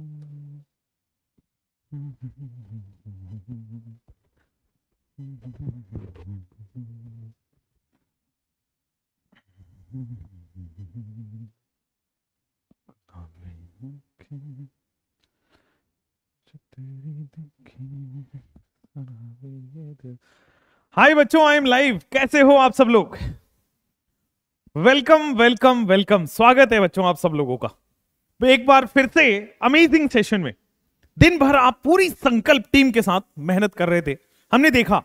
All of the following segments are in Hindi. Okay. हाय बच्चों, आई एम लाइव। कैसे हो आप सब लोग? वेलकम वेलकम वेलकम, स्वागत है बच्चों आप सब लोगों का एक बार फिर से अमेजिंग सेशन में। दिन भर आप पूरी संकल्प टीम के साथ मेहनत कर रहे थे, हमने देखा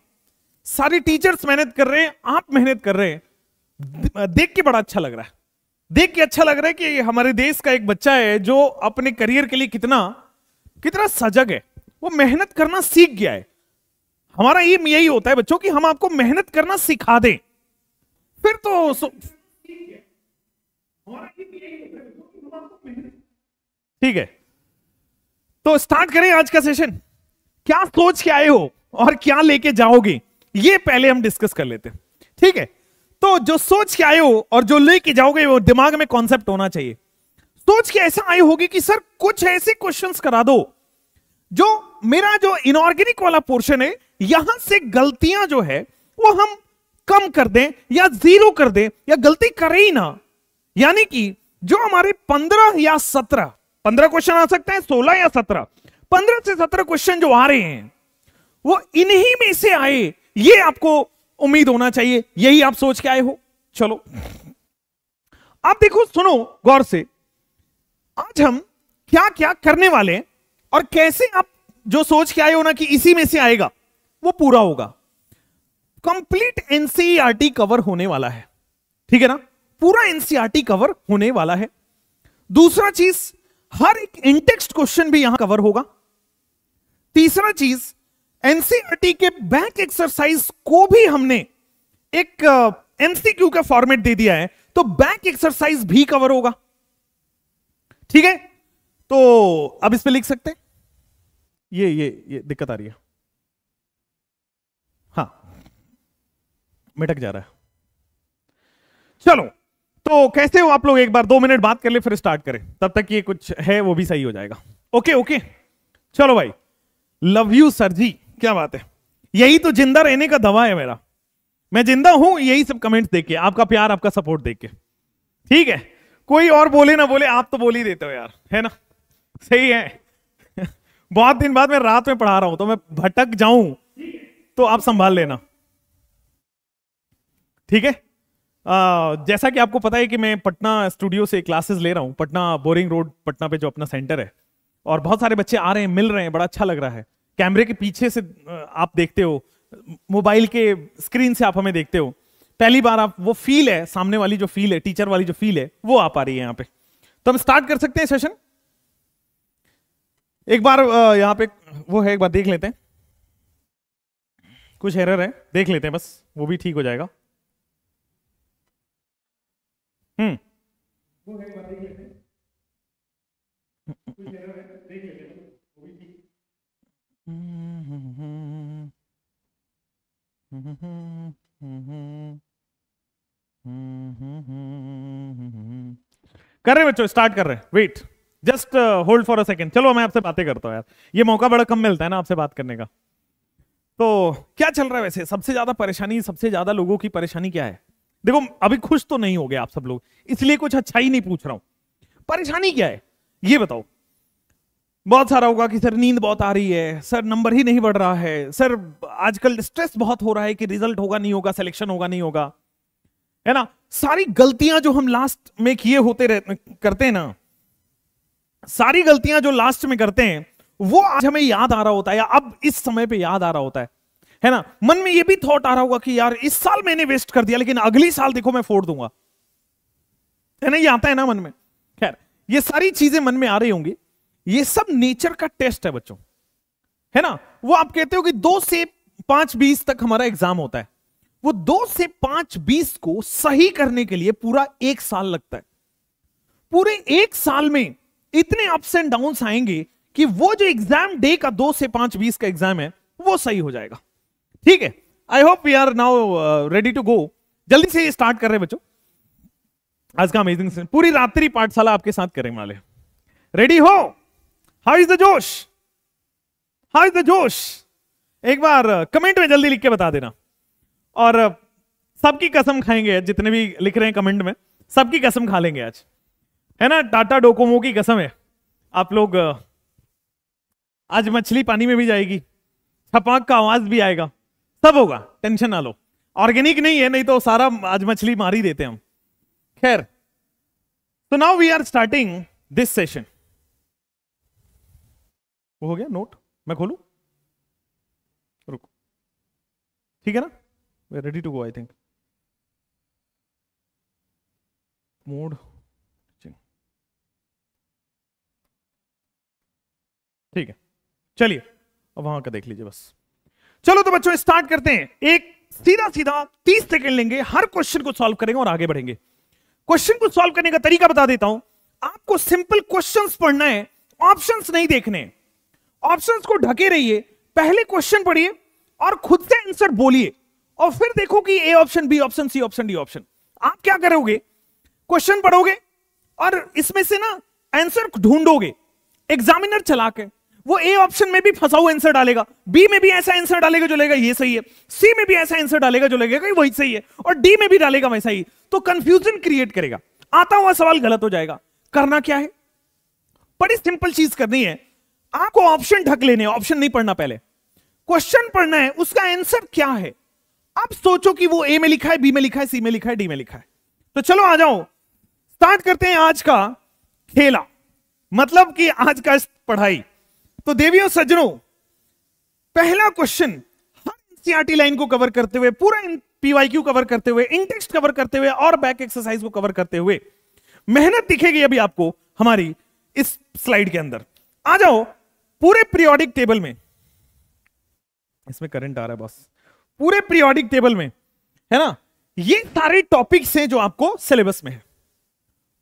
सारे टीचर्स मेहनत कर रहे हैं, आप मेहनत कर रहे हैं। देख के बड़ा अच्छा लग रहा है, देख के अच्छा लग रहा है कि हमारे देश का एक बच्चा है जो अपने करियर के लिए कितना कितना सजग है, वो मेहनत करना सीख गया है। हमारा एम यही होता है बच्चों कि हम आपको मेहनत करना सिखा दें, फिर तो ठीक है। तो स्टार्ट करें आज का सेशन। क्या सोच के आए हो और क्या लेके जाओगे, ये पहले हम डिस्कस कर लेते हैं, ठीक है? तो जो सोच के आए हो और जो लेके जाओगे, वो दिमाग में कॉन्सेप्ट होना चाहिए। सोच के ऐसा आए होगे कि सर कुछ ऐसे क्वेश्चंस करा दो जो मेरा जो इनऑर्गेनिक वाला पोर्शन है, यहां से गलतियां जो है वो हम कम कर दें या जीरो कर दें या गलती करे ही ना। यानी कि जो हमारे 15 या 17 क्वेश्चन आ सकते हैं, 16 या 17, 15 से 17 क्वेश्चन जो आ रहे हैं वो इन्हीं में से आए, ये आपको उम्मीद होना चाहिए। यही आप सोच के आए हो। चलो आप देखो, सुनो गौर से, आज हम क्या क्या करने वाले हैं और कैसे आप जो सोच के आए हो ना कि इसी में से आएगा वो पूरा होगा। कंप्लीट एनसीईआरटी कवर होने वाला है, ठीक है ना? पूरा एनसीईआरटी कवर होने वाला है। दूसरा चीज, हर एक इंटेक्स्ट क्वेश्चन भी यहां कवर होगा। तीसरा चीज, एनसीईआरटी के बैक एक्सरसाइज को भी हमने एक एमसीक्यू का फॉर्मेट दे दिया है, तो बैक एक्सरसाइज भी कवर होगा, ठीक है? तो अब इस पे लिख सकते हैं, ये दिक्कत आ रही है, हाँ मिटक जा रहा है। चलो तो कैसे हो आप लोग? एक बार 2 मिनट बात कर ले, फिर स्टार्ट करें। तब तक ये कुछ है वो भी सही हो जाएगा। ओके, चलो भाई, लव यू सर जी, क्या बात है। यही तो जिंदा रहने का दवा है मेरा, मैं जिंदा हूं यही सब कमेंट्स देख के, आपका प्यार, आपका सपोर्ट देख के, ठीक है? कोई और बोले ना बोले, आप तो बोल ही देते हो यार, है ना? सही है। बहुत दिन बाद मैं रात में पढ़ा रहा हूं, तो मैं भटक जाऊं तो आप संभाल लेना, ठीक है? जैसा कि आपको पता है कि मैं पटना स्टूडियो से क्लासेस ले रहा हूँ, पटना बोरिंग रोड, पटना पे जो अपना सेंटर है, और बहुत सारे बच्चे आ रहे हैं, मिल रहे हैं, बड़ा अच्छा लग रहा है। कैमरे के पीछे से आप देखते हो, मोबाइल के स्क्रीन से आप हमें देखते हो, पहली बार आप वो फील है, सामने वाली जो फील है, टीचर वाली जो फील है, वो आ पा रही है यहाँ पे। तो हम स्टार्ट कर सकते हैं सेशन। एक बार यहाँ पे वो है, एक बार देख लेते हैं, कुछ एरर है, देख लेते हैं बस, वो भी ठीक हो जाएगा। कर रहे बच्चों, स्टार्ट कर रहे हैं। Wait, just hold for a second. चलो मैं आपसे बातें करता हूँ यार, ये मौका बड़ा कम मिलता है ना आपसे बात करने का। तो क्या चल रहा है वैसे? सबसे ज्यादा परेशानी, सबसे ज्यादा लोगों की परेशानी क्या है? देखो अभी खुश तो नहीं हो गया आप सब लोग, इसलिए कुछ अच्छा ही नहीं पूछ रहा हूं। परेशानी क्या है ये बताओ। बहुत सारा होगा कि सर नींद बहुत आ रही है, सर नंबर ही नहीं बढ़ रहा है, सर आजकल स्ट्रेस बहुत हो रहा है कि रिजल्ट होगा नहीं होगा, सिलेक्शन होगा नहीं होगा, है ना? सारी गलतियां जो हम लास्ट में किए होते करते हैं ना, सारी गलतियां जो लास्ट में करते हैं वो आज हमें याद आ रहा होता है, या अब इस समय पर याद आ रहा होता है ना? मन में ये भी थॉट आ रहा होगा कि यार इस साल मैंने वेस्ट कर दिया, लेकिन अगली साल देखो मैं फोड़ दूंगा, है ना? ये आता है ना मन में। खैर, ये सारी चीजें मन में आ रही होंगी, ये सब नेचर का टेस्ट है बच्चों, है ना? वो आप कहते हो कि 2 से 5:20 तक हमारा एग्जाम होता है, वो 2 से 5:20 को सही करने के लिए पूरा 1 साल लगता है। पूरे 1 साल में इतने अप्स एंड डाउन्स आएंगे कि वो जो एग्जाम डे का 2 से 5:20 का एग्जाम है वो सही हो जाएगा, ठीक है? I hope we are now ready to go. जल्दी से स्टार्ट कर रहे हैं बच्चों आज का अमेजिंग सेशन। पूरी रात्रि पाठशाला आपके साथ करेंगे वाले, रेडी हो? How is the josh, how is the josh? एक बार कमेंट में जल्दी लिख के बता देना, और सबकी कसम खाएंगे जितने भी लिख रहे हैं कमेंट में, सबकी कसम खा लेंगे आज, है ना। टाटा डोकोमो की कसम है, आप लोग आज मछली पानी में भी जाएगी, छपाक का आवाज भी आएगा, सब होगा, टेंशन ना लो। ऑर्गेनिक नहीं है, नहीं तो सारा आज मछली मार ही देते हम। खैर, तो now we are starting this session. वो हो गया नोट, मैं खोलू, रुको, ठीक है ना, we are ready to go. I think mode ठीक है, चलिए अब वहां का देख लीजिए बस। चलो तो बच्चों स्टार्ट करते हैं। एक सीधा सीधा 30 सेकंड लेंगे, हर क्वेश्चन को सॉल्व करेंगे और आगे बढ़ेंगे। क्वेश्चन को सॉल्व करने का तरीका बता देता हूं, आपको सिंपल क्वेश्चंस पढ़ना है, ऑप्शंस नहीं देखने, ऑप्शंस को ढके रहिए, पहले क्वेश्चन पढ़िए और खुद से आंसर बोलिए, और फिर देखो कि A option, B option, C option, D option. आप क्या करोगे, क्वेश्चन पढ़ोगे और इसमें से ना आंसर ढूंढोगे। एग्जामिनर चला के वो ए ऑप्शन में भी फंसा हुआ आंसर डालेगा, बी में भी ऐसा आंसर डालेगा जो लगेगा ये सही है, सी में भी ऐसा आंसर डालेगा जो लगेगा वही सही है, और डी में भी डालेगा वैसा ही, तो कंफ्यूजन क्रिएट करेगा, आता हुआ सवाल गलत हो जाएगा। करना क्या है, बड़ी सिंपल चीज करनी है, आपको ऑप्शन ढक लेने हैं, ऑप्शन नहीं पढ़ना, पहले क्वेश्चन पढ़ना है, उसका आंसर क्या है। अब सोचो कि वो ए में लिखा है, बी में लिखा है, सी में लिखा है, डी में लिखा है। तो चलो आ जाओ, स्टार्ट करते हैं आज का खेला, मतलब कि आज का पढ़ाई। तो देवियों सज्जनों, पहला क्वेश्चन हर एनसीईआरटी लाइन को कवर करते हुए, पूरा पीवाईक्यू कवर करते हुए, इंटेक्स्ट कवर करते हुए और बैक एक्सरसाइज को कवर करते हुए मेहनत दिखेगी अभी आपको हमारी इस स्लाइड के अंदर। आ जाओ पूरे पीरियोडिक टेबल में, इसमें करंट आ रहा है बस, पूरे पीरियोडिक टेबल में, है ना, ये सारे टॉपिक्स हैं जो आपको सिलेबस में है।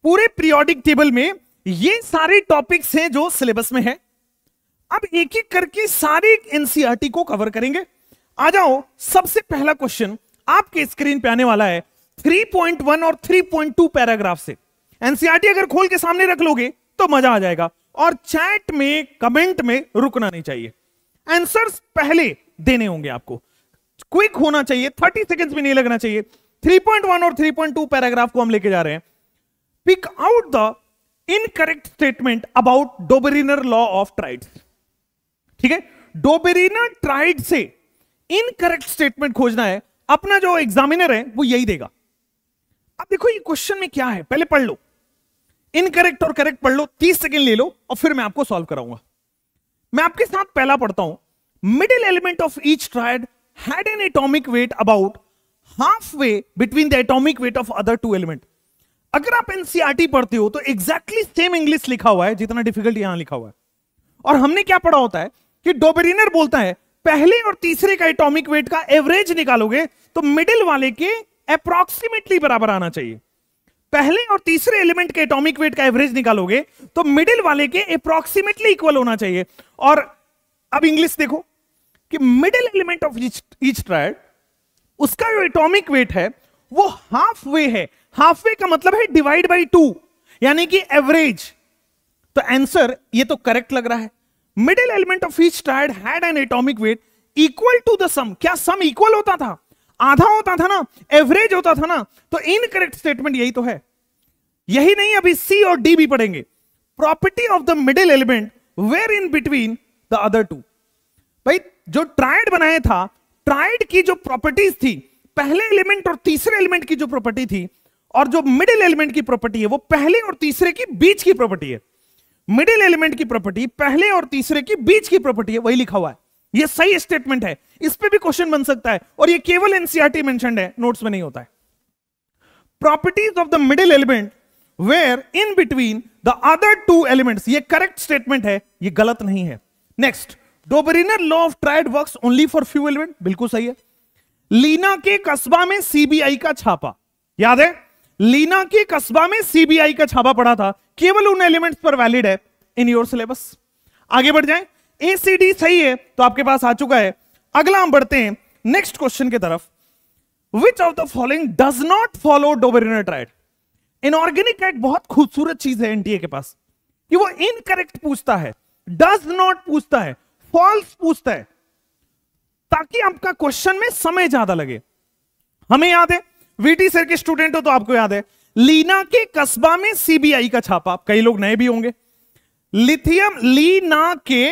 पूरे पीरियोडिक टेबल में ये सारे टॉपिक्स हैं जो सिलेबस में है। अब एक एक करके सारे एनसीईआरटी को कवर करेंगे। आ जाओ, सबसे पहला क्वेश्चन आपके स्क्रीन पे आने वाला है 3.1 और 3.2 पैराग्राफ से। एनसीईआरटी अगर खोल के सामने रख लोगे तो मजा आ जाएगा, और चैट में कमेंट में रुकना नहीं चाहिए, आंसर्स पहले देने होंगे आपको, क्विक होना चाहिए, 30 सेकंड्स भी नहीं लगना चाहिए। 3.1 और 3.2 पैराग्राफ को हम लेके जा रहे हैं। Pick out the incorrect statement about Dobereiner law of triads, ठीक है, डोबेरिनर ट्राइड से इनकरेक्ट स्टेटमेंट खोजना है, अपना जो एग्जामिनर है वो यही देगा। अब देखो ये क्वेश्चन में क्या है, पहले पढ़ लो, इनकरेक्ट और करेक्ट पढ़ लो, 30 सेकंड ले लो और फिर मैं आपको सॉल्व कराऊंगा। मैं आपके साथ पहला पढ़ता हूं, middle element of each triad had an atomic weight about half way between the atomic weight of other two element. अगर आप एनसीईआरटी पढ़ते हो तो एग्जैक्टली सेम इंग्लिश लिखा हुआ है जितना डिफिकल्ट यहां लिखा हुआ है, और हमने क्या पढ़ा होता है कि डोबेरिनर बोलता है पहले और तीसरे का एटॉमिक वेट का एवरेज निकालोगे तो मिडिल वाले के अप्रॉक्सीमेटली बराबर आना चाहिए। पहले और तीसरे एलिमेंट के एटॉमिक वेट का एवरेज निकालोगे तो मिडिल वाले के अप्रॉक्सीमेटली इक्वल होना चाहिए। और अब इंग्लिश देखो कि middle element of each triad, उसका जो एटॉमिक वेट है वो हाफ वे है, हाफ वे का मतलब है डिवाइड बाई 2, यानी कि एवरेज। तो आंसर ये तो करेक्ट लग रहा है, middle element of each triad had an atomic weight equal to the sum. क्या सम इक्वल होता था, आधा होता था ना, एवरेज होता था ना, तो इनकरेक्ट स्टेटमेंट यही तो है। यही नहीं, अभी सी और डी भी पढ़ेंगे, property of the middle element were in between the other two. भाई जो ट्रायड बनाया था, ट्रायड की जो प्रॉपर्टीज थी, पहले एलिमेंट और तीसरे एलिमेंट की जो प्रॉपर्टी थी, और जो मिडिल एलिमेंट की प्रॉपर्टी है वो पहले और तीसरे के बीच की प्रॉपर्टी है। मिडिल एलिमेंट की प्रॉपर्टी पहले और तीसरे के बीच की प्रॉपर्टी है, वही लिखा हुआ है, ये सही स्टेटमेंट है, इस पे भी क्वेश्चन बन सकता है, और ये केवल एनसीईआरटी मेंशन्ड है, नोट्स में नहीं होता है। Properties of the middle element were in between the other two elements, ये करेक्ट स्टेटमेंट है, ये गलत नहीं है। Next, Dobereiner law of triad works only for few element, बिल्कुल सही है। लीना के कस्बा में सीबीआई का छापा, याद है, लीना के कस्बा में सीबीआई का छापा पड़ा था, केवल उन एलिमेंट्स पर वैलिड है इन योर सिलेबस। आगे बढ़ जाएं, एसीडी सही है तो आपके पास आ चुका है। अगला हम बढ़ते हैं नेक्स्ट क्वेश्चन की तरफ, which of the following does not follow Dobereiner triad. Inorganic एक बहुत खूबसूरत चीज है एनटीए के पास कि वो इनकरेक्ट पूछता है, डज नॉट पूछता है, फॉल्स पूछता है, ताकि आपका क्वेश्चन में समय ज्यादा लगे। हमें याद है, वीटी सर के स्टूडेंट हो तो आपको याद है, लीना के कस्बा में सीबीआई का छापा। कई लोग नए भी होंगे। लिथियम लीना के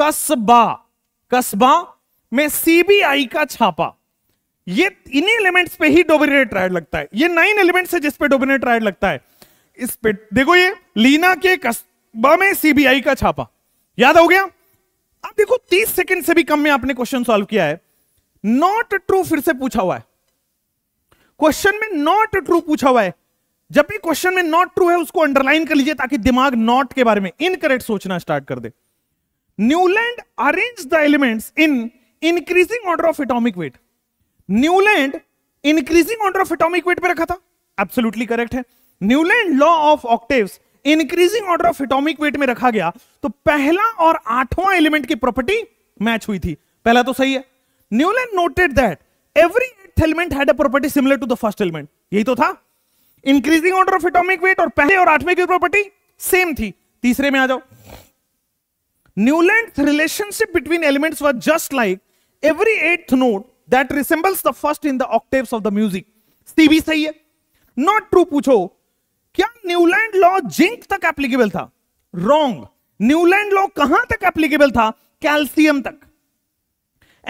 कस्बा में सीबीआई का छापा। ये इन एलिमेंट्स पे ही डोबरेनर ट्रायड लगता है। ये 9 एलिमेंट्स है जिस पे डोबरेनर ट्रायड लगता है। इस पे देखो, ये लीना के कस्बा में सीबीआई का छापा, याद हो गया। अब देखो 30 सेकंड से भी कम में आपने क्वेश्चन सॉल्व किया है। नॉट ट्रू फिर से पूछा हुआ है क्वेश्चन में, नॉट ट्रू पूछा हुआ है। जब भी क्वेश्चन में नॉट ट्रू है उसको अंडरलाइन कर लीजिए ताकि दिमाग नॉट के बारे में इनकरेक्ट सोचना स्टार्ट कर दे। Newland arrange the elements in increasing order of atomic weight. Newland increasing order of atomic weight पे रखा था, एब्सोल्युटली करेक्ट है। Newland law of octaves increasing order of atomic weight में रखा गया, तो पहला और 8वां एलिमेंट की प्रॉपर्टी मैच हुई थी। पहला तो सही है। Newland noted that every 8th element had a property similar to the first element. यही तो था, increasing order of atomic weight और पहले और 8वें की प्रॉपर्टी सेम थी। तीसरे में आ जाओ, Newlands relationship between elements was just like every 8th note that resembles the first in the octaves of the music. C भी सही है। Not true पूछो, क्या Newland law जिंक तक applicable था? Wrong. Newland law कहां तक applicable था? कैल्सियम तक।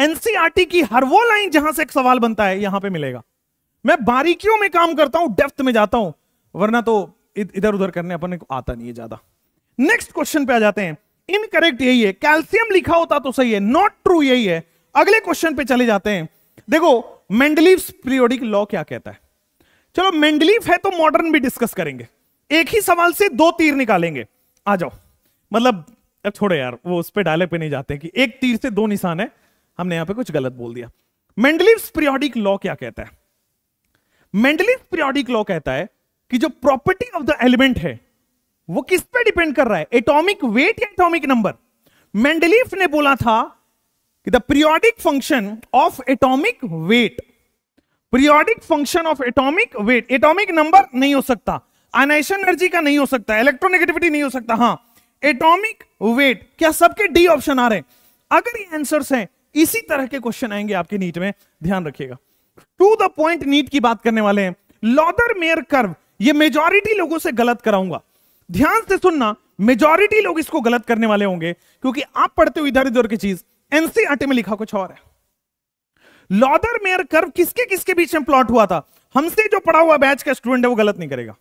एनसीईआरटी की हर वो लाइन जहां से एक सवाल बनता है यहां पे मिलेगा। मैं बारीकियों में काम करता हूं, डेप्थ में जाता हूं, वरना तो इधर उधर करने अपन को आता नहीं है ज्यादा। नेक्स्ट क्वेश्चन पे आ जाते हैं। इनकरेक्ट यही है, कैल्सियम लिखा होता तो सही है, नॉट ट्रू यही है। अगले क्वेश्चन पे चले जाते हैं। देखो मेंडलीव्स पीरियोडिक लॉ क्या कहता है। चलो मेंडलीव है तो मॉडर्न भी डिस्कस करेंगे, एक ही सवाल से 2 तीर निकालेंगे। आ जाओ, मतलब अब छोड़ो यार, वो उस पर डाले पे नहीं जाते कि एक तीर से 2 निशान है, हमने यहां पर कुछ गलत बोल दिया। मेंडलीव्स पीरियोडिक लॉ क्या कहता है? मेंडलीव्स पीरियोडिक लॉ कहता है कि जो प्रॉपर्टी ऑफ द एलिमेंट है वो किस पे डिपेंड कर रहा है, एटॉमिक वेट या एटॉमिक नंबर। मेंडलीव ने बोला था कि the periodic function of atomic weight, periodic function of atomic weight, atomic number नहीं हो सकता, आयनाइजेशन एनर्जी का नहीं हो सकता, इलेक्ट्रोनेगेटिविटी नहीं हो सकता। हां, एटॉमिक वेट। क्या सबके डी ऑप्शन आ रहे हैं? अगर ये आंसर्स हैं, इसी तरह के क्वेश्चन आएंगे आपके नीट में, ध्यान रखिएगा। टू द पॉइंट नीट की बात करने वाले हैं। लॉथर मेयर कर्व, ये मेजॉरिटी लोगों से गलत कराऊंगा, ध्यान से सुनना। मेजॉरिटी लोग इसको गलत करने वाले होंगे क्योंकि आप पढ़ते हो इधर उधर की चीज। एनसीईआरटी में लिखा कुछ और है। लॉथर मेयर कर्व किसके किसके बीच में प्लॉट हुआ था? हमसे जो पढ़ा हुआ बैच का स्टूडेंट है वो गलत नहीं करेगा।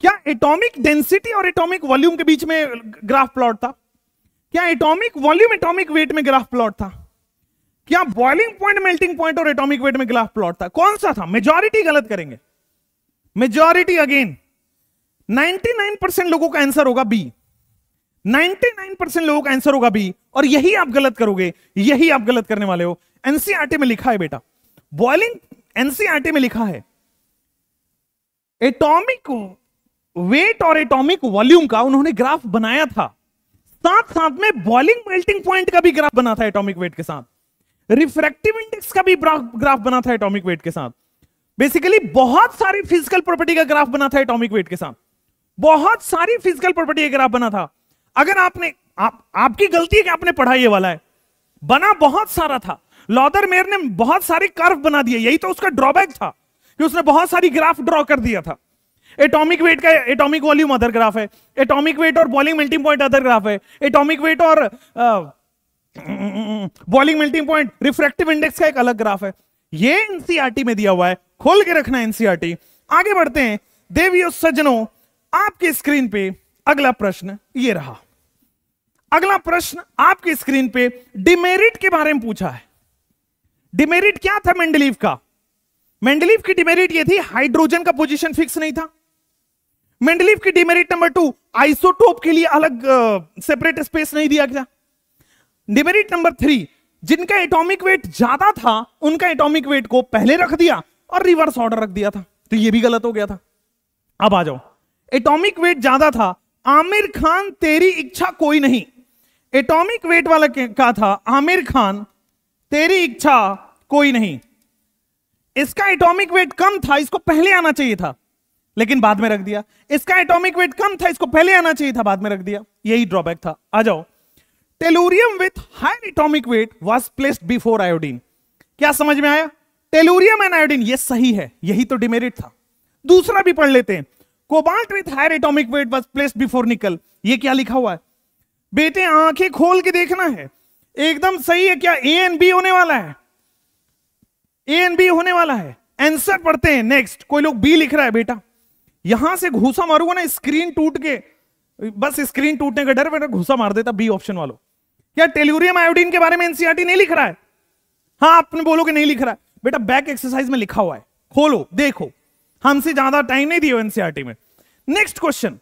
क्या एटॉमिक डेंसिटी और एटॉमिक वॉल्यूम के बीच में ग्राफ प्लॉट था? क्या एटॉमिक वॉल्यूम एटॉमिक वेट में ग्राफ प्लॉट था? क्या बॉइलिंग पॉइंट, मेल्टिंग पॉइंट और एटॉमिक वेट में ग्राफ प्लॉट था? कौन सा था? मेजॉरिटी गलत करेंगे, मेजॉरिटी। अगेन 99% लोगों का आंसर होगा बी, 99% लोगों का आंसर होगा बी, और यही आप गलत करोगे, यही आप गलत करने वाले हो। एनसीईआरटी में लिखा है बेटा, बॉइलिंग, एनसीईआरटी में लिखा है एटॉमिक वेट और एटॉमिक वॉल्यूम का उन्होंने ग्राफ बनाया था, साथ साथ में बॉइलिंग मेल्टिंग पॉइंट का भी ग्राफ बना था एटॉमिक वेट के साथ, रिफ्रैक्टिव इंडेक्स का भी ग्राफ बना था एटॉमिक वेट के साथ। बेसिकली बहुत सारी फिजिकल प्रॉपर्टी का ग्राफ बना था एटॉमिक वेट के साथ, बहुत सारी फिजिकल प्रॉपर्टी का ग्राफ बना था। अगर आपने आपकी गलती है कि आपने पढ़ा ये वाला है, बना बहुत सारा था। लॉथर मेयर ने बहुत सारे कर्व बना दिए, यही तो उसका ड्रॉबैक था कि उसने बहुत सारी ग्राफ ड्रॉ कर दिया था। एटॉमिक वेट का एटॉमिक वॉल्यूम अदर ग्राफ है, एटॉमिक वेट और boiling melting point other graph है, एटॉमिक वेट और boiling melting point, refractive index का एक अलग ग्राफ है। ये एनसीईआरटी में दिया हुआ है, खोल के रखना एनसीईआरटी। आगे बढ़ते हैं देवियों सज्जनों, आपके स्क्रीन पे अगला प्रश्न ये रहा। अगला प्रश्न आपके स्क्रीन पे डिमेरिट के बारे में पूछा है। डिमेरिट क्या था मेंडलीव का? मेंडलीव की डिमेरिट ये थी, हाइड्रोजन का पोजीशन फिक्स नहीं था। मेंडलीव की डिमेरिट नंबर 2, आइसोटोप के लिए अलग सेपरेट स्पेस नहीं दिया गया। डिमेरिट नंबर 3, जिनका एटॉमिक वेट ज्यादा था उनका एटॉमिक वेट को पहले रख दिया और रिवर्स ऑर्डर रख दिया था, तो ये भी गलत हो गया था। अब आ जाओ, एटॉमिक वेट ज्यादा था, आमिर खान तेरी इच्छा कोई नहीं। एटॉमिक वेट वाला का था आमिर खान तेरी इच्छा कोई नहीं, इसका एटॉमिक वेट कम था, इसको पहले आना चाहिए था। लेकिन बाद में रख दिया। इसका एटॉमिक वेट कम था, इसको पहले आना चाहिए था, बाद में रख दिया, यही ड्रॉबैक था। आ जाओ, tellurium with high atomic weight was placed before iodine. क्या समझ में आया? टेलूरियम एंड आयोडीन, ये सही है, यही तो डिमेरिट था। दूसरा भी पढ़ लेते हैं, cobalt with high atomic weight was placed before nickel. ये क्या लिखा हुआ है बेटे? आंखें खोल के देखना है, एकदम सही है क्या? ए एंड बी होने वाला है, ए एंड बी होने वाला है। आंसर पढ़ते हैं नेक्स्ट। कोई लोग बी लिख रहा है बेटा, यहां से घूसा मारूंगा ना स्क्रीन टूट के, बस स्क्रीन टूटने का डर, बेटा घूसा मार देता बी ऑप्शन वालों। क्या टेल्यूरियम आयोडीन के बारे में एनसीईआरटी नहीं लिख रहा है? हाँ, आपने बोलोगे नहीं लिख रहा है, बेटा बैक एक्सरसाइज में लिखा हुआ है, खोलो देखो। हमसे ज्यादा टाइम नहीं दिया एनसीईआरटी में। Next question,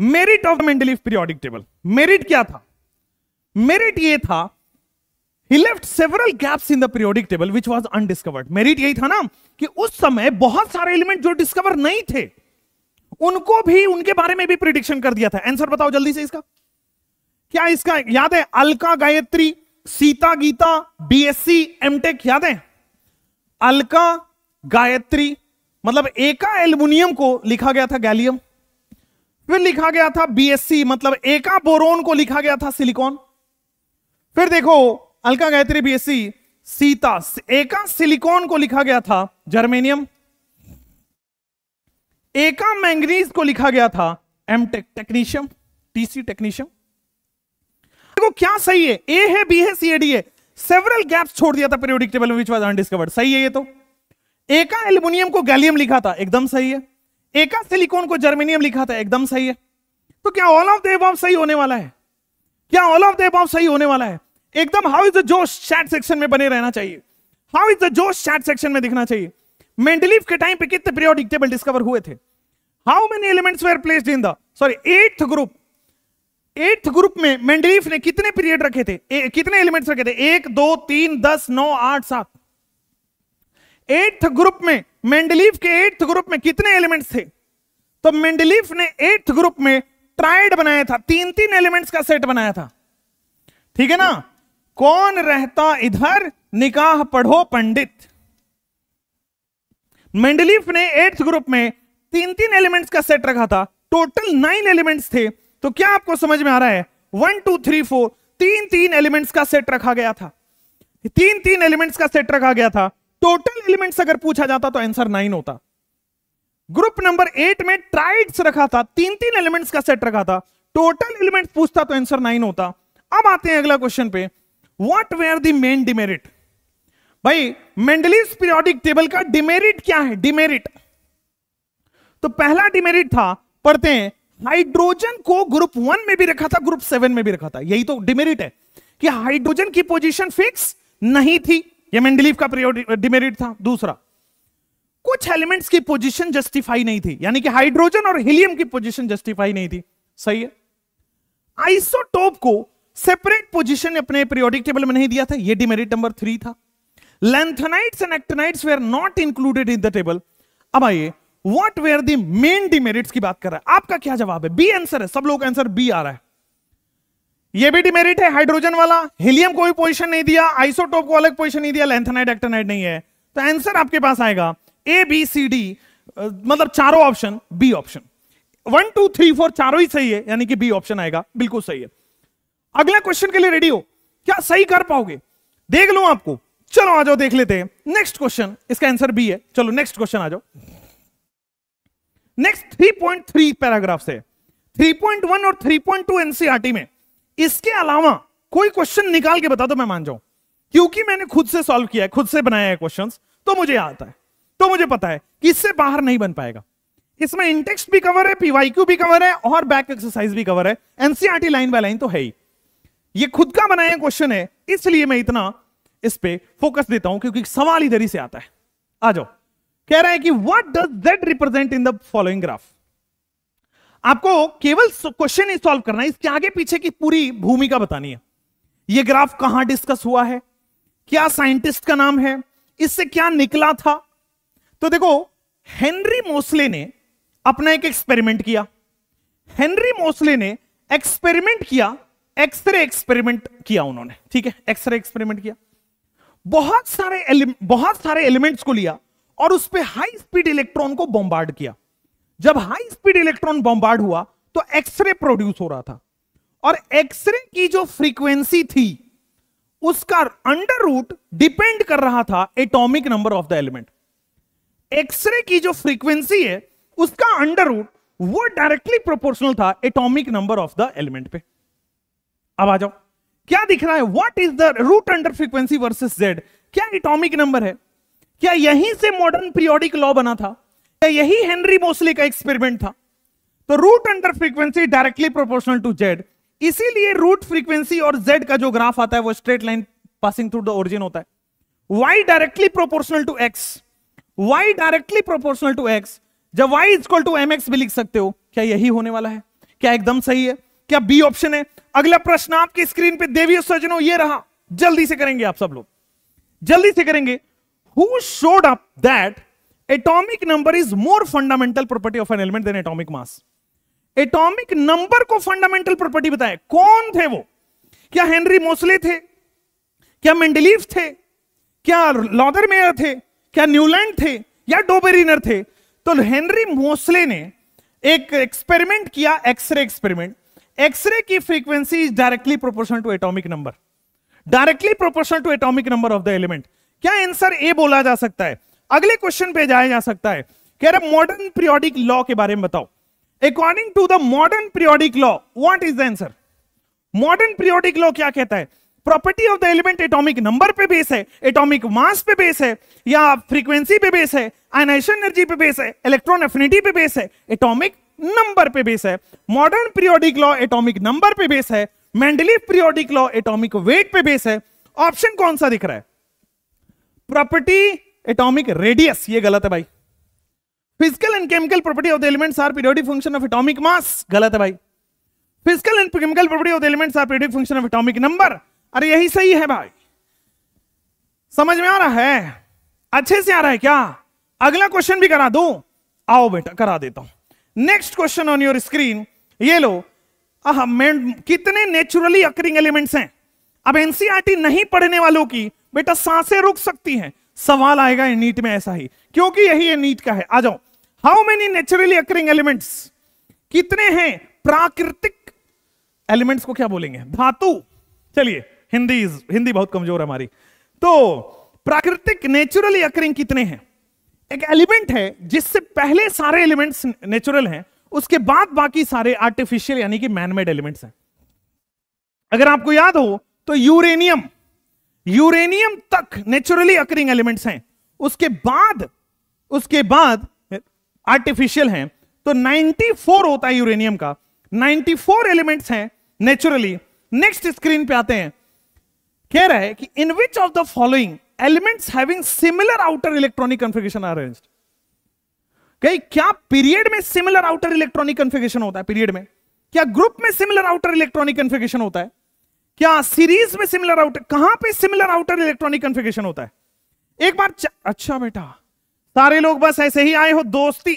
merit of Mendeleev periodic table. Merit क्या था? मेरिट ये था, he left several gaps in the periodic table which was undiscovered। Merit यही था ना कि उस समय बहुत सारे एलिमेंट जो डिस्कवर नहीं थे उनको भी, उनके बारे में भी प्रिडिक्शन कर दिया था। आंसर बताओ जल्दी से इसका क्या? इसका याद है अलका, गायत्री, सीता, गीता, बीएससी, एमटेक, याद है? अलका, गायत्री, मतलब एका एल्युमिनियम को लिखा गया था गैलियम, फिर लिखा गया था बीएससी मतलब एका बोरोन को लिखा गया था सिलिकॉन, फिर देखो अलका, गायत्री, बीएससी, सीता, एका सिलिकॉन को लिखा गया था जर्मेनियम, एका मैंगनीज को लिखा गया था एमटेक, टेक्नीशियम, टीसी टेक्नीशियम। देखो क्या सही है, ए है, बी है, सी है, डी है। सेवरल गैप्स छोड़ दिया था periodic table which was undiscovered, सही है ये तो। एका एल्युमिनियम को गैलियम लिखा था, एकदम सही है। एका सिलिकॉन को जर्मेनियम लिखा था, एकदम सही है। तो क्या ऑल ऑफ द अबव सही होने वाला है? क्या ऑल ऑफ द अबव सही होने वाला है? एकदम हाउ इज द जोश चैट सेक्शन में बने रहना चाहिए, हाउ इज द जोश चैट सेक्शन में दिखना चाहिए। मेंडेलीव के टाइम पे कितने पीरियोडिक टेबल डिस्कवर हुए थे? How many elements were placed in the sorry eighth group. Eighth group में मेंडेलीव ने कितने पीरियड रखे थे, कितने एलिमेंट्स रखे थे? 1, 2, 3, 10, 9, 8, 7। एथ ग्रुप में, मेंडेलीव के एथ ग्रुप में कितने एलिमेंट्स थे? तो मेंडेलीव ने एथ ग्रुप में ट्राइड बनाया था, 3-3 एलिमेंट्स का सेट बनाया था, ठीक है ना। कौन रहता इधर, निकाह पढ़ो पंडित। मेंडेलीव ने 8th ग्रुप में 3-3 एलिमेंट्स का सेट रखा था, टोटल 9 एलिमेंट्स थे। तो क्या आपको समझ में आ रहा है? 1, 2, 3, 4 3-3 एलिमेंट्स का सेट रखा गया था, 3-3 एलिमेंट्स का सेट रखा गया था। टोटल एलिमेंट्स अगर पूछा जाता तो आंसर 9 होता। ग्रुप नंबर 8 में ट्राइड्स रखा था, 3-3 एलिमेंट्स का सेट रखा था, टोटल एलिमेंट्स पूछता तो आंसर 9 होता। अब आते हैं अगला क्वेश्चन पे, What were the main demerit? भाई मेंडेलीव पीरियोडिक टेबल का डिमेरिट क्या है? डिमेरिट तो पहला डिमेरिट था, पढ़ते हैं, हाइड्रोजन को ग्रुप 1 में भी रखा था, ग्रुप 7 में भी रखा था। यही तो डिमेरिट है कि हाइड्रोजन की पोजीशन फिक्स नहीं थी, ये मेंडेलीव का डिमेरिट था। दूसरा, कुछ एलिमेंट्स की पोजीशन जस्टिफाई नहीं थी, यानी कि हाइड्रोजन और हीलियम की पोजीशन जस्टिफाई नहीं थी, सही है। आइसोटोप को सेपरेट पोजीशन अपने पीरियोडिक टेबल में नहीं दिया था, ये डिमेरिट नंबर 3 था। Lanthanides and actinides they are not included in the table. अब आइए, what were the main demerits की बात कर रहा है। आपका क्या जवाब है? बी आंसर है, सब लोग आंसर बी आ रहा है। ये भी डिमेरिट है हाइड्रोजन वाला, हीलियम को भी पोजीशन नहीं दिया, आइसोटोप को अलग पोजीशन नहीं दिया, लैंथेनाइड एक्टिनाइड नहीं है, तो आंसर आपके पास आएगा ए बी सी डी, मतलब चारों ऑप्शन बी ऑप्शन। 1, 2, 3, 4 चारों ही सही है, यानी कि बी ऑप्शन आएगा, बिल्कुल सही है। अगला क्वेश्चन के लिए रेडी हो? क्या सही कर पाओगे? देख लो आपको, चलो आ जाओ देख लेते हैं। नेक्स्ट क्वेश्चन, इसका आंसर बी है। चलो नेक्स्ट क्वेश्चन आ जाओ। नेक्स्ट 3.3 पैराग्राफ से 3.1 और 3.2 एनसीईआरटी में, इसके अलावा कोई क्वेश्चन निकाल के बता दो मैं मान जाऊं, क्योंकि मैंने खुद से सॉल्व किया है, खुद से बनाया है क्वेश्चन, तो मुझे आता है, तो मुझे पता है कि इससे बाहर नहीं बन पाएगा। इसमें इंटेक्स्ट भी कवर है, पीवाईक्यू भी कवर है और बैक एक्सरसाइज भी कवर है, एनसीईआरटी लाइन बाय लाइन तो है ही। ये खुद का बनाया क्वेश्चन है, इसलिए मैं इतना इस पे फोकस देता हूं क्योंकि सवाल इधर ही से आता है। आ जाओ, कह रहा है कि what does that represent in the following graph. आपको केवल क्वेश्चन ही सॉल्व करना है, इसके आगे पीछे की पूरी भूमिका बतानी है। ये ग्राफ कहां डिस्कस हुआ है, क्या साइंटिस्ट का नाम है, इससे क्या निकला था। तो देखो, हेनरी मोसले ने अपना एक एक्सपेरिमेंट किया। हेनरी मोसले ने एक्सपेरिमेंट किया, एक्सरे एक्सपेरिमेंट किया उन्होंने, ठीक है, एक्सरे एक्सपेरिमेंट किया। बहुत सारे एलिमेंट्स को लिया और उस पे हाई स्पीड इलेक्ट्रॉन को बॉम्बार्ड किया। जब हाई स्पीड इलेक्ट्रॉन बॉम्बार्ड हुआ तो एक्सरे प्रोड्यूस हो रहा था और एक्सरे की जो फ्रीक्वेंसी थी उसका अंडर रूट डिपेंड कर रहा था atomic number of the element. X ray की जो फ्रीक्वेंसी है उसका अंडर रूट वो डायरेक्टली प्रोपोर्शनल था atomic number of the element पे। अब आ जाओ, क्या दिख रहा है? What is the root under frequency versus Z? क्या एटॉमिक नंबर है? क्या यहीं से मॉडर्न पीरियोडिक लॉ बना था? क्या यही हेनरी मोसले का एक्सपेरिमेंट था? तो root under frequency directly proportional to Z, इसीलिए रूट फ्रीक्वेंसी और जेड का जो ग्राफ आता है वो straight line passing through the origin होता है। Y directly proportional to X, Y directly proportional to X. जब Y equal to M X भी लिख सकते हो। क्या यही होने वाला है? क्या एकदम सही है? क्या बी ऑप्शन है? अगला प्रश्न आपकी स्क्रीन पे देवी सज्जनों ये रहा, जल्दी से करेंगे आप सब लोग, जल्दी से करेंगे। Who showed up that atomic number is more fundamental property of an element than atomic mass? Atomic number को फंडामेंटल प्रॉपर्टी बताएं, कौन थे वो? क्या हेनरी मोसले थे? क्या मेंडलीव थे? क्या लॉथर मेयर थे? क्या न्यूलैंड थे? या डोबेरिनर थे? तो हेनरी मोसले ने एक एक्सपेरिमेंट किया, एक्सरे एक्सपेरिमेंट। एक्सरे की frequency is directly proportional to atomic number, directly proportional to atomic number of the element. क्या आंसर ए बोला जा सकता है? अगले क्वेश्चन पे जाया जा सकता है। कह रहा मॉडर्न पीरियोडिक लॉ के बारे में बताओ। According to the modern periodic law what is the answer? Modern periodic law क्या कहता है? Property of the element atomic number पे बेस है, एटॉमिक मास पे बेस है, या फ्रीक्वेंसी पे बेस है, आयनाइजेशन एनर्जी पे बेस है, इलेक्ट्रॉन एफिनिटी पे बेस है? एटॉमिक नंबर पे बेस है। Modern periodic law atomic number पे बेस है। Mendeleev periodic law atomic weight पे बेस है। ऑप्शन कौन सा दिख रहा है? प्रॉपर्टी एटॉमिक रेडियस, ये गलत है भाई। Physical and chemical property of the elements are periodic function of atomic mass, गलत है भाई। Physical and chemical property of the elements are periodic function of atomic number, अरे यही सही है भाई। समझ में आ रहा है? अच्छे से आ रहा है क्या? अगला क्वेश्चन भी करा दूं? आओ बेटा करा देता हूं। Next question on your screen ये लो। कितने नेचुरली अकरिंग एलिमेंट्स हैं? अब एनसीईआरटी नहीं पढ़ने वालों की बेटा सांसें रुक सकती हैं, सवाल आएगा नीट में ऐसा ही, क्योंकि यही नीट का है। आ जाओ, how many naturally occurring elements, कितने हैं प्राकृतिक एलिमेंट्स को क्या बोलेंगे? धातु। चलिए, हिंदी बहुत कमजोर है हमारी। तो प्राकृतिक नेचुरली अकरिंग कितने हैं? एक एलिमेंट है जिससे पहले सारे एलिमेंट्स नेचुरल हैं, उसके बाद बाकी सारे आर्टिफिशियल यानी कि मैनमेड एलिमेंट्स हैं। अगर आपको याद हो तो यूरेनियम, यूरेनियम तक नेचुरली अकरिंग एलिमेंट्स हैं, उसके बाद आर्टिफिशियल हैं। तो 94 होता है यूरेनियम का, 94 एलिमेंट्स हैं नेचुरली। नेक्स्ट स्क्रीन पे आते हैं। कह रहा है कि in which of the following elements having similar outer electronic configuration are arranged. क्या पीरियड में सिमिलर आउटर इलेक्ट्रॉनिक कॉन्फ़िगरेशन होता है? पीरियड में क्या ग्रुप में सिमिलर आउटर इलेक्ट्रॉनिक कॉन्फ़िगरेशन होता है? क्या सीरीज में सिमिलर आउटर, कहां पे सिमिलर आउटर इलेक्ट्रॉनिक कॉन्फ़िगरेशन होता है? एक बार अच्छा बेटा सारे लोग बस ऐसे ही आए हो दोस्ती,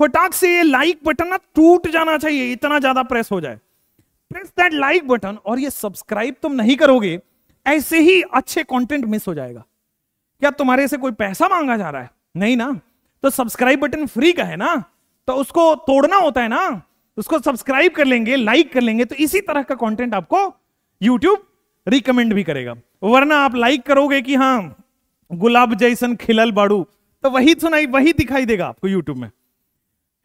फटाक से ये लाइक बटन टूट जाना चाहिए, इतना ज्यादा प्रेस हो जाए। Press that like button. और ये सब्सक्राइब तुम नहीं करोगे ऐसे ही अच्छे कंटेंट मिस हो जाएगा। क्या तुम्हारे से कोई पैसा मांगा जा रहा है? नहीं ना, तो सब्सक्राइब बटन फ्री का है ना, तो उसको तोड़ना होता है ना, उसको सब्सक्राइब कर लेंगे, लाइक कर लेंगे, तो इसी तरह का कंटेंट आपको यूट्यूब रिकमेंड भी करेगा। वरना आप लाइक करोगे कि हाँ गुलाब जैसन खिलल बाड़ू, तो वही दिखाई देगा आपको यूट्यूब में,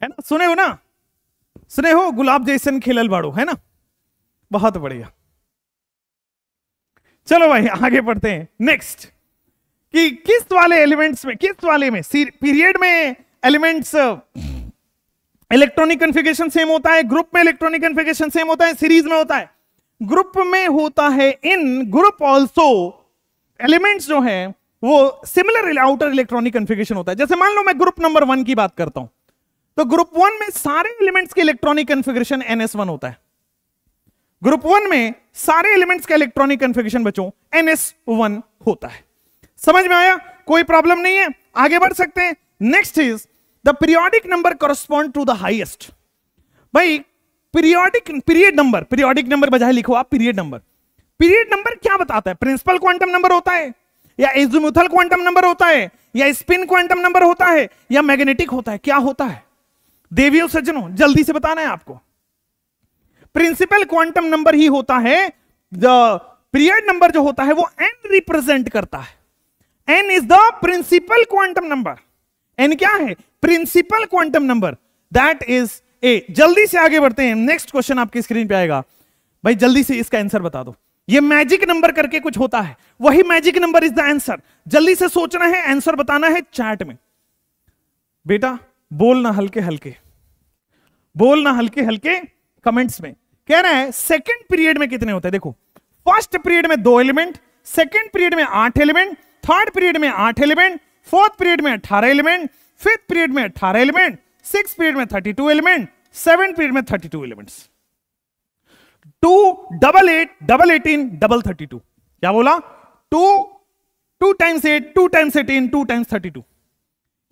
है ना? सुने हो ना, सुने हो, गुलाब जैसन खिलल बाड़ू, है ना? बहुत बढ़िया। चलो भाई आगे पढ़ते हैं। नेक्स्ट कि किस वाले में पीरियड में एलिमेंट्स इलेक्ट्रॉनिक कॉन्फ़िगरेशन सेम होता है, ग्रुप में इलेक्ट्रॉनिक कॉन्फ़िगरेशन सेम होता है, सीरीज में होता है, ग्रुप में होता है। इन ग्रुप ऑल्सो एलिमेंट्स जो है वो सिमिलर आउटर इलेक्ट्रॉनिक कॉन्फ़िगरेशन होता है। जैसे मान लो मैं ग्रुप नंबर 1 की बात करता हूं, तो ग्रुप 1 में सारे एलिमेंट्स के इलेक्ट्रॉनिक कॉन्फ़िगरेशन NS1 होता है। ग्रुप 1 में सारे एलिमेंट्स का इलेक्ट्रॉनिक कॉन्फ़िगरेशन बच्चों NS1 होता है। समझ में आया? कोई प्रॉब्लम नहीं है, आगे बढ़ सकते हैं। Next is the periodic number correspond to the highest. भाई पीरियड नंबर बजाय लिखो आप पीरियड नंबर क्या बताता है? प्रिंसिपल क्वांटम नंबर होता है या एज़ीमुथल क्वांटम नंबर होता है या स्पिन क्वांटम नंबर होता है या मैग्नेटिक होता है, क्या होता है? देवियों सज्जनों जल्दी से बताना है आपको। प्रिंसिपल क्वांटम नंबर ही होता है। पीरियड नंबर जो होता है वो एन रिप्रेजेंट करता है। N is the principal quantum number. N क्या है? Principal quantum number, that is A. जल्दी से आगे बढ़ते हैं, नेक्स्ट क्वेश्चन आपकी स्क्रीन पे आएगा। भाई जल्दी से इसका आंसर बता दो। ये मैजिक नंबर करके कुछ होता है, वही magic number is the answer. जल्दी से सोचना है, आंसर बताना है चैट में। बेटा बोलना हल्के हल्के, बोलना हल्के हल्के कमेंट्स में। कह रहा है सेकेंड पीरियड में कितने होते हैं? देखो फर्स्ट पीरियड में 2 एलिमेंट, सेकेंड पीरियड में 8 एलिमेंट, थर्ड पीरियड में 8 एलिमेंट, फोर्थ पीरियड में 18 एलिमेंट, फिफ्थ पीरियड में 18 एलिमेंट, सिक्स पीरियड में 32 एलिमेंट, सेवन पीरियड में 32 एलिमेंट्स। 2, 8, 18, 32। क्या बोला? 2 times 8, 2 times 18, 2 times 32।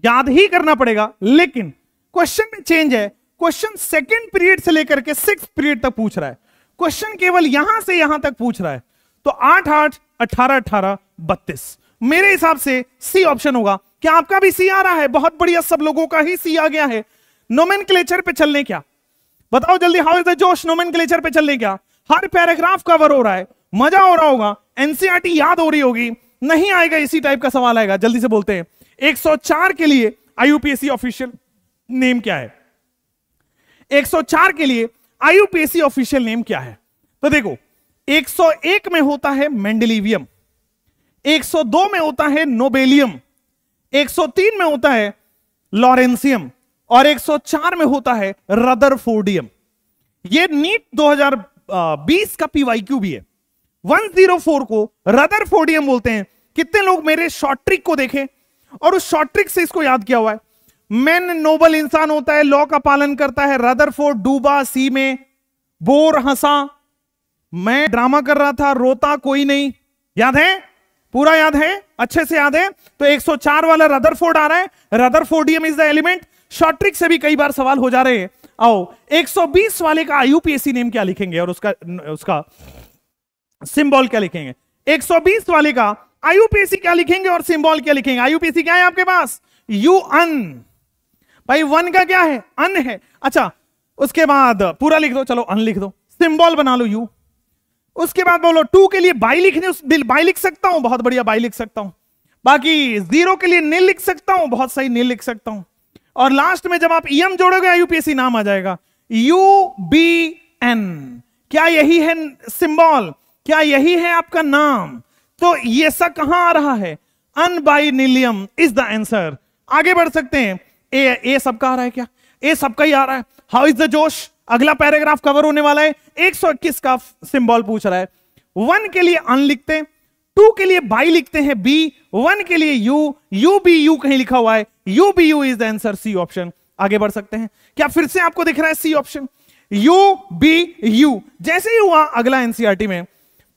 याद ही करना पड़ेगा, लेकिन क्वेश्चन में चेंज है। क्वेश्चन सेकेंड पीरियड से लेकर के सिक्स पीरियड तक पूछ रहा है। क्वेश्चन केवल यहां से यहां तक पूछ रहा है। तो 8, 8, 18, 18, 32 मेरे हिसाब से सी ऑप्शन होगा। क्या आपका भी सी आ रहा है? बहुत बढ़िया, सब लोगों का ही सी आ गया है। नोमेनक्लेचर पे चलने क्या? बताओ जल्दी, हाउ इज द जोश? नोमेनक्लेचर पे चलने क्या? हर पैराग्राफ कवर हो रहा है, मजा हो रहा होगा, एनसीईआरटी याद हो रही होगी। नहीं आएगा इसी टाइप का सवाल आएगा। जल्दी से बोलते हैं 104 के लिए आईयूपीएससी ऑफिशियल नेम क्या है? 104 के लिए आईयूपीएससी ऑफिशियल नेम क्या है? तो देखो 101 में होता है मेंडलीवियम, 102 में होता है नोबेलियम, 103 में होता है लॉरेंसियम और 104 में होता है रदरफोर्डियम। ये नीट 2020 का पीवाईक्यू भी है। 104 को रदरफोर्डियम बोलते हैं। कितने लोग मेरे शॉर्ट ट्रिक को देखें और उस शॉर्ट ट्रिक से इसको याद किया हुआ है? मैन नोबल इंसान होता है, लॉ का पालन करता है, रदरफोर्ड डूबा सी में, बोर हंसा, मैं ड्रामा कर रहा था, रोता कोई नहीं। याद है? पूरा याद है? अच्छे से याद है? तो 104 वाला रदरफोर्ड आ रहा है। Rutherfordium is the element. Short trick से भी कई बार सवाल हो जा रहे हैं। आओ 120 वाले का आईयूपीएससी नेम क्या लिखेंगे और उसका सिंबल क्या लिखेंगे? 120 वाले का आईयूपीएससी क्या लिखेंगे और सिंबल क्या लिखेंगे? आईयूपीएससी क्या है आपके पास? यून। भाई वन का क्या है? अन है। अच्छा उसके बाद पूरा लिख दो, चलो अन लिख दो, सिंबल बना लो यू। उसके बाद बोलो 2 के लिए बाई लिखने, बाई लिख सकता हूं, बहुत बढ़िया बाई लिख सकता हूं। बाकी 0 के लिए नील लिख सकता हूं, बहुत सही नील लिख सकता हूं। और लास्ट में जब आप ईएम जोड़ोगे आईयूपीएससी नाम आ जाएगा। UBN, क्या यही है सिंबल? क्या यही है आपका नाम? तो ये सब कहां आ रहा है? Unbinilium is the answer. आगे बढ़ सकते हैं। ए सबका आ रहा है क्या? ए सबका ही आ रहा है। हाउ इज द जोश? अगला पैराग्राफ कवर होने वाला है। 121 का सिंबल पूछ रहा है। 1 के लिए अन लिखते हैं, 2 के लिए बाई लिखते हैं बी, 1 के लिए यू, UBU कहीं लिखा हुआ है, UBU is the answer, C option. आगे बढ़ सकते हैं। क्या फिर से आपको दिख रहा है सी ऑप्शन? UBU जैसे ही हुआ। अगला एनसीईआरटी में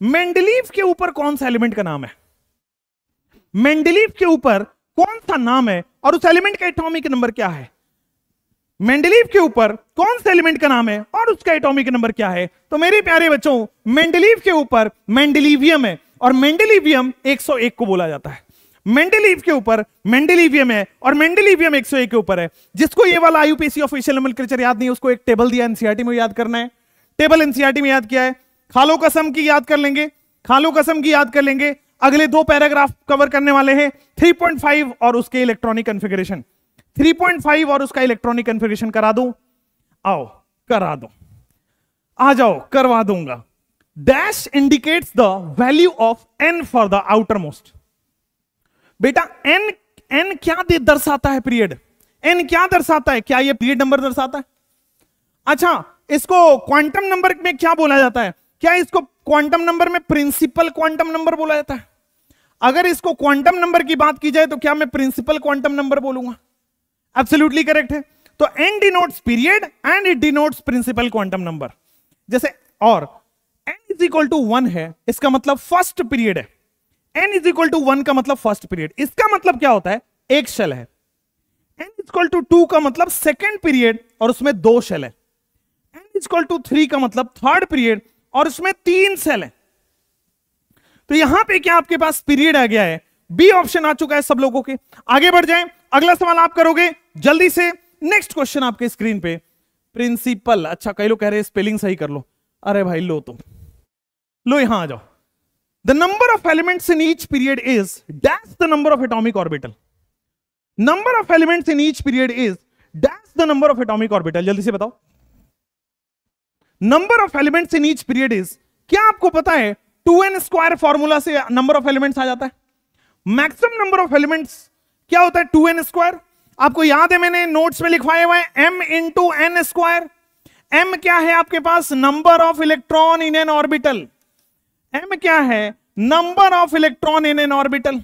मेंडलीव के ऊपर कौन सा एलिमेंट का नाम है? मेंडलीव के ऊपर कौन सा नाम है और उस एलिमेंट का एटॉमिक नंबर क्या है? मेंडलीव के ऊपर कौन से एलिमेंट का नाम है और उसका एटॉमिक नंबर क्या है? तो मेरे प्यारे बच्चों मेंडलीव के ऊपर मेंडलीवियम है और मेंडलीवियम 101 को बोला जाता है। मेंडलीव के ऊपर मेंडलीवियम है और मेंडलीवियम 101 के ऊपर है। जिसको ये वाला आईयूपीएससी ऑफिशियल नोमेनक्लेचर याद नहीं, उसको एक टेबल दिया एनसीईआरटी में, याद करना है। टेबल एनसीईआरटी में याद किया है, खालो कसम की याद कर लेंगे, खालो कसम की याद कर लेंगे। अगले 2 पैराग्राफ कवर करने वाले हैं 3.5 और उसके इलेक्ट्रॉनिक कॉन्फ़िगरेशन। 3.5 और उसका इलेक्ट्रॉनिक कॉन्फ़िगरेशन करा दूं? आओ करा दूं, आ जाओ करवा दूंगा। Dash indicates the value of N for the outermost. बेटा एन क्या दर्शाता है? पीरियड एन क्या दर्शाता है? क्या ये पीरियड नंबर दर्शाता है? अच्छा इसको क्वांटम नंबर में क्या बोला जाता है? क्या इसको क्वांटम नंबर में प्रिंसिपल क्वांटम नंबर बोला जाता है? अगर इसको क्वांटम नंबर की बात की जाए तो क्या मैं प्रिंसिपल क्वांटम नंबर बोलूंगा? एब्सोल्युटली करेक्ट है। तो N denotes period and it denotes principal quantum number. जैसे और एन इज इक्वल टू 1 है, इसका मतलब फर्स्ट पीरियड है। एन इज इक्वल टू 1 का मतलब फर्स्ट पीरियड। इसका मतलब क्या होता है? एक शेल है। एन इज इक्वल टू 2 का मतलब सेकेंड पीरियड और उसमें 2 शेल है। एन इज इक्वल टू 3 का मतलब थर्ड पीरियड और उसमें 3 शेल है। तो यहां पर क्या आपके पास पीरियड आ गया है? बी ऑप्शन आ चुका है सब लोगों के। आगे बढ़ जाएं, अगला सवाल आप करोगे जल्दी से। नेक्स्ट क्वेश्चन आपके स्क्रीन पे, प्रिंसिपल। अच्छा कई लोग कह रहे हैं स्पेलिंग सही कर लो, अरे भाई लो तुम, लो यहां आ जाओ। The number of elements in each period is dash the number of atomic orbital. Number of elements in each period is dash the number of atomic orbital. जल्दी से बताओ number of elements in each period is. क्या आपको पता है 2n स्क्वायर फॉर्मूला से नंबर ऑफ एलिमेंट्स आ जाता है। मैक्सिमम नंबर ऑफ एलिमेंट्स क्या होता है 2n स्क्वायर। आपको याद है मैंने नोट्स में लिखवाए हुए m into n square. m क्या है आपके पास number of electron in N orbital. m क्या है number of electron in N orbital.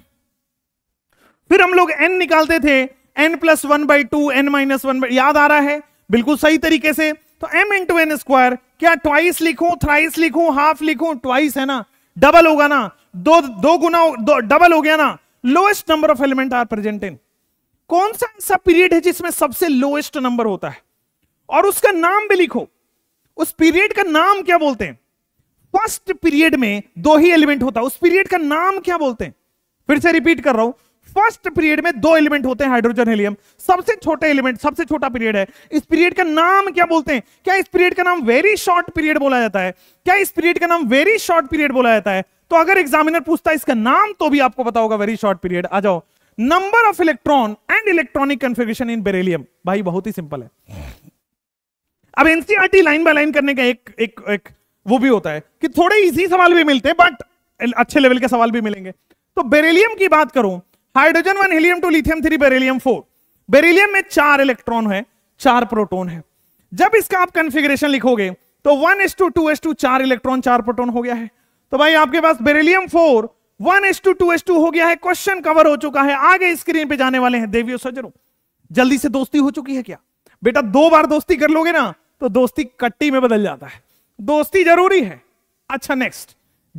फिर हम लोग n निकालते थे n plus 1/2 n minus 1 by, याद आ रहा है बिल्कुल सही तरीके से। तो m इंटू एन स्क्वायर, क्या ट्वाइस लिखूं, थ्राइस लिखूं, हाफ लिखूं, ट्वाइस है ना, डबल होगा ना, दो गुना डबल हो गया ना। Lowest number of element are present in. कौन सा ऐसा पीरियड है जिसमें सबसे लोएस्ट नंबर होता है, और उसका नाम भी लिखो, उस पीरियड का नाम क्या बोलते हैं। फर्स्ट पीरियड में दो ही एलिमेंट होता है, उस पीरियड का नाम क्या बोलते हैं। फिर से रिपीट कर रहा हूं, फर्स्ट पीरियड में दो एलिमेंट होते हैं, हाइड्रोजन हीलियम, सबसे छोटे एलिमेंट, सबसे छोटा पीरियड है। इस पीरियड का नाम क्या बोलते हैं। क्या इस पीरियड का नाम वेरी शॉर्ट पीरियड बोला जाता है। क्या इस पीरियड का नाम वेरी शॉर्ट पीरियड बोला जाता है। तो अगर एग्जामिनर पूछता है इसका नाम तो भी आपको पता होगा वेरी शॉर्ट पीरियड। आ जाओ, number of electron and electronic configuration in beryllium. भाई बहुत ही सिंपल है। अब एनसीईआरटी लाइन बाय लाइन करने का एक एक एक वो भी होता है कि थोड़े इजी सवाल भी मिलते हैं, बट अच्छे लेवल के सवाल भी मिलेंगे। तो बेरिलियम की बात करूं, hydrogen 1 helium 2 lithium 3 beryllium 4। Beryllium में 4 इलेक्ट्रॉन है, 4 प्रोटॉन है। जब इसका आप कॉन्फ़िगरेशन लिखोगे तो 1:2:2 4 इलेक्ट्रॉन 4 प्रोटॉन हो गया है। तो भाई आपके पास बेरिलियम 4 1:2:2 हो गया है। क्वेश्चन कवर हो चुका है। आगे स्क्रीन पे जाने वाले हैं देवियों सज्जनों, जल्दी से दोस्ती हो चुकी है क्या बेटा। दो बार दोस्ती कर लोगे ना तो दोस्ती कट्टी में बदल जाता है, दोस्ती जरूरी है। अच्छा नेक्स्ट,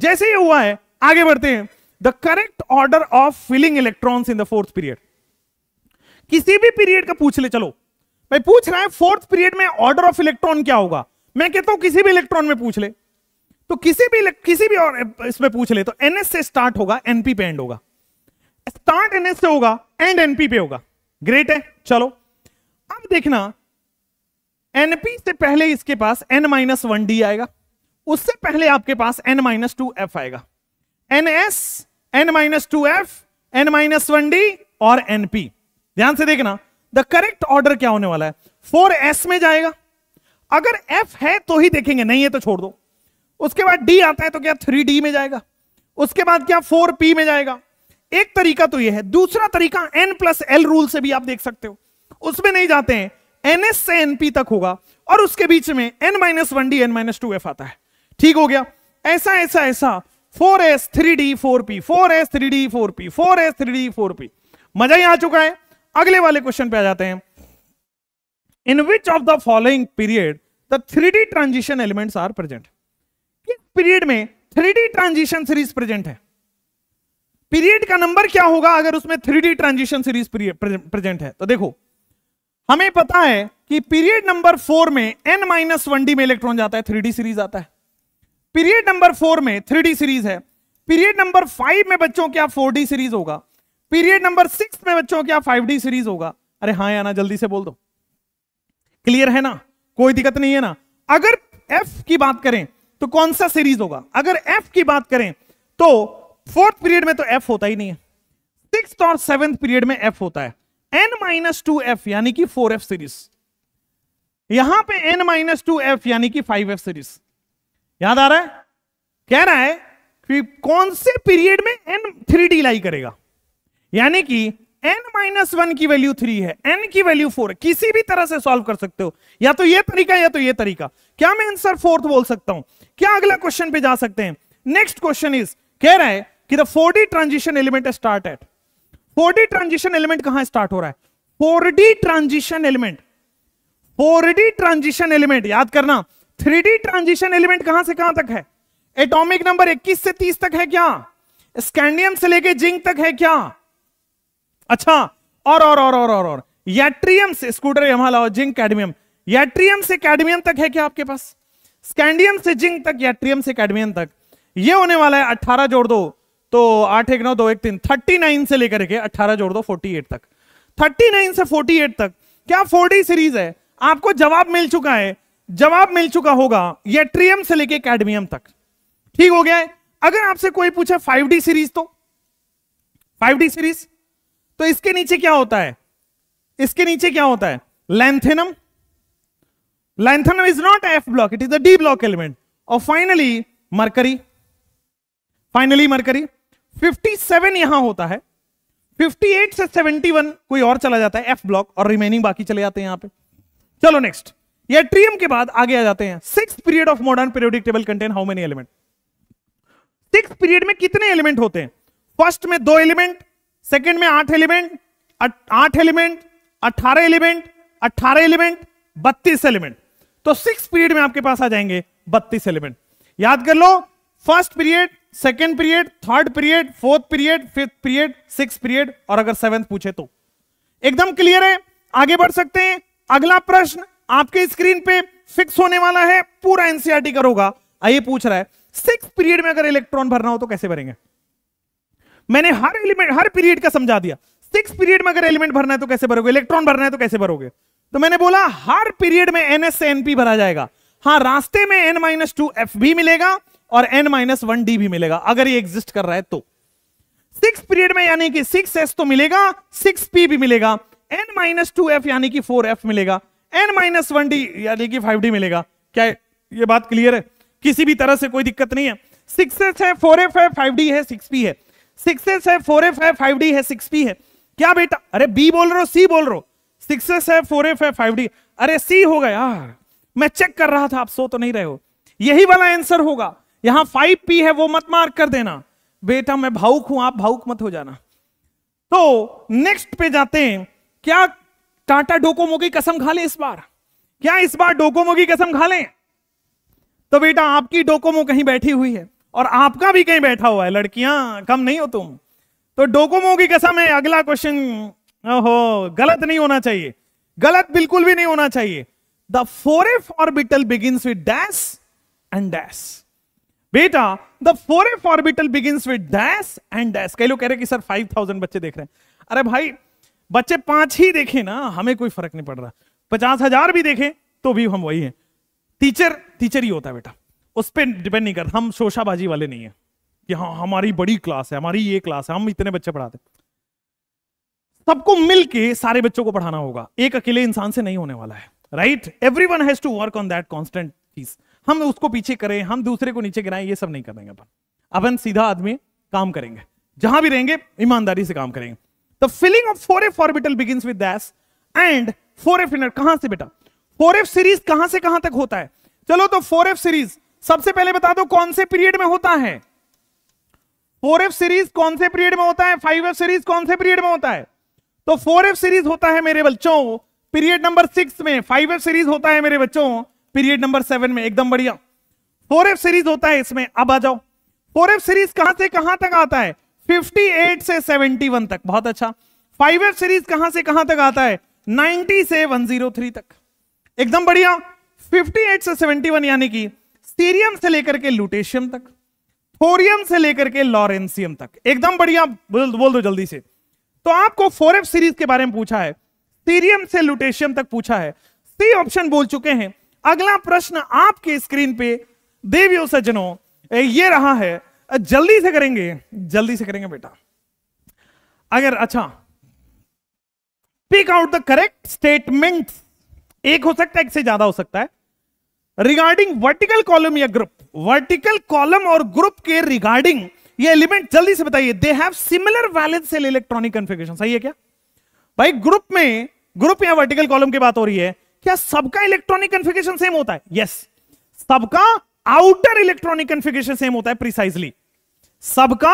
जैसे ही हुआ है आगे बढ़ते हैं। The correct order of filling electrons in the fourth period. किसी भी पीरियड का पूछ ले, चलो भाई पूछ रहा है फोर्थ पीरियड में ऑर्डर ऑफ इलेक्ट्रॉन क्या होगा। मैं कहता हूं किसी भी इलेक्ट्रॉन में पूछ ले, तो किसी भी और इसमें पूछ ले तो एनएस से स्टार्ट होगा, एनपी पे एंड होगा। स्टार्ट एनएस से होगा, एंड एनपी पे होगा। ग्रेट है। चलो अब देखना, एनपी से पहले इसके पास n-1d आएगा, उससे पहले आपके पास n-2f आएगा। ns n-2f, n-1d और np। ध्यान से देखना द करेक्ट ऑर्डर क्या होने वाला है। 4s में जाएगा, अगर f है तो ही देखेंगे, नहीं है तो छोड़ दो। उसके बाद d आता है तो क्या 3d में जाएगा, उसके बाद क्या 4p में जाएगा। एक तरीका तो ये है, दूसरा तरीका n+l रूल से भी आप देख सकते हो, उसमें नहीं जाते हैं, ns से np तक होगा और उसके बीच में n-1d n-2f आता है। ठीक हो गया। ऐसा ऐसा ऐसा 4s 3d 4p 4s 3d 4p 4s 3d 4p। मजा ही आ चुका है। अगले वाले क्वेश्चन पे आ जाते हैं। In which of the following period the 3d transition elements are present. किस पीरियड में 3d ट्रांजिशन सीरीज प्रेजेंट है। पीरियड का नंबर क्या होगा अगर उसमें 3d ट्रांजिशन सीरीज प्रेजेंट है। तो देखो हमें पता है कि पीरियड नंबर 4 में n-1d में इलेक्ट्रॉन जाता है, 3d सीरीज आता है। पीरियड नंबर 4 में 3D सीरीज है। पीरियड नंबर 5 में बच्चों क्या 4D सीरीज होगा। पीरियड नंबर 6 में बच्चों क्या 5D सीरीज होगा। अरे हाँ या ना जल्दी से बोल दो, क्लियर है ना, कोई दिक्कत नहीं है ना। अगर F की बात करें तो कौन सा सीरीज होगा। अगर F की बात करें तो फोर्थ पीरियड में तो F होता ही नहीं है, सिक्स्थ और सेवेंथ पीरियड में F होता है। N-2F यानी कि 4F सीरीज, यहां पे N-2F यानी कि 5F सीरीज। याद आ रहा है, कह रहा है कि कौन से पीरियड में n 3d लाई करेगा, यानी कि n-1 की वैल्यू 3 है, n की वैल्यू 4 है। किसी भी तरह से सॉल्व कर सकते हो, या तो ये तरीका या तो ये तरीका। क्या मैं आंसर फोर्थ बोल सकता हूं क्या। अगला क्वेश्चन पे जा सकते हैं। नेक्स्ट क्वेश्चन इज, कह रहा है कि the 4d transition element start at. 4d transition element कहां स्टार्ट हो रहा है। 4d transition element, 4d transition element याद करना। 3D ट्रांजिशन एलिमेंट कहां से कहां तक है। एटॉमिक नंबर 21 से 30 तक है क्या। स्कैंडियम से लेके जिंक तक है क्या। अच्छा और यट्रियम से, स्कूटर यहां लाओ, जिंक कैडमियम, यट्रियम से कैडमियम तक है क्या आपके पास। स्कैंडियम से जिंक तक, यट्रियम से कैडमियम तक। ये होने वाला है 18 जोड़ दो तो 8 1 9 2 1 3 39 से लेकर के 18 जोड़ दो 48 तक, 39 से 48 तक क्या 40 सीरीज है। आपको जवाब मिल चुका है, जवाब मिल चुका होगा ये ट्रियम से लेके कैडमियम तक, ठीक हो गया है। अगर आपसे कोई पूछे 5D सीरीज, तो 5D सीरीज तो इसके नीचे क्या होता है, इसके नीचे क्या होता है lanthanum. Lanthanum is not F block, it is the D block element. और फाइनली मरकरी, फाइनली मरकरी 57 यहां होता है, 58 से 71 कोई और चला जाता है एफ ब्लॉक और रिमेनिंग बाकी चले जाते हैं यहां पे। चलो नेक्स्ट, ये ट्रियम के बाद आगे आ जाते हैं। 6th period of modern periodic table contain how many element. 6th period में कितने एलिमेंट होते हैं? फर्स्ट में 2 एलिमेंट, सेकंड में 8 element, 8 element, 18 element, 18 element, 32 element. तो 6th पीरियड में आपके पास आ जाएंगे 32 एलिमेंट। याद कर लो, first period, second period, third period, fourth period, fifth period, six period और अगर सेवेंथ पूछे तो। एकदम क्लियर है, आगे बढ़ सकते हैं। अगला प्रश्न आपके स्क्रीन पे फिक्स होने वाला है, पूरा एनसीईआरटी करोगा। आइए पूछ रहा है 6 पीरियड में अगर इलेक्ट्रॉन भरना हो तो कैसे भरेंगे। मैंने हर एलिमेंट हर पीरियड का समझा दिया। 6 पीरियड में अगर एलिमेंट भरना है तो कैसे भरोगे, इलेक्ट्रॉन भरना है तो कैसे भरोगे। तो मैंने बोला हर पीरियड में एनएस से एनपी भरा जाएगा। हाँ, रास्ते में N-2F भी मिलेगा और N-1D भी मिलेगा अगर ये एग्जिस्ट कर रहा है तो। 6 पीरियड में यानी कि 6S तो मिलेगा, 6P भी मिलेगा, N-2F यानी कि 4F मिलेगा, N-1D यानी कि 5D मिलेगा। क्या ये बात क्लियर है? किसी भी तरह से कोई दिक्कत नहीं है। 6S है, 4F है, 5D है, 6P है। 6S है, 4F है, 5D है, 6P है। क्या बेटा, अरे B बोल रहे हो, C बोल रहे हो। 6S है, 4F है, 5D, अरे C हो गया, मैं चेक कर रहा था आप सो तो नहीं रहे हो। यही वाला आंसर होगा। यहां 5P है वो मत मार्क कर देना बेटा, मैं भावुक हूं, आप भावुक मत हो जाना। तो नेक्स्ट पे जाते हैं। क्या टाटा डोकोमो की कसम खा ले इस बार, क्या इस बार डोकोमो की कसम खा ले? तो बेटा आपकी डोकोमो कहीं बैठी हुई है और आपका भी कहीं बैठा हुआ है, लड़कियां कम नहीं हो तुम। तो डोकोमो की कसम है अगला क्वेश्चन। ओहो, गलत नहीं होना चाहिए, गलत बिल्कुल भी नहीं होना चाहिए। The 4f orbital begins with dash and dash. बेटा the 4f orbital begins with dash and dash. कई लोग कह रहे कि सर 5000 बच्चे देख रहे हैं। अरे भाई बच्चे 5 ही देखें ना, हमें कोई फर्क नहीं पड़ रहा। 50,000 भी देखें तो भी हम वही हैं। टीचर ही होता है बेटा, उस पर डिपेंड नहीं करता। हम शोशाबाजी वाले नहीं है कि हाँ हमारी बड़ी क्लास है, हमारी ये क्लास है, हम इतने बच्चे पढ़ाते। सबको मिल के सारे बच्चों को पढ़ाना होगा, एक अकेले इंसान से नहीं होने वाला है। Right, everyone has to work on that constant चीज। हम उसको पीछे करें, हम दूसरे को नीचे गिराएं, ये सब नहीं करेंगे अपन सीधा आदमी काम करेंगे, जहां भी रहेंगे ईमानदारी से काम करेंगे। The filling of 4f orbital begins with dash and 4f inner. कहां से बेटा 4f सीरीज कहां से कहां तक होता है? चलो तो 4f सीरीज सबसे पहले बता दो कौन से पीरियड में होता है। 4f सीरीज कौन से पीरियड में होता है, 5f सीरीज कौन से पीरियड में होता है? तो 4f सीरीज होता है मेरे बच्चों पीरियड नंबर 6 में, 5F सीरीज होता है मेरे बच्चों पीरियड नंबर 7 में। एकदम बढ़िया, 4F सीरीज होता है इसमें। अब आ जाओ, 4F सीरीज कहां से कहां तक आता है? 58 से 71 तक, बहुत अच्छा। 5F सीरीज कहां से कहां तक आता है? 90 से 103 तक, एकदम बढ़िया। 58 से 71 यानी कि सीरियम से लेकर के लुटेशियम तक, थोरियम से लेकर के लॉरेंसियम तक, एकदम बढ़िया। बोल दो जल्दी से। तो आपको 4F सीरीज के बारे में पूछा है, सीरियम से लुटेशियम तक पूछा है, सी ऑप्शन बोल चुके हैं। अगला प्रश्न आपके स्क्रीन पे देवियों सज्जनों ये रहा है, जल्दी से करेंगे, जल्दी से करेंगे बेटा। अगर अच्छा pick out the correct statement, एक हो सकता है, एक से ज्यादा हो सकता है, रिगार्डिंग वर्टिकल कॉलम या ग्रुप। वर्टिकल कॉलम और ग्रुप के रिगार्डिंग ये एलिमेंट जल्दी से बताइए। They have similar valence shell electronic configuration, सही है क्या भाई? ग्रुप में, ग्रुप या वर्टिकल कॉलम की बात हो रही है, क्या सबका इलेक्ट्रॉनिक कॉन्फ़िगरेशन सेम होता है? यस, सबका आउटर इलेक्ट्रॉनिक कॉन्फ़िगरेशन सेम होता है, प्रिसाइजली सबका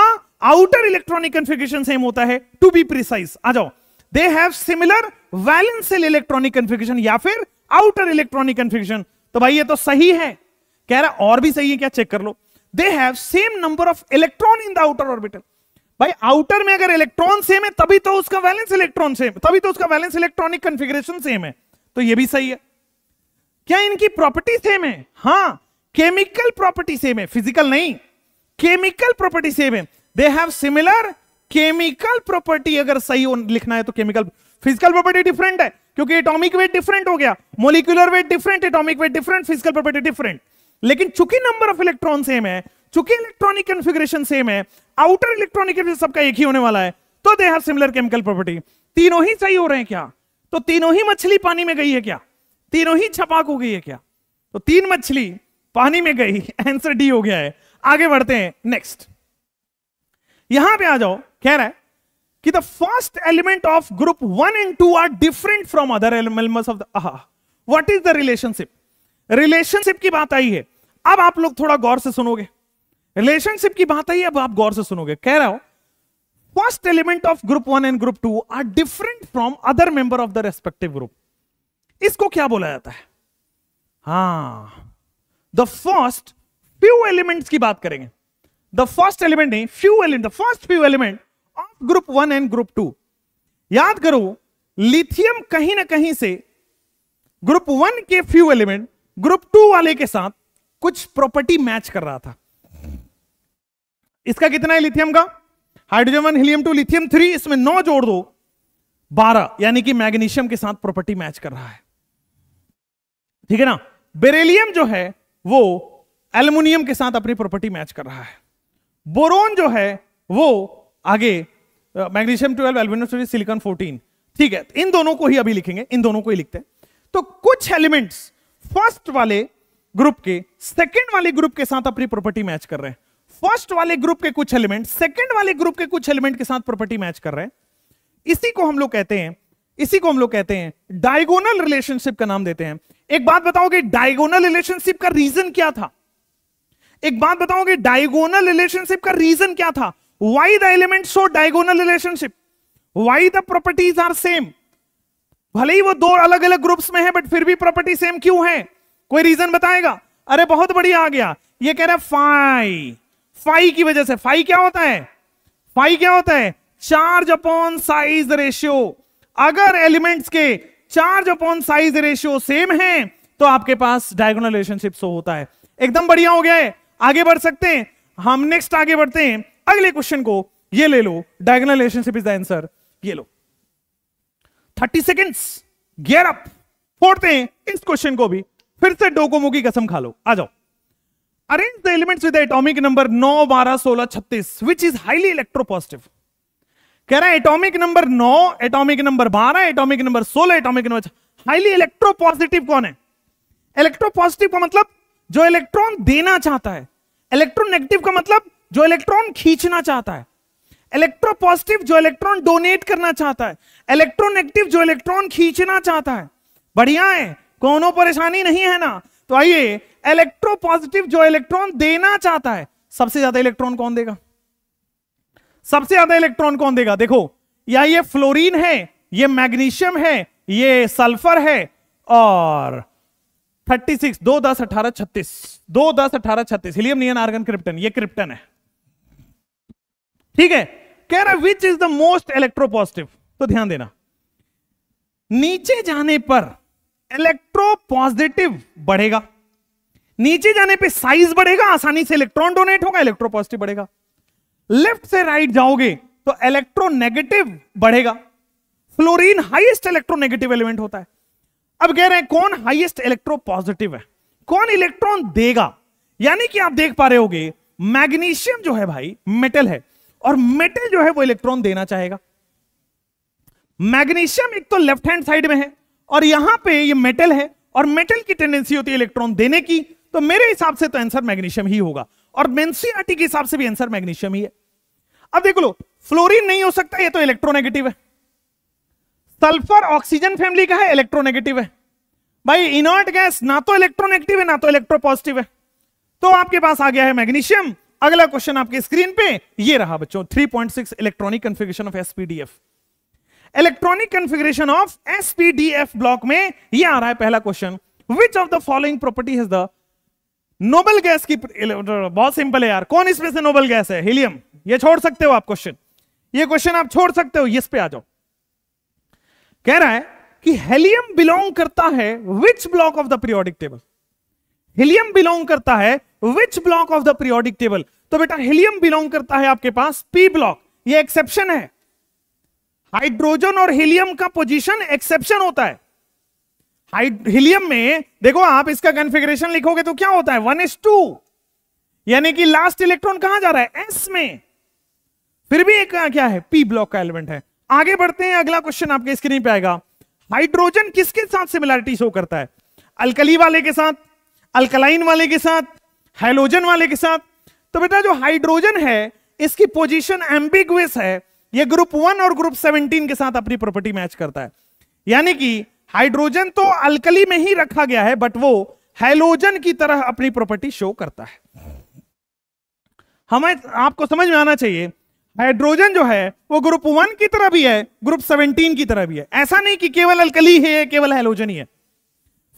आउटर इलेक्ट्रॉनिक कॉन्फ़िगरेशन सेम होता है, टू बी प्रिसाइज। आ जाओ, they have similar valence shell electronic configuration या फिर आउटर इलेक्ट्रॉनिक कॉन्फ़िगरेशन। तो भाई ये तो सही है, कह रहा और भी सही है क्या, चेक कर लो। They have same number of electron in the outer orbital. भाई आउटर में अगर इलेक्ट्रॉन सेम है तभी तो उसका वैलेंस इलेक्ट्रॉन सेम, तभी तो उसका वैलेंस इलेक्ट्रॉनिक कॉन्फ़िगरेशन सेम है, तो ये भी सही है। क्या इनकी प्रॉपर्टी सेम है? हाँ, केमिकल प्रॉपर्टी सेम है, फिजिकल नहीं, केमिकल प्रॉपर्टी सेम है। They have similar chemical property. अगर सही लिखना है तो केमिकल, फिजिकल प्रॉपर्टी डिफरेंट है क्योंकि एटॉमिक वेट डिफरेंट हो गया, molecular weight different, atomic weight different, physical property different, लेकिन चूंकि नंबर ऑफ इलेक्ट्रॉन सेम है, चूंकि इलेक्ट्रॉनिक कॉन्फ़िगरेशन सेम है, आउटर इलेक्ट्रॉनिक सबका एक ही होने वाला है, तो they have similar chemical property. तीनों ही सही हो रहे हैं क्या? तो तीनों ही मछली पानी में गई है क्या? तीनों ही छपाक हो गई है क्या? तो तीन मछली पानी में गई, आंसर डी हो गया है। आगे बढ़ते हैं नेक्स्ट, यहां पे आ जाओ। कह रहा है कि the first element of group 1 and 2 are different from other elements of the, what is the relationship? Relationship की बात आई है, अब आप लोग थोड़ा गौर से सुनोगे। रिलेशनशिप की बात आई है, अब आप गौर से सुनोगे। कह रहा हो first element of group 1 and group 2 are different from other member of the respective group. इसको क्या बोला जाता है? हाँ, द फर्स्ट फ्यू एलिमेंट्स की बात करेंगे। द फर्स्ट एलिमेंट नहीं, few element, the first few element of group 1 and group 2। याद करो, लिथियम कहीं ना कहीं से ग्रुप 1 के फ्यू एलिमेंट ग्रुप 2 वाले के साथ कुछ प्रॉपर्टी मैच कर रहा था। इसका कितना है लिथियम का? हाइड्रोजन 1, हीलियम 2, लिथियम 3, इसमें 9 जोड़ दो 12, यानी कि मैग्नीशियम के साथ प्रॉपर्टी मैच कर रहा है, ठीक है ना। बेरिलियम जो है वो एल्युमिनियम के साथ अपनी प्रॉपर्टी मैच कर रहा है। बोरोन जो है वो आगे मैग्नीशियम 12, एल्युमिनियम 14, सिलिकॉन 14, ठीक है। इन दोनों को ही अभी लिखेंगे, इन दोनों को ही लिखते हैं। तो कुछ एलिमेंट्स फर्स्ट वाले ग्रुप के सेकंड वाले ग्रुप के साथ अपनी प्रॉपर्टी मैच कर रहे हैं, फर्स्ट वाले ग्रुप के कुछ एलिमेंट सेकंड वाले ग्रुप के कुछ एलिमेंट के साथ प्रॉपर्टी मैच कर रहे हैं। इसी को हम लोग कहते हैं डायगोनल रिलेशनशिप का नाम देते हैं। एक बात बताओगे, डायगोनल रिलेशनशिप का रीजन क्या था? Why the elements show diagonal relationship? Why the properties are same? भले ही वो दो अलग अलग ग्रुप्स में है, बट फिर भी प्रॉपर्टी सेम क्यों है? कोई रीजन बताएगा? अरे बहुत बढ़िया आ गया, ये कह रहा है फाई, फाई की वजह से। फाई क्या होता है? फाई क्या होता है? Charge upon size ratio. अगर एलिमेंट्स के charge upon size ratio same है तो आपके पास डायगोनल रिलेशनशिप शो होता है। एकदम बढ़िया हो गया है, आगे बढ़ सकते हैं हम। नेक्स्ट आगे बढ़ते हैं अगले क्वेश्चन को, ये ले लो, diagonal relationship is the answer. ये लो 30 सेकेंड्स, गियर अप। फोड़ते हैं इस क्वेश्चन को भी, फिर से डोकोमो की कसम खा लो। आ जाओ, arrange the elements with atomic number 9, 12, 16, 36 which is highly electropositive. कह रहा है atomic number 9, atomic number 12, atomic number 16, atomic number highly electropositive. कौन है इलेक्ट्रोपॉजिटिव? का मतलब जो इलेक्ट्रॉन देना चाहता है। इलेक्ट्रोनेगेटिव का मतलब जो इलेक्ट्रॉन खींचना चाहता है। इलेक्ट्रोपॉजिटिव जो इलेक्ट्रॉन डोनेट करना चाहता है। इलेक्ट्रोनेगेटिव जो इलेक्ट्रॉन खींचना चाहता है। बढ़िया है, कोनो परेशानी नहीं है ना। तो आइए, इलेक्ट्रोपॉजिटिव जो इलेक्ट्रॉन देना चाहता है, सबसे ज्यादा इलेक्ट्रॉन कौन देगा? सबसे ज्यादा इलेक्ट्रॉन कौन देगा? देखो, या ये फ्लोरीन है, ये मैग्नीशियम है, ये सल्फर है, और 36, 2, 10, 18, 36, 2, 10, 18, 36, हीलियम, नियन, आर्गन, क्रिप्टन, ये क्रिप्टन है, ठीक है। कह रहा which is the most electropositive, तो ध्यान देना, नीचे जाने पर इलेक्ट्रोपॉजिटिव बढ़ेगा। नीचे जाने पे साइज बढ़ेगा, आसानी से इलेक्ट्रॉन डोनेट होगा, इलेक्ट्रोपॉजिटिव बढ़ेगा। लेफ्ट से राइट जाओगे तो इलेक्ट्रोनेगेटिव बढ़ेगा। फ्लोरीन हाईएस्ट इलेक्ट्रोनेगेटिव एलिमेंट होता है। अब कह रहे हैं कौन हाईएस्ट इलेक्ट्रोपॉजिटिव है, कौन इलेक्ट्रॉन देगा। यानी कि आप देख पा रहे होगे, मैग्नीशियम जो है भाई मेटल है, और मेटल जो है वो इलेक्ट्रॉन देना चाहेगा। मैग्नीशियम एक तो लेफ्ट हैंड साइड में है, और यहां पे ये मेटल है, और मेटल की टेंडेंसी होती है इलेक्ट्रॉन देने की। तो मेरे हिसाब से तो आंसर मैग्नीशियम ही होगा, और एनसीईआरटी के हिसाब से भी आंसर मैग्नीशियम ही है। अब देख लो, फ्लोरीन नहीं हो सकता, ये तो इलेक्ट्रोनेगेटिव है। सल्फर ऑक्सीजन फैमिली का है, इलेक्ट्रोनेगेटिव है। भाई इनर्ट गैस ना तो इलेक्ट्रोनेगेटिव है ना तो इलेक्ट्रोपॉजिटिव है। तो आपके पास आ गया है मैग्नीशियम। अगला क्वेश्चन आपके स्क्रीन पे ये रहा बच्चों, 3.6 electronic configuration of SPDF. Electronic configuration of SPDF block में ये आ रहा है पहला question, which of the following property has the noble gas की। बहुत सिंपल है यार, कौन इसमें से नोबल गैस है? हीलियम। ये छोड़ सकते हो आप क्वेश्चन, ये क्वेश्चन आप छोड़ सकते हो। इस पे आ जाओ, कह रहा है कि हेलियम बिलोंग करता है which block of the periodic table. Helium belong करता है which block of the periodic table. तो बेटा हीलियम बिलोंग करता है आपके पास पी ब्लॉक, ये एक्सेप्शन है। हाइड्रोजन और हीलियम का पोजीशन एक्सेप्शन होता है। हीलियम में देखो आप इसका कॉन्फ़िगरेशन लिखोगे तो क्या होता है 1:2, यानी कि लास्ट इलेक्ट्रॉन कहां जा रहा है एस में, फिर भी एक क्या है पी ब्लॉक का एलिमेंट है। आगे बढ़ते हैं, अगला क्वेश्चन आपके स्क्रीन पे आएगा। हाइड्रोजन किसके साथ सिमिलैरिटी शो करता है? अल्कली वाले के साथ, अल्कलाइन वाले के साथ, हैलोजन वाले के साथ। तो बेटा जो हाइड्रोजन है इसकी पोजीशन एम्बिगुअस है, ये ग्रुप 1 और ग्रुप 17 के साथ अपनी प्रॉपर्टी मैच करता है, यानी कि हाइड्रोजन तो अल्कली में ही रखा गया है बट वो हैलोजन की तरह अपनी प्रॉपर्टी शो करता है। हमें आपको समझ में आना चाहिए हाइड्रोजन जो है वो ग्रुप 1 की तरह भी है, ग्रुप 17 की तरह भी है। ऐसा नहीं कि केवल अल्कली है, केवल हैलोजन ही है।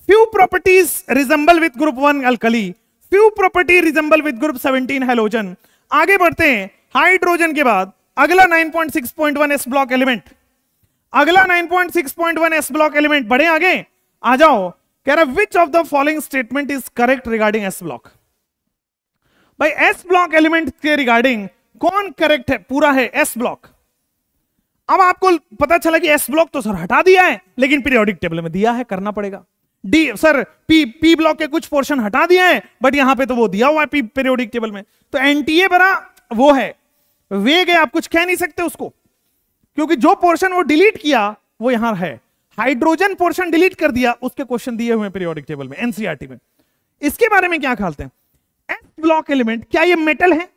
Few properties resemble with group 1 alkali, few property resemble with group 17 halogen. आगे बढ़ते हैं, हाइड्रोजन के बाद अगला 9.6.1 एस ब्लॉक एलिमेंट, अगला 9.6.1 एस ब्लॉक एलिमेंट। बढ़े आगे आ जाओ, कह रहा which of the following statement is correct regarding S block. भाई एस ब्लॉक एलिमेंट के रिगार्डिंग कौन करेक्ट है? पूरा है एस ब्लॉक। अब आपको पता चला कि एस ब्लॉक तो सर हटा दिया है लेकिन पीरियोडिक टेबल में दिया है, करना पड़ेगा। डी सर पी ब्लॉक के कुछ पोर्शन हटा दिया है बट यहां पे तो वो दिया हुआ है पी पीरियोडिक टेबल में, तो एनटीए बना वो है वेग है, आप कुछ कह नहीं सकते उसको क्योंकि जो पोर्शन वो डिलीट किया वो यहां है। हाइड्रोजन पोर्शन डिलीट कर दिया, उसके क्वेश्चन दिए हुए हैं पीरियोडिक टेबल में एनसीईआरटी में। इसके बारे में क्या ख्यालते हैं एस ब्लॉक एलिमेंट, क्या ये मेटल है?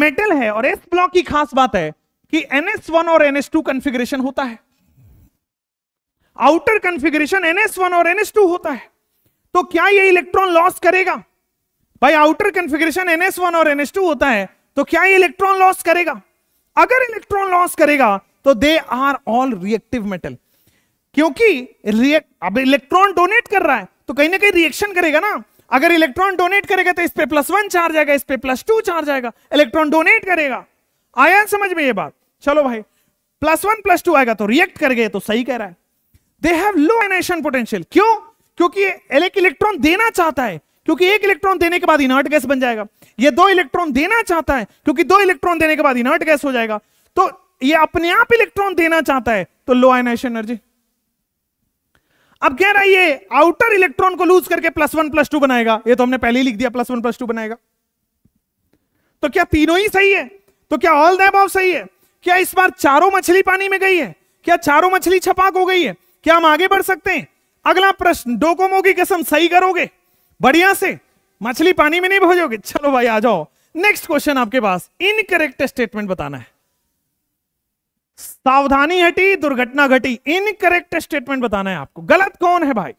मेटल है और एस ब्लॉक की खास बात है कि NH1 और NH2 कॉन्फ़िगरेशन होता है, आउटर कॉन्फ़िगरेशन NH1 और NH2 होता है। तो क्या ये इलेक्ट्रॉन लॉस करेगा? भाई आउटर कॉन्फ़िगरेशन NH1 और NH2 होता है तो क्या ये इलेक्ट्रॉन लॉस करेगा? अगर इलेक्ट्रॉन लॉस करेगा तो they are all reactive metal, क्योंकि अब इलेक्ट्रॉन डोनेट कर रहा है तो कहीं ना कहीं रिएक्शन करेगा ना। अगर इलेक्ट्रॉन डोनेट करेगा तो इस पे +1 चार्ज आएगा, इस पे +2 चार्ज आएगा, इलेक्ट्रॉन डोनेट करेगा। आया समझ में ये बात? चलो भाई +1 +2 आएगा तो रिएक्ट कर गए, तो सही कह रहा है। They have low ionization potential, क्यों? क्योंकि एक इलेक्ट्रॉन देना चाहता है, क्योंकि एक इलेक्ट्रॉन देने के बाद इनर्ट गैस बन जाएगा। ये 2 इलेक्ट्रॉन देना चाहता है क्योंकि 2 इलेक्ट्रॉन देने के बाद इनर्ट गैस हो जाएगा। तो ये अपने आप इलेक्ट्रॉन देना चाहता है, तो लो आयनाइजेशन एनर्जी। अब कह रहा है ये आउटर इलेक्ट्रॉन को लूज करके +1 +2 बनाएगा, ये तो हमने पहले ही लिख दिया +1 +2 बनाएगा। तो क्या तीनों ही सही है? तो क्या ऑल द अबव सही है? क्या इस बार चारों मछली पानी में गई है? क्या चारों मछली छपाक हो गई है? क्या हम आगे बढ़ सकते हैं? अगला प्रश्न, डोकोमो की कसम सही करोगे बढ़िया से, मछली पानी में नहीं भोजोगे। चलो भाई आ जाओ, नेक्स्ट क्वेश्चन आपके पास, इनकरेक्ट स्टेटमेंट बताना है। सावधानी हटी दुर्घटना घटी, इनकरेक्ट स्टेटमेंट बताना है आपको। गलत कौन है भाई?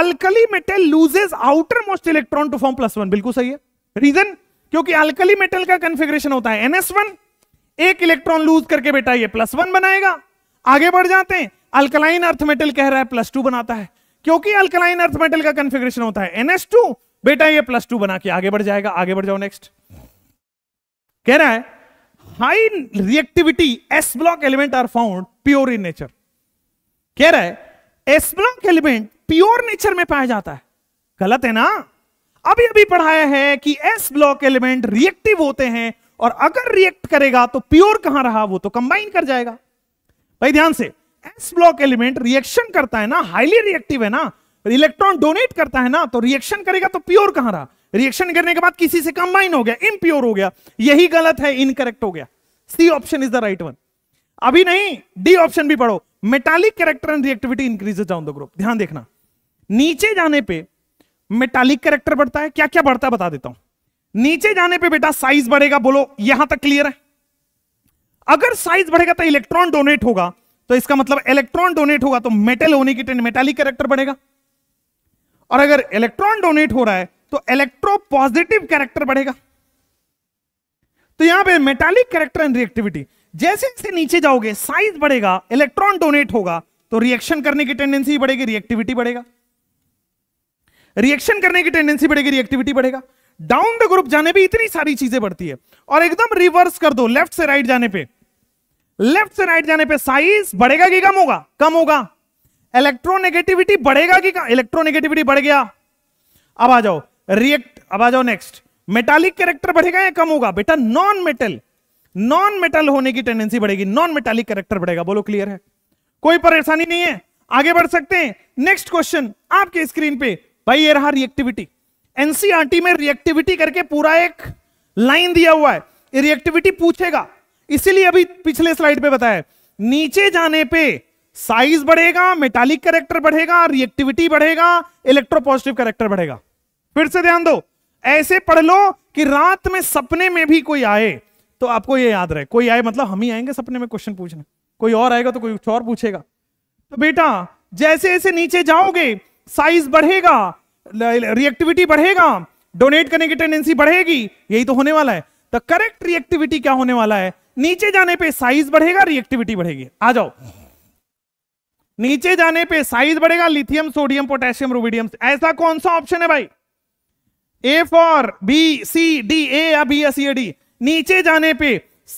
Alkali metal loses outer most electron to form +1, बिल्कुल सही है। रीजन, क्योंकि अल्कली मेटल का कॉन्फ़िगरेशन होता है NS1, एक इलेक्ट्रॉन लूज करके बेटा ये +1 बनाएगा। आगे बढ़ जाते हैं, अल्कलाइन अर्थ मेटल कह रहा है +2 बनाता है, क्योंकि अल्कलाइन अर्थ मेटल का कॉन्फ़िगरेशन होता है NS2, बेटा ये +2 बना के आगे बढ़ जाएगा। आगे बढ़ जाओ, नेक्स्ट कह रहा है high reactivity S block element are found pure in nature. कह रहा है S block element pure nature में पाया जाता है, गलत है ना? अभी अभी पढ़ाया है कि एस ब्लॉक एलिमेंट रिएक्टिव होते हैं और अगर रिएक्ट करेगा तो प्योर कहां रहा, वो तो कंबाइन कर जाएगा। भाई ध्यान से, एस ब्लॉक एलिमेंट रिएक्शन करता है ना, हाईली रिएक्टिव है ना, इलेक्ट्रॉन डोनेट करता है ना, तो रिएक्शन करेगा तो प्योर कहां रहा? रिएक्शन करने के बाद किसी से कंबाइन हो गया, इम्प्योर हो गया। यही गलत है, इनकरेक्ट हो गया। C option is the right one. अभी नहीं, डी ऑप्शन भी पढ़ो, metallic character and reactivity increases down the group. ध्यान देखना, नीचे जाने पे मेटालिक कैरेक्टर बढ़ता है, क्या क्या बढ़ता है बता देता हूं। नीचे जाने पे बेटा साइज बढ़ेगा, बोलो यहां तक क्लियर है? अगर साइज बढ़ेगा तो इलेक्ट्रॉन डोनेट होगा, तो इसका मतलब इलेक्ट्रॉन डोनेट होगा तो मेटल होने की मेटालिक कैरेक्टर बढ़ेगा, और अगर इलेक्ट्रॉन डोनेट हो रहा है तो इलेक्ट्रो पॉजिटिव कैरेक्टर बढ़ेगा। तो यहां पे मेटालिक कैरेक्टर एंड रिएक्टिविटी, जैसे जैसे नीचे जाओगे साइज बढ़ेगा, इलेक्ट्रॉन डोनेट होगा तो रिएक्शन करने की टेंडेंसी बढ़ेगी, रिएक्टिविटी बढ़ेगा। रिएक्शन करने की टेंडेंसी बढ़ेगी, रिएक्टिविटी बढ़ेगा। डाउन द ग्रुप जाने पे इतनी सारी चीजें बढ़ती है, और एकदम रिवर्स कर दो लेफ्ट से राइट जाने पे, लेफ्ट से राइट जाने पे साइज बढ़ेगा कि कम होगा? कम होगा। इलेक्ट्रोनेगेटिविटी बढ़ेगा कि इलेक्ट्रोनेगेटिविटी बढ़ गया। अब आ जाओ नेक्स्ट, मेटालिक कैरेक्टर बढ़ेगा या कम होगा? बेटा नॉन मेटल होने की टेंडेंसी बढ़ेगी, नॉन मेटालिक कैरेक्टर बढ़ेगा। बोलो क्लियर है? कोई परेशानी नहीं है, आगे बढ़ सकते हैं। नेक्स्ट क्वेश्चन आपके स्क्रीन पे भाई ये रहा रिएक्टिविटी। एनसीईआरटी में रिएक्टिविटी करके पूरा एक लाइन दिया हुआ है, रिएक्टिविटी पूछेगा, इसीलिए अभी पिछले स्लाइड पे बताया। नीचे जाने पे साइज बढ़ेगा, मेटालिक कैरेक्टर बढ़ेगा, रिएक्टिविटी बढ़ेगा, इलेक्ट्रोपॉजिटिव कैरेक्टर बढ़ेगा। फिर से ध्यान दो, ऐसे पढ़ लो कि रात में सपने में भी कोई आए तो आपको ये याद रहे। कोई आए मतलब हम ही आएंगे सपने में क्वेश्चन पूछने, कोई और आएगा तो कोई कुछ और पूछेगा। तो बेटा जैसे जैसे नीचे जाओगे साइज बढ़ेगा, रिएक्टिविटी बढ़ेगा, डोनेट करने की टेंडेंसी बढ़ेगी, यही तो होने वाला है। तो करेक्ट रिएक्टिविटी क्या होने वाला है? नीचे जाने पे साइज बढ़ेगा, रिएक्टिविटी बढ़ेगी। आ जाओ, नीचे जाने पे साइज बढ़ेगा, लिथियम, सोडियम, पोटेशियम, रुबिडियम। ऐसा कौन सा ऑप्शन है भाई? A for B, C, D, A या बी या सी या डी। नीचे जाने पे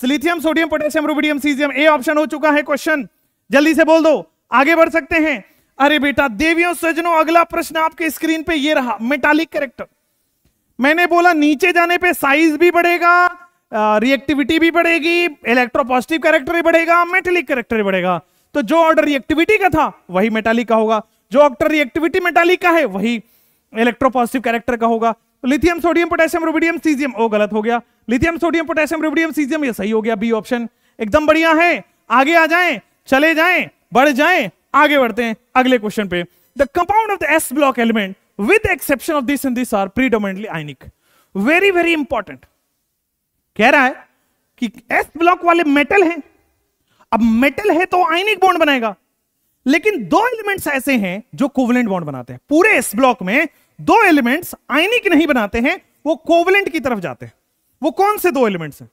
lithium, sodium, potassium, rubidium, caesium, A option हो चुका है क्वेश्चन। जल्दी से बोल दो, आगे बढ़ सकते हैं। अरे बेटा देवियों सजनों, अगला प्रश्न आपके स्क्रीन पे ये रहा, मेटालिक कैरेक्टर। मैंने बोला नीचे जाने पे साइज भी बढ़ेगा, रिएक्टिविटी भी बढ़ेगी, इलेक्ट्रोपॉजिटिव कैरेक्टर भी बढ़ेगा, मेटालिक कैरेक्टर भी बढ़ेगा। तो जो ऑर्डर रिएक्टिविटी का था वही मेटालिक का होगा, जो ऑर्डर रिएक्टिविटी मेटालिक का है वही इलेक्ट्रोपॉजिटिव कैरेक्टर का होगा। तो lithium, sodium, potassium, rubidium, caesium, ओ गलत हो गया, lithium, sodium, potassium, rubidium, caesium, ये सही हो गया, बी ऑप्शन। एकदम बढ़िया है, आगे आ जाएं, चले जाएं, बढ़ जाएं। आगे बढ़ते हैं अगले क्वेश्चन पे। The compound of the S block element with exception of this and this are predominantly ionic. Very very important, कह रहा है कि एस ब्लॉक वाले मेटल हैं। अब मेटल है तो आयनिक बॉन्ड बनाएगा, लेकिन दो एलिमेंट्स ऐसे हैं जो कोवेलेंट बॉन्ड बनाते हैं। पूरे एस ब्लॉक में दो एलिमेंट्स आयनिक नहीं बनाते हैं, वो कोवेलेंट की तरफ जाते हैं। वो कौन से दो एलिमेंट्स हैं?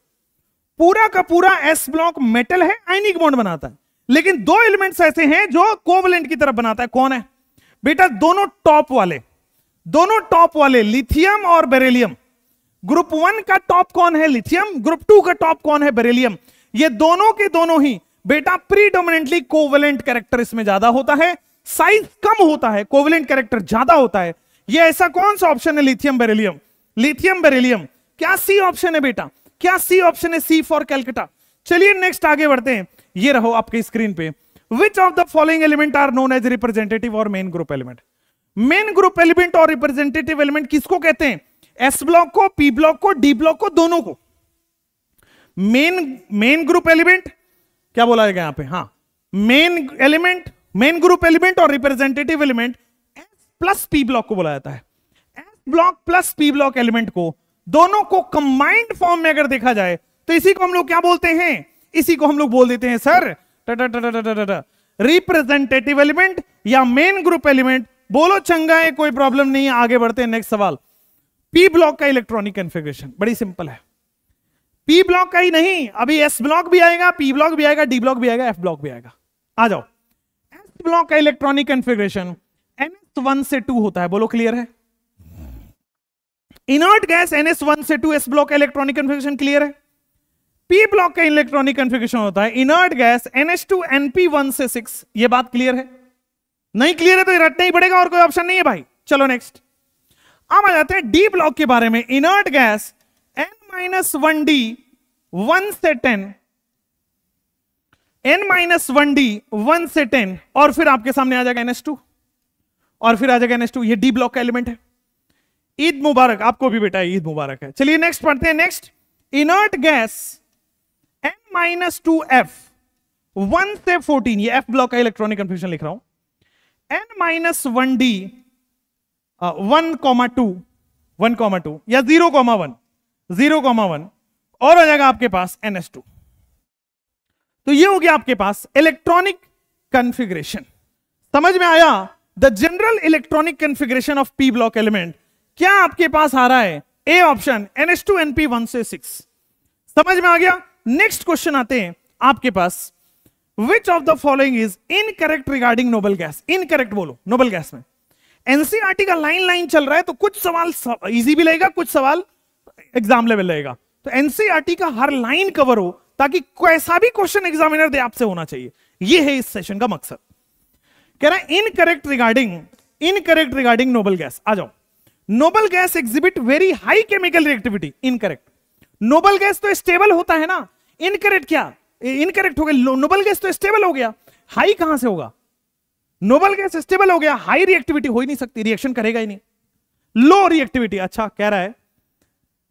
पूरा का पूरा एस ब्लॉक मेटल है, आयनिक बॉन्ड बनाता है, लेकिन दो एलिमेंट्स ऐसे हैं जो कोवेलेंट की तरफ बनाता है। कौन है बेटा? दोनों टॉप वाले लिथियम और बेरिलियम। ग्रुप 1 का टॉप कौन है? लिथियम। ग्रुप 2 का टॉप कौन है? बेरिलियम। ये दोनों के दोनों ही बेटा प्रीडोमिनेंटली कोवेलेंट कैरेक्टर इसमें ज्यादा होता है, साइज कम होता है, कोवेलेंट कैरेक्टर ज्यादा होता है। ये ऐसा कौन सा ऑप्शन है? Lithium beryllium. क्या सी ऑप्शन है बेटा? क्या सी ऑप्शन है? C for Calcutta. चलिए नेक्स्ट आगे बढ़ते हैं, ये रहो आपके स्क्रीन पे। Which of the following element are known as representative और main group element? Main group element और रिप्रेजेंटेटिव एलिमेंट किसको कहते हैं? एस ब्लॉक को, पी ब्लॉक को, डी ब्लॉक को, दोनों को। मेन ग्रुप एलिमेंट क्या बोला जाएगा यहां पे? हाँ, मेन ग्रुप एलिमेंट और representative element S plus P block को बोला जाता है। S block plus P block element को, दोनों को कंबाइंड फॉर्म में अगर देखा जाए तो इसी को हम लोग क्या बोलते हैं? इसी को हम लोग बोल देते हैं सर रिप्रेजेंटेटिव एलिमेंट या मेन ग्रुप एलिमेंट। बोलो चंगा है, कोई प्रॉब्लम नहीं है। आगे बढ़ते हैं नेक्स्ट सवाल। पी ब्लॉक का इलेक्ट्रॉनिक कॉन्फ़िगरेशन बड़ी सिंपल है। पी ब्लॉक का ही नहीं, अभी एस ब्लॉक भी आएगा, पी ब्लॉक भी आएगा, डी ब्लॉक भी आएगा, एफ ब्लॉक भी आएगा। आ जाओ, एस ब्लॉक का इलेक्ट्रॉनिक कॉन्फ़िगरेशन NH1 से 2 होता है। बोलो क्लियर है? इनर्ट गैस NH1 से 2, एस ब्लॉक का इलेक्ट्रॉनिक कॉन्फ़िगरेशन क्लियर है। पी ब्लॉक का इलेक्ट्रॉनिक कॉन्फ़िगरेशन होता है इनर्ट गैस NH2 NP1 से 6। ये बात क्लियर है? नहीं क्लियर है तो रटना ही पड़ेगा, और कोई ऑप्शन नहीं है भाई। चलो नेक्स्ट, अब आ जाते हैं डी ब्लॉक के बारे में। इनर्ट गैस N-1D 1 से 10, N-1D 1 से 10, और फिर आपके सामने आ जाएगा NH2 और फिर आ जाएगा NH2। ये डी ब्लॉक का एलिमेंट है। ईद मुबारक आपको भी बेटा, ईद मुबारक है। चलिए नेक्स्ट पढ़ते हैं। नेक्स्ट, इनर्ट गैस N-2F 1 से 14, ये F ब्लॉक का इलेक्ट्रॉनिक कन्फ्यूजन लिख रहा हूं। N-1D 1,2 या 0,1 और हो जाएगा आपके पास NH2। तो ये हो गया आपके पास इलेक्ट्रॉनिक कॉन्फ़िगरेशन। समझ में आया? The general electronic configuration of P block element. क्या आपके पास आ रहा है? ए ऑप्शन NH2 NP1 से 6। समझ में आ गया? नेक्स्ट क्वेश्चन आते हैं आपके पास। Which of the following is incorrect regarding noble gas? Incorrect बोलो नोबल गैस में। एनसीईआरटी का लाइन चल रहा है तो कुछ सवाल इजी भी लगेगा, कुछ सवाल एग्जाम लेवल लगेगा। तो एनसीईआरटी का हर लाइन कवर हो ताकि कैसा भी क्वेश्चन एग्जामिनर दे आपसे होना चाहिए। यह है इस सेशन का मकसद। कह रहा है इनकरेक्ट रिगार्डिंग नोबल गैस। आ जाओ, noble gas exhibit very high chemical reactivity, incorrect. Noble gas तो स्टेबल होता है ना, इनकरेक्ट क्या, इनकरेक्ट हो गया। नोबल गैस तो स्टेबल हो गया, हाई कहां से होगा? नोबल गैस स्टेबल हो गया, हाई रिएक्टिविटी हो ही नहीं सकती, रिएक्शन करेगा ही नहीं। लो रिएक्टिविटी, अच्छा कह रहा है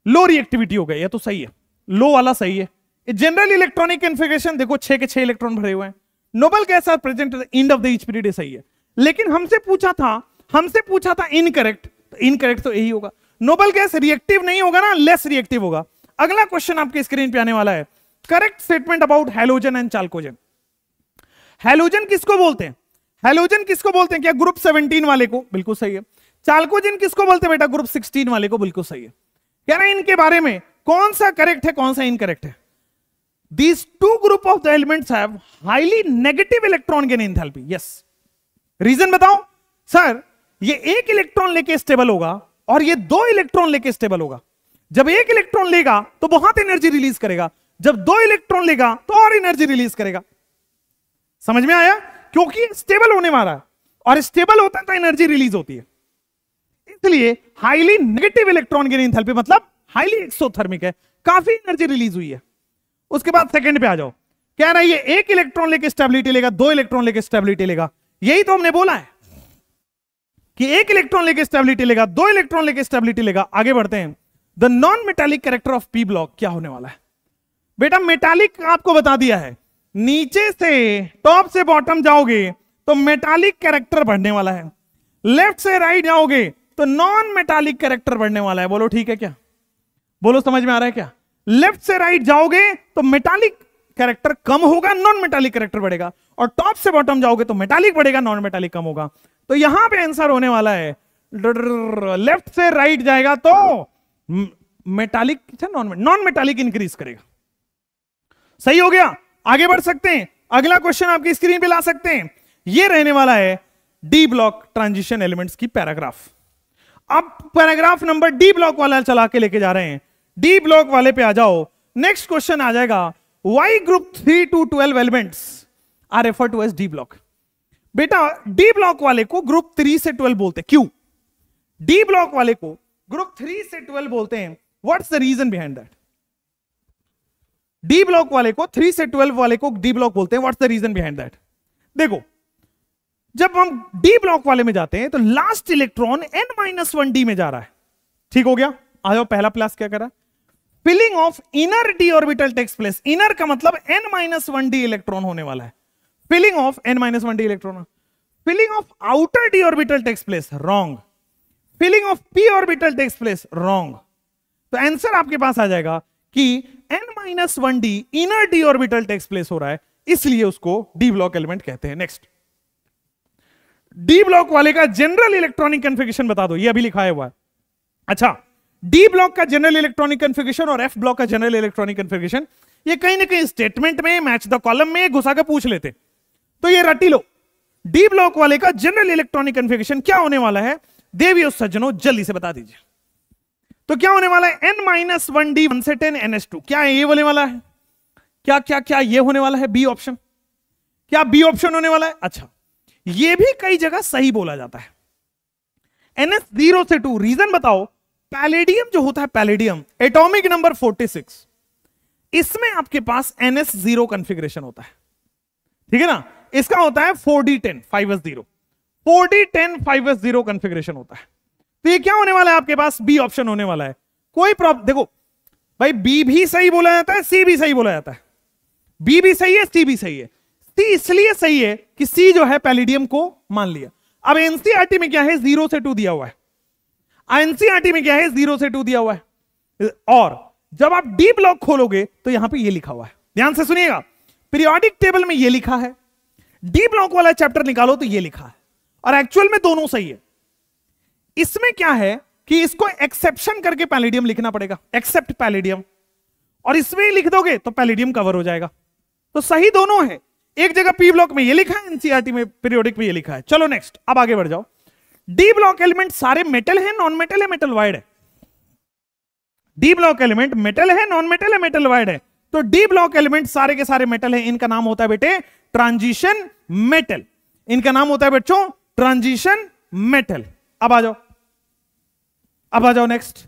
लो रिएक्टिविटी हो गया, यह तो सही है, लो वाला सही है। जनरल इलेक्ट्रॉनिक कॉन्फ़िगरेशन देखो 6 के 6 इलेक्ट्रॉन भरे हुए हैं, noble gas are present at the end of the each period, सही है। लेकिन हमसे पूछा था इनकरेक्ट, तो इनकरेक्ट तो यही होगा। नोबल गैस रिएक्टिव नहीं होगा ना, लेस रिएक्टिव होगा। अगला क्वेश्चन आपके स्क्रीन पे आने वाला है, correct statement about halogen and chalcogen. Halogen किसको बोलते हैं? हैलोजन किसको बोलते हैं? क्या ग्रुप 17 वाले को, बिल्कुल सही है। चाल्कोजन किसको बोलते हैं बेटा? ग्रुप 16 वाले को, बिल्कुल सही है। क्या ना इनके बारे में कौन सा करेक्ट है कौन सा इनकरेक्ट है? These two group of the elements have highly negative electron gain enthalpy. Yes. Reason बताओ सर, ये एक इलेक्ट्रॉन लेके स्टेबल होगा और ये दो इलेक्ट्रॉन लेके स्टेबल होगा। जब एक इलेक्ट्रॉन लेगा तो बहुत एनर्जी रिलीज करेगा, जब दो इलेक्ट्रॉन लेगा तो और एनर्जी रिलीज करेगा। समझ में आया? क्योंकि स्टेबल होने वाला है और स्टेबल होता है तो एनर्जी रिलीज होती है, इसलिए highly negative electron gain enthalpy, मतलब हाईली एक्सोथर्मिक है, काफी एनर्जी रिलीज हुई है। उसके बाद सेकंड पे आ जाओ, क्या रहा है? ये एक इलेक्ट्रॉन लेके स्टेबिलिटी लेगा, दो इलेक्ट्रॉन लेके स्टेबिलिटी लेगा, यही तो हमने बोला है कि एक इलेक्ट्रॉन लेके स्टेबिलिटी लेगा, दो इलेक्ट्रॉन लेके स्टेबिलिटी लेगा। आगे बढ़ते हैं, the non metallic character of P block क्या होने वाला है? बेटा मेटालिक आपको बता दिया है, नीचे से टॉप से बॉटम जाओगे तो मेटालिक कैरेक्टर बढ़ने वाला है, लेफ्ट से राइट जाओगे तो नॉन मेटालिक कैरेक्टर बढ़ने वाला है। बोलो ठीक है क्या? बोलो समझ में आ रहा है क्या? लेफ्ट से राइट जाओगे तो मेटालिक कैरेक्टर कम होगा, नॉन मेटालिक कैरेक्टर बढ़ेगा, और टॉप से बॉटम जाओगे तो मेटालिक बढ़ेगा, नॉन मेटालिक कम होगा। तो यहां पे आंसर होने वाला है, लेफ्ट से राइट जाएगा तो मेटालिक, नॉन मेटालिक इंक्रीज करेगा। सही हो गया, आगे बढ़ सकते हैं। अगला क्वेश्चन आपकी स्क्रीन पे ला सकते हैं, यह रहने वाला है डी ब्लॉक ट्रांजिशन एलिमेंट्स की पैराग्राफ। अब पैराग्राफ नंबर डी ब्लॉक वाला चला के लेके जा रहे हैं, डी ब्लॉक वाले पे आ जाओ। नेक्स्ट क्वेश्चन आ जाएगा, why group 3 to 12 elements are refer to as D block. बेटा डी ब्लॉक वाले को ग्रुप 3 से 12 बोलते हैं, क्यों? डी ब्लॉक वाले को ग्रुप 3 से 12 बोलते हैं, what's the reason behind that? D block वाले को 3 से 12 वाले को डी ब्लॉक बोलते हैं, what's the reason behind that? देखो जब हम डी ब्लॉक वाले में जाते हैं तो लास्ट इलेक्ट्रॉन n-1 डी में जा रहा है, ठीक हो गया। आ जाओ, पहला प्लस क्या कर रहा है? Filling of inner d orbital takes place. Inner का मतलब n-1d इलेक्ट्रॉन होने वाला है, filling of n-1d electron. Filling of outer d orbital takes place, wrong. Filling of p orbital takes place, wrong. तो आंसर आपके पास आ जाएगा कि n-1d inner d orbital takes place हो रहा है, इसलिए उसको डी ब्लॉक एलिमेंट कहते हैं। नेक्स्ट, डी ब्लॉक वाले का जनरल इलेक्ट्रॉनिक कॉन्फ़िगरेशन बता दो, ये अभी लिखा हुआ है। अच्छा, डी ब्लॉक का जनरल इलेक्ट्रॉनिक कॉन्फ़िगरेशन और एफ ब्लॉक का जनरल इलेक्ट्रॉनिक कॉन्फ़िगरेशन, ये कहीं ना कहीं स्टेटमेंट में, मैच द कॉलम में घुसा के पूछ लेते, तो ये रटी लो। डी ब्लॉक वाले का जनरल इलेक्ट्रॉनिक कॉन्फ़िगरेशन क्या होने वाला है देवियों सज्जनों, जल्दी से बता दीजिए। तो क्या होने वाला है? n-1d 1 से 10 NH2। क्या ये होने वाला है? क्या क्या क्या ये होने वाला है? B option. क्या बी ऑप्शन होने वाला है? अच्छा, ये भी कई जगह सही बोला जाता है, NH 0 से 2। रीजन बताओ, पैलेडियम जो होता है, पैलेडियम एटॉमिक नंबर 46, इसमें आपके पास NH 0 कॉन्फ़िगरेशन होता है, ठीक है ना। इसका होता है 4d10 5s0, 4d10 5s0 configuration होता है। तो ये क्या होने वाला है आपके पास? बी ऑप्शन होने वाला है। कोई प्रॉब्लम, देखो भाई बी भी सही बोला जाता है, सी भी सही बोला जाता है, बी भी सही है, सी भी सही है। सी इसलिए सही है कि सी जो है पैलेडियम को मान लिया। अब एनसीईआरटी में क्या है? 0 से 2 दिया हुआ है। एनसीईआरटी में क्या है? 0 से 2 दिया हुआ है। और जब आप डी ब्लॉक खोलोगे तो यहां पे ये लिखा हुआ है, ध्यान से सुनिएगा, पीरियोडिक टेबल में ये लिखा है। डी ब्लॉक वाला चैप्टर निकालो तो ये लिखा है, और एक्चुअल में दोनों सही है। इसमें क्या है कि इसको एक्सेप्शन करके पैलेडियम लिखना पड़ेगा, एक्सेप्ट पैलेडियम, और इसमें लिख दोगे तो पैलेडियम कवर हो जाएगा। तो सही दोनों है, एक जगह पी ब्लॉक में ये लिखा है, एनसीईआरटी में पीरियोडिक में ये लिखा है। चलो नेक्स्ट, अब आगे बढ़ जाओ। डी ब्लॉक एलिमेंट सारे मेटल है, नॉन मेटल है, मेटल वाइड है। डी ब्लॉक एलिमेंट मेटल है, नॉन मेटल है, मेटल वाइड है। तो डी ब्लॉक एलिमेंट सारे के सारे मेटल है, इनका नाम होता है बेटे ट्रांजिशन मेटल, इनका नाम होता है बच्चों ट्रांजिशन मेटल। अब आ जाओ, अब आ जाओ नेक्स्ट,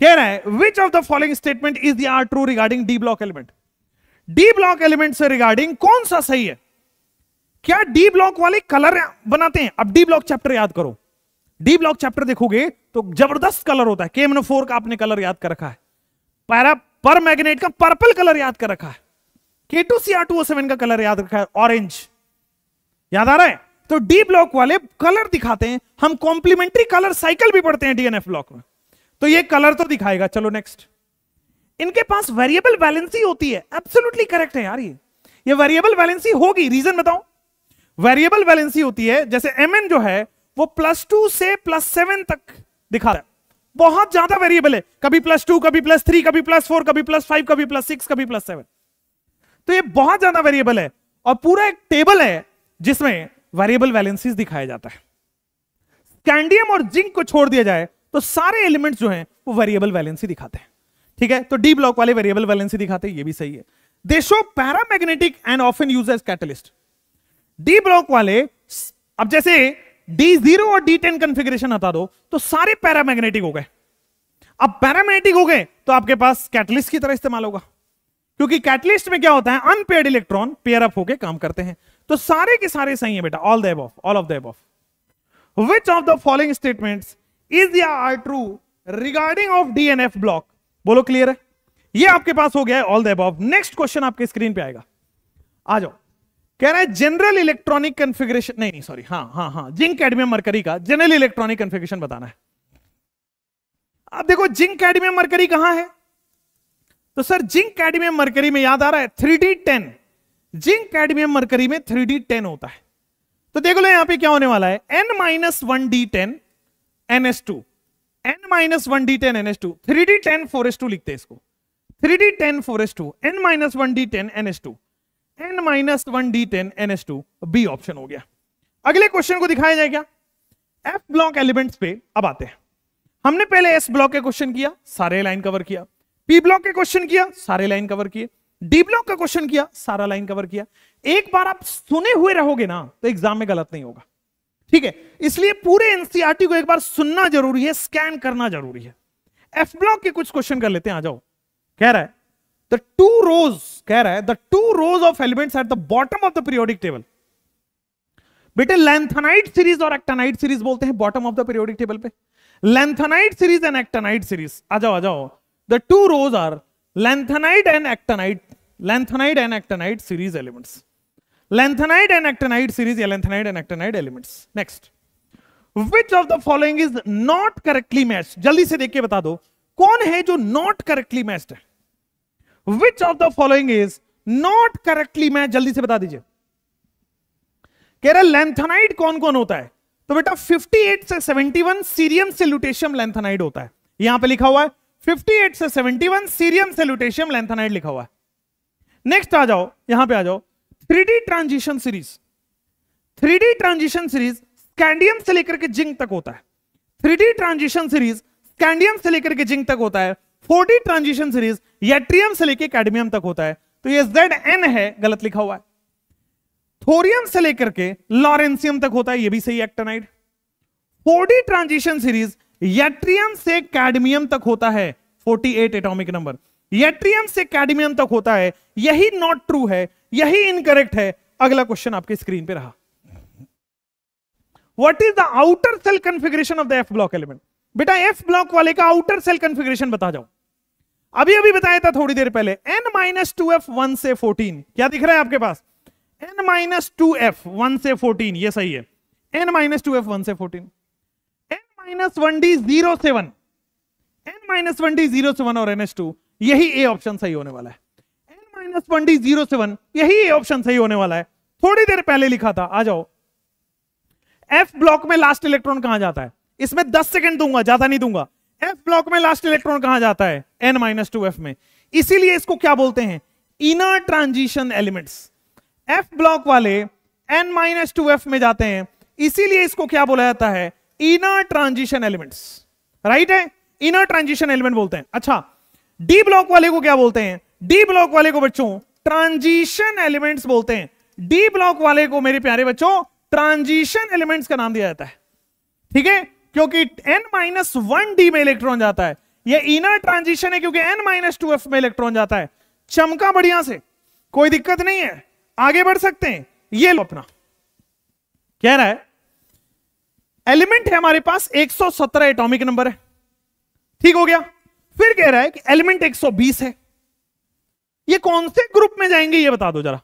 कह रहा है which of the following statement is the are true regarding d block element. D block element से रिगार्डिंग कौन सा सही है? क्या डी ब्लॉक वाले कलर बनाते हैं? अब डी ब्लॉक चैप्टर याद करो, डी ब्लॉक चैप्टर देखोगे तो जबरदस्त कलर होता है। KMnO4 का आपने कलर याद कर रखा है, पर मैग्नेट का पर्पल कलर याद कर रखा है, K2Cr2O7 का कलर याद रखा है ऑरेंज, याद आ रहा है? तो डी ब्लॉक वाले कलर दिखाते हैं। हम कॉम्प्लीमेंट्री कलर साइकिल भी पढ़ते हैं डीएनएफ ब्लॉक में, तो ये कलर तो दिखाएगा। चलो नेक्स्ट, इनके पास वेरिएबल वैलेंसी होती है, एब्सोल्युटली करेक्ट है यार। ये वेरिएबल वैलेंसी होगी, रीजन बताओ। वेरिएबल वैलेंसी होती है, जैसे Mn जो है वो +2 से +7 तक दिखा रहा है, बहुत ज्यादा वेरिएबल है, कभी +2, कभी +3, कभी +4, कभी +5, कभी +6, कभी +7, तो ये बहुत ज्यादा वेरिएबल है। और पूरा एक टेबल है जिसमें वेरिएबल वैलेंसीज दिखाया जाता है। स्कैंडियम और जिंक को छोड़ दिया जाए तो सारे एलिमेंट्स जो हैं वो वेरिएबल वैलेंसी दिखाते हैं, ठीक है? तो डी ब्लॉक वाले वेरिएबल वैलेंसी दिखाते हैं, ये भी सही है। They show paramagnetic and often use as catalyst. D block वाले, अब जैसे D0 और D10 कॉन्फ़िगरेशन हटा दो तो सारे पैरामैग्नेटिक हो गए। अब पैरामैग्नेटिक हो गए तो आपके पास कैटलिस्ट की तरह इस्तेमाल होगा, क्योंकि कैटलिस्ट में क्या होता है, अनपेयर्ड इलेक्ट्रॉन पेयर अप होकर काम करते हैं। तो सारे के सारे सही है बेटा, all the above, all of the above. Which of the following statements is या are true regarding of d and f block, बोलो क्लियर है? ये आपके पास हो गया है all the above. Next question आपके स्क्रीन पे आएगा, आ जाओ। कह रहा है जनरल इलेक्ट्रॉनिक कॉन्फ़िगरेशन, नहीं सॉरी, हाँ, जिंक कैडमियम मरकरी का जनरल इलेक्ट्रॉनिक कॉन्फ़िगरेशन बताना है। अब देखो जिंक कैडमियम मरकरी कहां है, तो सर जिंक कैडमियम मरकरी में याद आ रहा है 3d10, जिंक कैडमियम मरकरी में 3d10 होता है। तो देख लो यहां पे क्या होने वाला है, n-1d10 NH2, n-1d10 NH2, 3d10 4s2 लिखते हैं इसको, 3d10 4s2, n-1d10 NH2, n-1d10 NH2, B option हो गया। अगले क्वेश्चन को दिखाया जाए क्या, F ब्लॉक एलिमेंट्स पे अब आते हैं। हमने पहले S ब्लॉक के क्वेश्चन किया, सारे लाइन कवर किया, P ब्लॉक के क्वेश्चन किया, सारे लाइन कवर किए, D ब्लॉक का क्वेश्चन किया, सारा लाइन कवर किया। एक बार आप सुने हुए रहोगे ना तो एग्जाम में गलत नहीं होगा, ठीक है? इसलिए पूरे एनसीईआरटी को एक बार सुनना जरूरी है, स्कैन करना जरूरी है। F ब्लॉक के कुछ क्वेश्चन कर लेते हैं, आ जाओ। कह रहा है the two rows, कह रहा है the two rows of elements at the bottom of the periodic table। बेटे lanthanide series और actinide series बोलते हैं bottom of the periodic table पे, lanthanide series and actinide series। आ जाओ the two rows are lanthanide and actinide series elements, lanthanide and actinide series या lanthanide and actinide elements। next, which of the following is not correctly matched, जल्दी से देख के बता दो कौन है जो not correctly matched है। Which of the following is not correctly matched, जल्दी से बता दीजिए। कह रहा है लैंथेनाइड कौन कौन होता है, तो बेटा 58 से 71 सीरियम से ल्यूटेशियम लैंथेनाइड होता है, यहां पे लिखा हुआ है 58 से 71 सीरियम से ल्यूटेशियम लैंथेनाइड लिखा हुआ है। नेक्स्ट आ जाओ, यहां पे आ जाओ 3D transition series, 3D transition series scandium से लेकर के जिंक तक होता है, 3D ट्रांजिशन सीरीज स्कैंडियम से लेकर के जिंक तक होता है, 4D ट्रांजिशन सीरीज यट्रियम से लेकर कैडमियम तक होता है, तो ये ZN है, गलत लिखा हुआ है। थोरियम से लेकर के लॉरेंसियम तक होता है, ये भी सही actinide. 4D transition series yttrium से कैडमियम तक होता है, 48 एटॉमिक नंबर, यट्रियम से कैडमियम तक होता है, यही नॉट ट्रू है, यही इनकरेक्ट है। अगला क्वेश्चन आपके स्क्रीन पे रहा, what is the outer shell configuration of the F block element. बेटा F ब्लॉक वाले का आउटर सेल कॉन्फ़िगरेशन बता जाओ, अभी अभी बताया था थोड़ी देर पहले, n-2f1 से 14, क्या दिख रहा है आपके पास, n-2f1 से 14, ये सही है, n-2f1 से 14, n-1d07, n-1d07 और NH2, यही A ऑप्शन सही होने वाला है, n-1d07 यही A ऑप्शन सही होने वाला है, थोड़ी देर पहले लिखा था। आ जाओ, F ब्लॉक में लास्ट इलेक्ट्रॉन कहां जाता है, इसमें 10 सेकंड दूंगा, ज्यादा नहीं दूंगा। F ब्लॉक में लास्ट इलेक्ट्रॉन कहां जाता है, n-2f में, इसीलिए इसको क्या बोलते हैं, inner transition elements. F block वाले n-2f में जाते हैं, इसीलिए इसको क्या बोला जाता है, इनर ट्रांजिशन एलिमेंट्स, राइट है, इनर ट्रांजिशन एलिमेंट बोलते हैं। अच्छा, D ब्लॉक वाले को क्या बोलते हैं, D ब्लॉक वाले को बच्चों ट्रांजिशन एलिमेंट्स बोलते हैं, D ब्लॉक वाले को मेरे प्यारे बच्चों ट्रांजिशन एलिमेंट्स का नाम दिया जाता है, ठीक है? क्योंकि n-1d में इलेक्ट्रॉन जाता है, ये इनर ट्रांजिशन है क्योंकि n-2f में इलेक्ट्रॉन जाता है। चमका बढ़िया से, कोई दिक्कत नहीं है, आगे बढ़ सकते हैं। ये लो अपना, कह रहा है एलिमेंट है हमारे पास 117 एटॉमिक नंबर है, ठीक हो गया। फिर कह रहा है कि एलिमेंट 120 है, ये कौन से ग्रुप में जाएंगे ये बता दो जरा,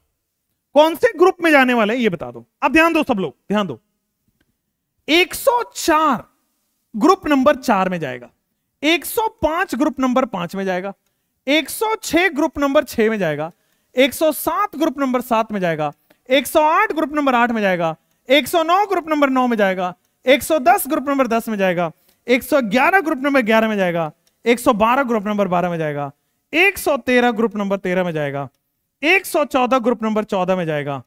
कौन से ग्रुप में जाने वाले हैं ये बता दो। अब ध्यान दो सब लोग, ध्यान दो, 104 ग्रुप नंबर 4 में जाएगा, 105 ग्रुप नंबर 5 में जाएगा, 106 ग्रुप नंबर 6 में जाएगा, 107 ग्रुप नंबर 7 में जाएगा, 108 ग्रुप नंबर 8 में जाएगा, 109 ग्रुप नंबर 9 में जाएगा, 110 ग्रुप नंबर 10 में जाएगा, 111 ग्रुप नंबर 11 में जाएगा, 112 ग्रुप नंबर 12 में जाएगा, 113 ग्रुप नंबर 13 में जाएगा, 114 ग्रुप नंबर 14 में जाएगा,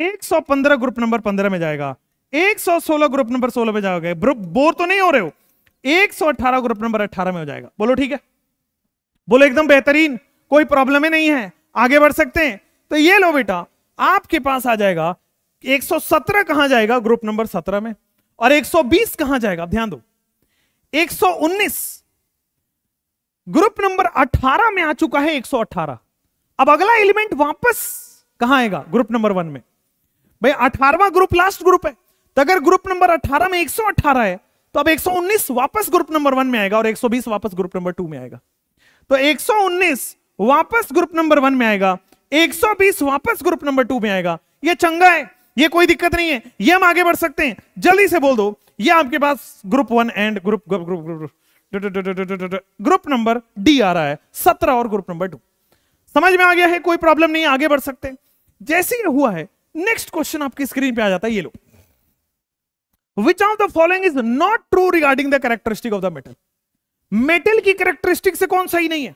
115 ग्रुप नंबर 15 में जाएगा, 116 ग्रुप नंबर 16 में जाओगे, बोर तो नहीं हो रहे हो, 118 ग्रुप नंबर 18 में हो जाएगा। बोलो ठीक है, बोलो एकदम बेहतरीन, कोई प्रॉब्लम ही नहीं है, आगे बढ़ सकते हैं। तो ये लो बेटा, आपके पास आ जाएगा 117 कहां जाएगा, ग्रुप नंबर 17 में, और 120 कहां जाएगा, ध्यान दो 119 ग्रुप नंबर 18 में आ चुका है 118। अब अगला एलिमेंट वापस कहां आएगा, ग्रुप नंबर 1 में। भाई 18वां ग्रुप लास्ट ग्रुप है, तो अगर ग्रुप नंबर 18 में 118 है तो अब 119 वापस ग्रुप नंबर 1 में आएगा और 120 वापस ग्रुप नंबर 2 में आएगा। तो 119 वापस ग्रुप नंबर 1 में आएगा, 120 वापस ग्रुप नंबर 2 में आएगा। ये चंगा है, ये कोई दिक्कत नहीं है, ये हम आगे बढ़ सकते हैं। जल्दी से बोल दो, ये आपके पास group 1 and group number D आ रहा है 17 और ग्रुप नंबर 2। समझ में आ गया है, कोई प्रॉब्लम नहीं, आगे बढ़ सकते हैं। जैसे ही हुआ है, नेक्स्ट क्वेश्चन आपकी स्क्रीन पे आ जाता है, ये लो, Which of the following is not true regarding the characteristic of the metal? Metal की कैरेक्टरिस्टिक से कौन सही नहीं है।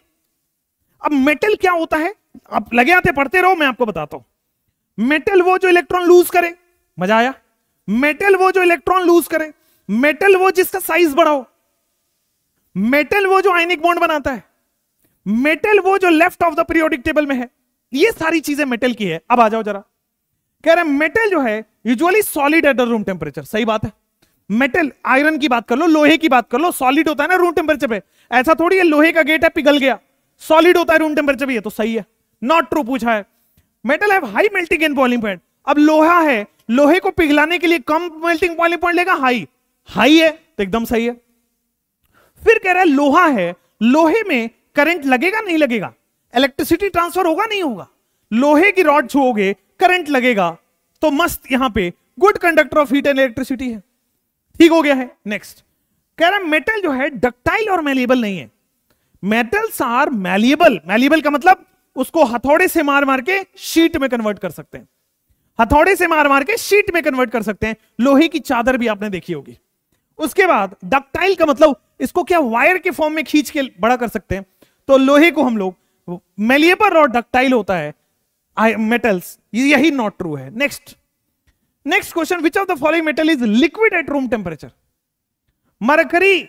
अब मेटल क्या होता है, आप लगे आते पढ़ते रहो, मैं आपको बताता हूं। मेटल वो जो इलेक्ट्रॉन लूज करे, मजा आया, मेटल वो जो इलेक्ट्रॉन लूज करे, मेटल वो जिसका साइज बड़ा हो, मेटल वो जो आयनिक बॉन्ड बनाता है, मेटल वो जो left of the periodic table में है, ये सारी चीजें मेटल की है। अब आ जाओ जरा, कह रहे मेटल जो है usually solid at the room temperature, सही बात है। मेटल, आयरन की बात कर लो, लोहे की बात कर लो, सॉलिड होता है ना रूम टेम्परेचर पे। ऐसा थोड़ी है लोहे का गेट है पिघल गया, सॉलिड होता है रूम टेम्परेचर पे, ये तो सही है, नॉट ट्रू पूछा है। Metal have high melting and boiling point, अब लोहा है, लोहे को पिघलाने के लिए कम मेल्टिंग बॉइलिंग पॉइंट लेगा, हाई, हाई है तो एकदम सही है। फिर कह रहा है लोहा है, लोहे में करंट लगेगा नहीं लगेगा, इलेक्ट्रिसिटी ट्रांसफर होगा नहीं होगा, लोहे की रॉड छुओगे करंट लगेगा, तो मस्त यहां पे good conductor of heat and electricity है, ठीक हो गया है। नेक्स्ट कह रहा है मेटल जो है डक्टाइल और मैलिएबल नहीं है, मेटल्स आर मैलिएबल, मैलिएबल का मतलब उसको हथौड़े से मार मार के शीट में कन्वर्ट कर सकते हैं, हथौड़े से मार मार के शीट में कन्वर्ट कर सकते हैं। लोहे की चादर भी आपने देखी होगी। उसके बाद डक्टाइल का मतलब इसको क्या वायर के फॉर्म में खींच के बड़ा कर सकते हैं, तो लोहे को हम लोग मैलिएबल और डक्टाइल होता है मेटल्स, यही नॉट ट्रू है। Next next question, which of the following metal is liquid at room temperature. Mercury,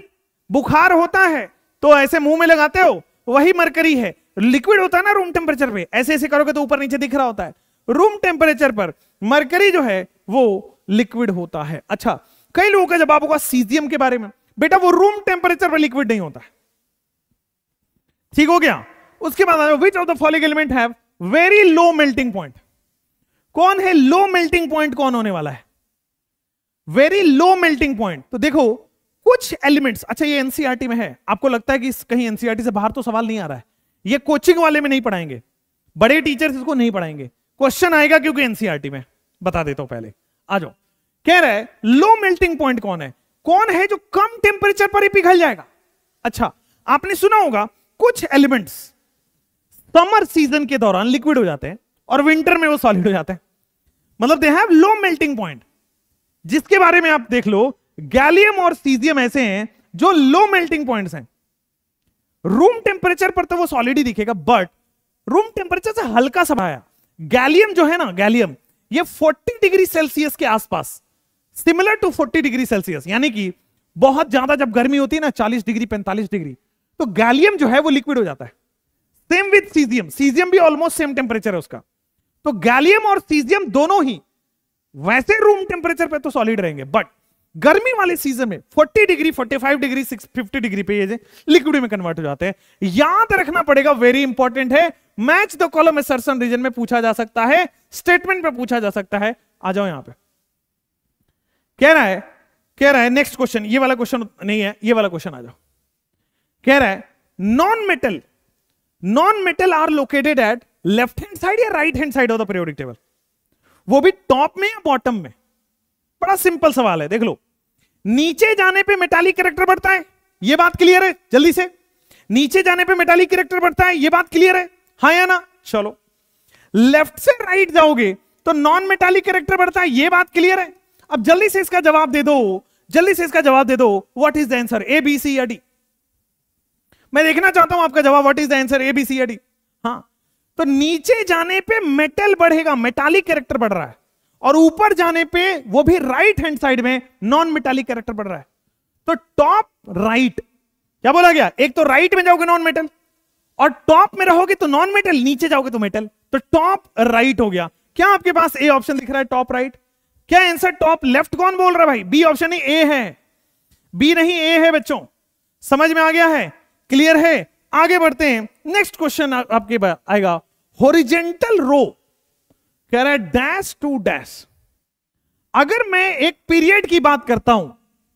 बुखार होता है तो ऐसे मुंह में लगाते हो, वही मरकरी है, लिक्विड होता है ना रूम टेम्परेचर पे, ऐसे ऐसे करोगे तो ऊपर नीचे दिख रहा होता है। रूम टेम्परेचर पर मरकरी जो है वो लिक्विड होता है। अच्छा, कई लोगों का जवाब होगा सीजियम के बारे में, बेटा वो रूम टेम्परेचर पर लिक्विड नहीं होता है, ठीक हो गया। उसके बाद which of the following element have very low melting point, कौन है लो मेल्टिंग पॉइंट, कौन होने वाला है वेरी लो मेल्टिंग पॉइंट। तो देखो कुछ एलिमेंट्स, अच्छा ये एनसीईआरटी में है, आपको लगता है कि कहीं एनसीईआरटी से बाहर तो सवाल नहीं आ रहा है, ये कोचिंग वाले में नहीं पढ़ाएंगे, बड़े टीचर्स इसको नहीं पढ़ाएंगे, क्वेश्चन आएगा क्योंकि एनसीईआरटी में, बता देता हूं पहले, आ जाओ। कह रहा है लो मेल्टिंग पॉइंट कौन है, कौन है जो कम टेम्परेचर पर ही पिघल जाएगा। अच्छा, आपने सुना होगा कुछ एलिमेंट्स समर सीजन के दौरान लिक्विड हो जाते हैं और विंटर में वो सॉलिड हो जाते हैं, मतलब they have low melting point, जिसके बारे में आप देख लो गैलियम और सीजियम ऐसे हैं जो लो मेल्टिंग पॉइंट्स हैं। रूम टेम्परेचर पर तो वो सॉलिड ही दिखेगा, बट रूम टेम्परेचर से हल्का सा आया, गैलियम जो है ना, गैलियम ये 40 डिग्री सेल्सियस के आसपास, सिमिलर टू 40 डिग्री सेल्सियस, यानी कि बहुत ज्यादा जब गर्मी होती है ना 40 डिग्री 45 डिग्री, तो गैलियम जो है वो लिक्विड हो जाता है। सेम विद सीजियम, सीजियम भी ऑलमोस्ट सेम टेम्परेचर है उसका, तो गैलियम और सीजियम दोनों ही वैसे रूम टेम्परेचर पे तो सॉलिड रहेंगे, बट गर्मी वाले सीजन में 40 डिग्री 45 डिग्री 50 डिग्री पे ये लिक्विड में कन्वर्ट हो जाते हैं। याद रखना पड़ेगा, वेरी इंपॉर्टेंट है। Match the column assertion reason में पूछा जा सकता है, स्टेटमेंट में पूछा जा सकता है। आ जाओ यहां पे, कह रहा है नेक्स्ट क्वेश्चन, ये वाला क्वेश्चन नहीं है, ये वाला क्वेश्चन आ जाओ। कह रहा है non metal are located at left hand side या right hand side of the periodic table, वो भी टॉप में या बॉटम में। बड़ा सिंपल सवाल है, देख लो। नीचे जाने पे मेटालिक कैरेक्टर बढ़ता है, ये बात क्लियर है? जल्दी से, नीचे जाने पे मेटालिक कैरेक्टर बढ़ता है, ये बात क्लियर है? हाँ या ना? चलो, लेफ्ट से राइट जाओगे तो नॉन मेटालिक कैरेक्टर बढ़ता है, ये बात क्लियर है? अब जल्दी से इसका जवाब दे दो, जल्दी से इसका जवाब दे दो। What is the answer, A B C या डी? मैं देखना चाहता हूं आपका जवाब, what is the answer, A B C या डी? हाँ, तो नीचे जाने पे मेटल बढ़ेगा, मेटालिक कैरेक्टर बढ़ रहा है, और ऊपर जाने पे वो भी राइट हैंड साइड में नॉन मेटालिक कैरेक्टर बढ़ रहा है। तो टॉप राइट, क्या बोला गया? एक तो राइट में जाओगे नॉन मेटल, और टॉप में रहोगे तो नॉन मेटल, नीचे जाओगे तो मेटल। तो टॉप राइट हो गया। क्या आपके पास ए ऑप्शन दिख रहा है, टॉप राइट? क्या आंसर टॉप लेफ्ट? कौन बोल रहा है भाई? बी ऑप्शन नहीं, ए है। बी नहीं, ए है। बच्चों समझ में आ गया है? क्लियर है? आगे बढ़ते हैं। नेक्स्ट क्वेश्चन आपके पास आएगा, हॉरिजॉन्टल रो। कह रहा है डैश टू डैश, अगर मैं एक पीरियड की बात करता हूं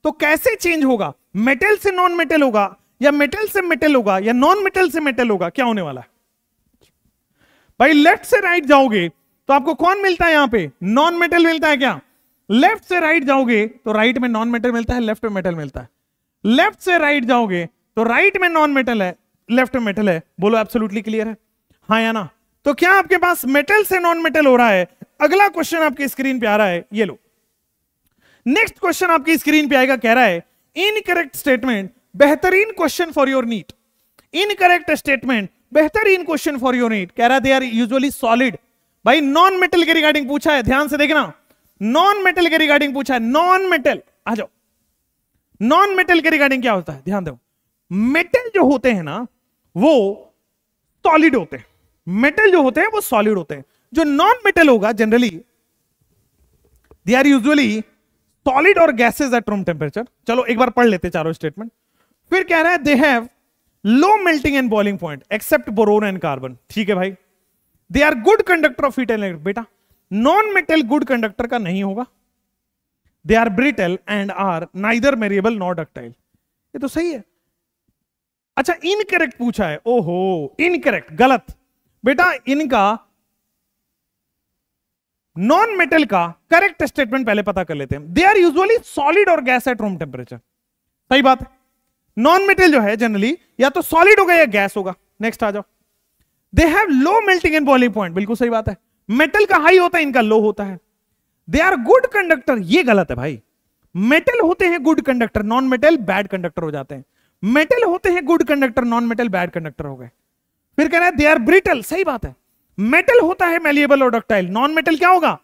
तो कैसे चेंज होगा? मेटल से नॉन मेटल होगा, या मेटल से मेटल होगा, या नॉन मेटल से मेटल होगा? क्या होने वाला है भाई? लेफ्ट से राइट जाओगे तो आपको कौन मिलता है यहां पे? नॉन मेटल मिलता है। क्या लेफ्ट से राइट जाओगे तो राइट में नॉन मेटल मिलता है, लेफ्ट में मेटल मिलता है? लेफ्ट से राइट जाओगे तो राइट में नॉन मेटल है, लेफ्ट में मेटल है। बोलो, एब्सोल्युटली क्लियर है? हाँ या ना? तो क्या आपके पास मेटल से नॉन मेटल हो रहा है? अगला क्वेश्चन आपकी स्क्रीन पे आ रहा है, ये लो। नेक्स्ट क्वेश्चन आपकी स्क्रीन पे आएगा, कह रहा है इनकरेक्ट स्टेटमेंट बेहतरीन question for your NEET. Incorrect statement बेहतरीन क्वेश्चन फॉर योर नीट। कह रहा है दे आर यूजुअली सॉलिड। भाई नॉन मेटल के रिगार्डिंग पूछा है, ध्यान से देखना, नॉन मेटल के रिगार्डिंग पूछा है। नॉन मेटल, आ जाओ। नॉन मेटल के रिगार्डिंग क्या होता है? ध्यान दो, मेटल जो होते हैं ना वो सॉलिड होते हैं, मेटल जो होते हैं वो सॉलिड होते हैं। जो नॉन मेटल होगा generally they are usually solid और गैसेज एट रूम टेम्परेचर। चलो एक बार पढ़ लेते चारों स्टेटमेंट। फिर कह रहा है they have low melting and boiling point except boron and carbon. ठीक है भाई, they are good conductor of heat and electricity. बेटा नॉन मेटल गुड कंडक्टर का नहीं होगा। They are brittle and are neither malleable nor ductile. ये तो सही है। अच्छा इनकरेक्ट पूछा है, ओहो इनकरेक्ट, गलत। बेटा इनका नॉन मेटल का करेक्ट स्टेटमेंट पहले पता कर लेते हैं। दे आर यूजुअली सॉलिड और गैस एट रूम टेम्परेचर। सही बात है, नॉन मेटल जो है जनरली या तो सॉलिड होगा या गैस होगा। नेक्स्ट आ जाओ, they have low melting and boiling point, बिल्कुल सही बात है। मेटल का हाई होता है, इनका लो होता है। दे आर गुड कंडक्टर, ये गलत है भाई। मेटल होते हैं good conductor, non metal bad conductor हो जाते हैं। मेटल होते हैं good conductor, non metal bad conductor हो गए। फिर कह रहा है दे आर ब्रिटल, सही बात है। मेटल होता है मेलिएबल और डक्टाइल, नॉन मेटल क्या होगा?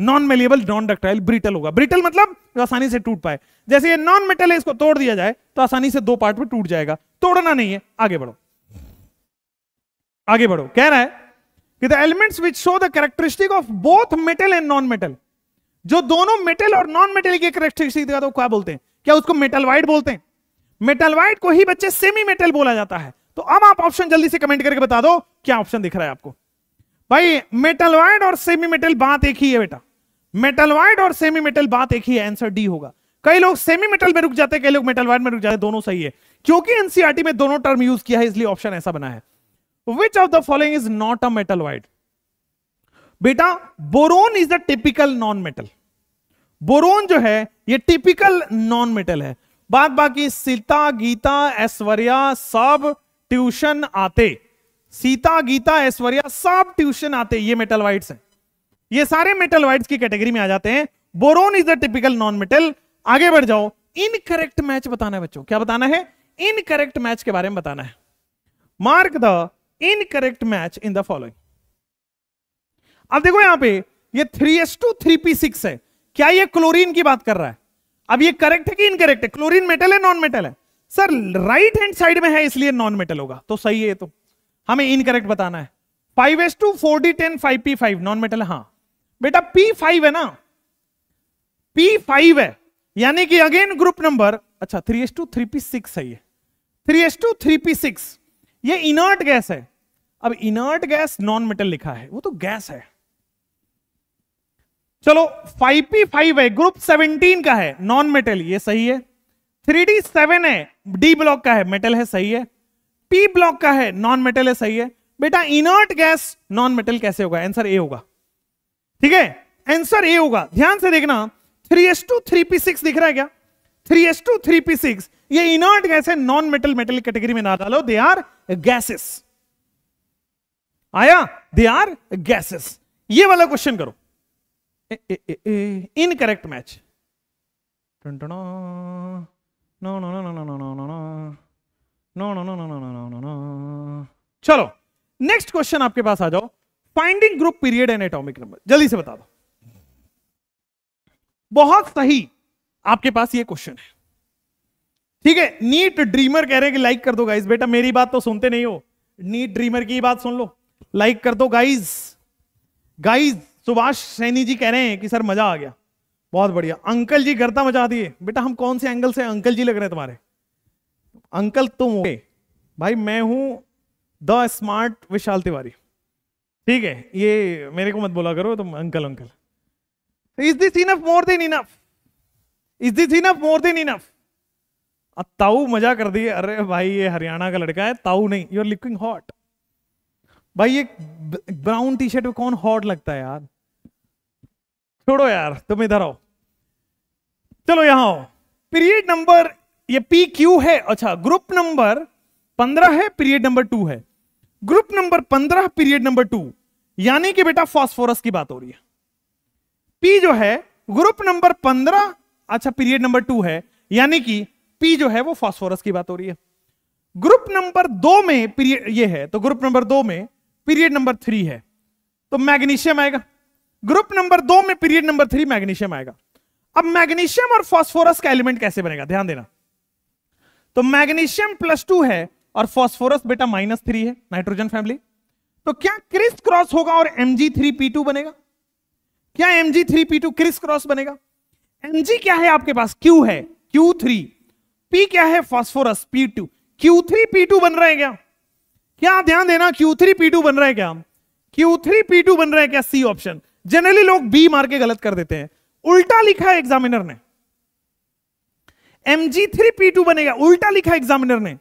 Non malleable, non ductile, brittle होगा। ब्रिटल मतलब जो आसानी से टूट पाए। जैसे ये नॉन मेटल है, इसको तोड़ दिया जाए तो आसानी से दो पार्ट में टूट जाएगा। तोड़ना नहीं है, आगे बढ़ो, आगे बढ़ो। कह रहा है कि the elements which show the characteristic of both metal and non metal, जो दोनों मेटल और नॉन मेटल की कैरेक्टरिस्टिक दिखा तो क्या बोलते हैं? क्या उसको मेटलॉइड बोलते हैं? मेटलॉइड को ही बच्चे सेमी मेटल बोला जाता है। तो अब आप ऑप्शन जल्दी से कमेंट करके बता दो, क्या ऑप्शन दिख रहा है आपको? भाई मेटलॉइड और सेमी मेटल बात एक ही है बेटा, मेटलॉइड और सेमी मेटल बात एक ही है, आंसर डी होगा। कई लोग सेमी मेटल में रुक जाते हैं, कई लोग मेटलॉइड में रुक जाते हैं, दोनों सही है। क्योंकि एनसीईआरटी में दोनों टर्म यूज किया है इसलिए ऑप्शन ऐसा बना है। Which of the following is not a metalloid? बेटा boron is the typical non metal. Boron जो है ये टिपिकल नॉन मेटल है। बाद बाकी सीता, गीता, ऐश्वर्या सब ट्यूशन आते, सीता, गीता, ऐश्वर्या सब ट्यूशन आते, ये मेटलॉइड्स हैं। ये सारे मेटलॉइड्स की कैटेगरी में आ जाते हैं। Boron is the typical non metal. आगे बढ़ जाओ, इनकरेक्ट मैच बताना है बच्चों। क्या बताना है? इनकरेक्ट मैच के बारे में बताना है। Mark the incorrect match in the following. अब देखो यहां पे ये 3s2 3p6 है। क्या ये क्लोरीन की बात कर रहा है? अब ये करेक्ट है कि इनकरेक्ट है? क्लोरीन मेटल है, नॉन मेटल है? सर राइट हैंड साइड में है इसलिए नॉन मेटल होगा, तो सही है। तो हमें इनकरेक्ट बताना है। 5s2 4d10 5p5 non metal है। हाँ बेटा p5 है ना, p5 है, यानी कि अगेन ग्रुप नंबर अच्छा 3H2 3P6 है ये 3H2 3P6 ये इनर्ट गैस है। अब इनर्ट गैस नॉन मेटल लिखा है वो तो गैस है। चलो 5P5 है ग्रुप 17 का है नॉन मेटल ये सही है। 3D7 है डी ब्लॉक का है मेटल है सही है। पी ब्लॉक का है नॉन मेटल है सही है। बेटा इनर्ट गैस नॉन मेटल कैसे होगा? आंसर ए होगा। ठीक है आंसर ए होगा। ध्यान से देखना 3H2 3P6 दिख रहा है क्या? 3H2 3P6 ये इनर्ट गैस है नॉन मेटल, मेटल कैटेगरी में ना डालो दे आर गैसेस। आया दे आर गैसेस। ये वाला क्वेश्चन करो इनकरेक्ट मैच नो। चलो नेक्स्ट क्वेश्चन आपके पास आ जाओ finding group period and atomic number. जल्दी से बता दो। बहुत सही आपके पास ये क्वेश्चन है। ठीक है नीट ड्रीमर कह रहे हैं कि लाइक कर दो गाइस। बेटा मेरी बात तो सुनते नहीं हो, नीट ड्रीमर की बात सुन लो। लाइक कर दो गाइस। गाइस सुभाष सैनी जी कह रहे हैं कि सर मजा आ गया। बहुत बढ़िया अंकल जी गर्दा मजा दिए। बेटा हम कौन से एंगल से अंकल जी लग रहे हैं तुम्हारे? अंकल तुम हो भाई, मैं हूं द स्मार्ट विशाल तिवारी। ठीक है ये मेरे को मत बोला करो तुम uncle uncle. Is this enough? More than enough? Is this enough? More than enough? ताऊ मजा कर दिए। अरे भाई ये हरियाणा का लड़का है ताऊ नहीं। You are looking hot. भाई ये ब्राउन टी शर्ट में कौन हॉट लगता है यार? छोड़ो यार तुम इधर आओ। चलो यहां आओ। पीरियड नंबर ये PQ है। अच्छा ग्रुप नंबर 15 है पीरियड नंबर 2 है। ग्रुप नंबर 15 पीरियड नंबर 2 यानी कि बेटा फॉस्फोरस की बात हो रही है। पी जो है ग्रुप नंबर 15 अच्छा पीरियड नंबर 2 है यानी कि पी जो है वो फास्फोरस की बात हो रही है। ग्रुप नंबर 2 में पीरियड ये है तो ग्रुप नंबर 2 में पीरियड नंबर 3 है तो मैग्नीशियम आएगा। ग्रुप नंबर 2 में पीरियड नंबर 3 मैग्नीशियम आएगा। अब मैग्नीशियम और फास्फोरस का एलिमेंट कैसे बनेगा ध्यान देना। तो मैग्नीशियम +2 है और फास्फोरस बेटा -3 है नाइट्रोजन फैमिली। तो क्या क्रिस क्रॉस होगा और Mg3P2 बनेगा? क्या Mg3P2 क्रिस क्रॉस बनेगा? Mg क्या है आपके पास? Q है Q3। P क्या है? Phosphorus P2। Q3P2 बन रहा है क्या? क्या ध्यान देना Q3P2 बन रहा है क्या? Q3P2 बन रहा है क्या? C option. जनरली लोग B मार के गलत कर देते हैं। उल्टा लिखा है एग्जामिनर ने। Mg3P2 बनेगा उल्टा लिखा एग्जामिनर ने।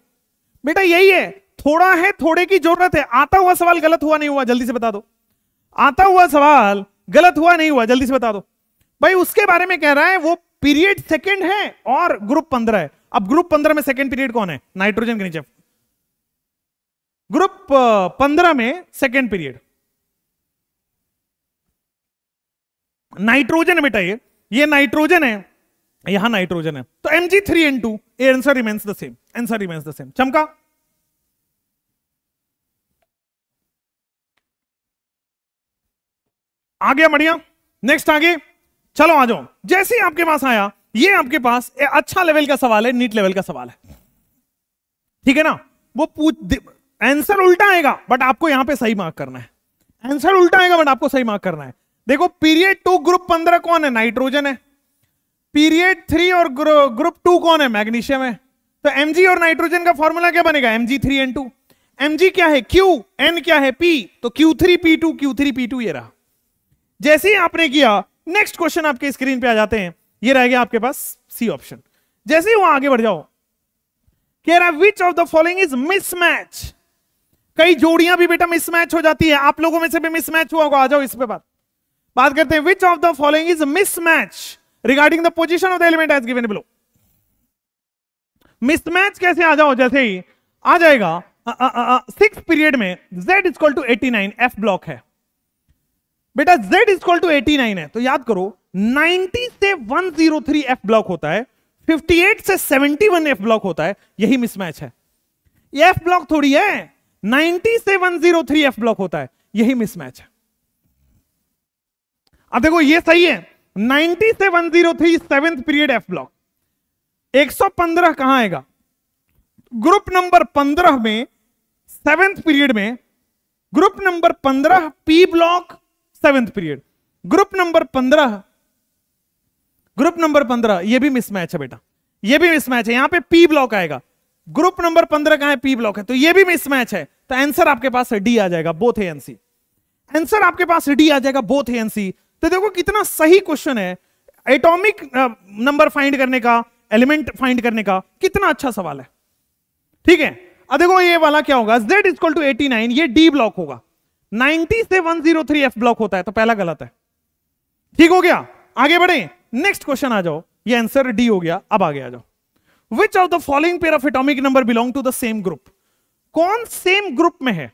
बेटा यही है थोड़ा है थोड़े की जरूरत है। आता हुआ सवाल गलत हुआ नहीं हुआ जल्दी से बता दो। आता हुआ सवाल गलत हुआ नहीं हुआ जल्दी से बता दो भाई। उसके बारे में कह रहा है वो पीरियड सेकंड है और ग्रुप 15 है। अब ग्रुप 15 में सेकंड पीरियड कौन है? नाइट्रोजन के नीचे ग्रुप 15 में सेकंड पीरियड नाइट्रोजन है बेटा। ये नाइट्रोजन है यहां नाइट्रोजन है तो Mg3N2 answer remains the same. Answer remains the same. चमका आ गया बढ़िया। नेक्स्ट आगे चलो आ जाओ। जैसे ही आपके पास आया ये आपके पास अच्छा लेवल का सवाल है नीट लेवल का सवाल है। ठीक है ना वो आंसर उल्टा आएगा बट आपको यहां पे सही मार्क करना है। आंसर उल्टा आएगा बट आपको सही मार्क करना है। देखो पीरियड 2 ग्रुप 15 कौन है? नाइट्रोजन है। पीरियड 3 और ग्रुप 2 कौन है? मैग्नीशियम है। तो Mg और नाइट्रोजन का फॉर्मूला क्या बनेगा? Mg3N2। Mg क्या है? Q। N क्या है? P। तो Q3P2 ये रहा। जैसे ही आपने किया नेक्स्ट क्वेश्चन आपके स्क्रीन पे आ जाते हैं। ये रह गया आपके पास सी ऑप्शन। जैसे ही वो आगे बढ़ जाओ कह रहा which of the following is mismatch. कई जोड़ियां भी बेटा मिसमैच हो जाती है। आप लोगों में से भी मिसमैच हुआ होगा। आ जाओ इस पे बात करते हैं। Which of the following is mismatch regarding the position of the element as given below. Mismatch कैसे? आ जाओ जैसे ही आ जाएगा 6 पीरियड में Z = 89 F ब्लॉक है बेटा। Z = 89 है तो याद करो 90 से 103 F ब्लॉक होता है, 58 से 71 F ब्लॉक होता है। यही मिसमैच है। ये F ब्लॉक थोड़ी है 90 से 103 F ब्लॉक होता है। यही मिसमैच है। अब देखो ये सही है 90 से 103 सेवेंथ पीरियड F ब्लॉक। 115 कहां आएगा? ग्रुप नंबर 15 में सेवेंथ पीरियड में। Group number 15 P block seventh period. Group number 15 group number 15 ये भी मिसमैच है बेटा, ये भी मिसमैच है। यहां पे पी ब्लॉक आएगा, ग्रुप नंबर 15 का है पी ब्लॉक है, तो ये भी मिसमैच है। तो आंसर आपके पास डी आ जाएगा, both A and C. Answer आपके पास डी आ जाएगा, बोथ ए एंड सी। तो देखो कितना सही क्वेश्चन है, एटॉमिक नंबर फाइंड करने का, एलिमेंट फाइंड करने का, कितना अच्छा सवाल है। ठीक है, अब देखो ये वाला क्या होगा, z इक्वल टू 89, ये डी ब्लॉक होगा। 90 से 103 एफ ब्लॉक होता है, तो पहला गलत है। ठीक हो गया, आगे बढ़े, नेक्स्ट क्वेश्चन आ जाओ, ये आंसर डी हो गया। अब आगे आ जाओ, which of the following pair of atomic number belong to the same group, कौन सेम ग्रुप में है?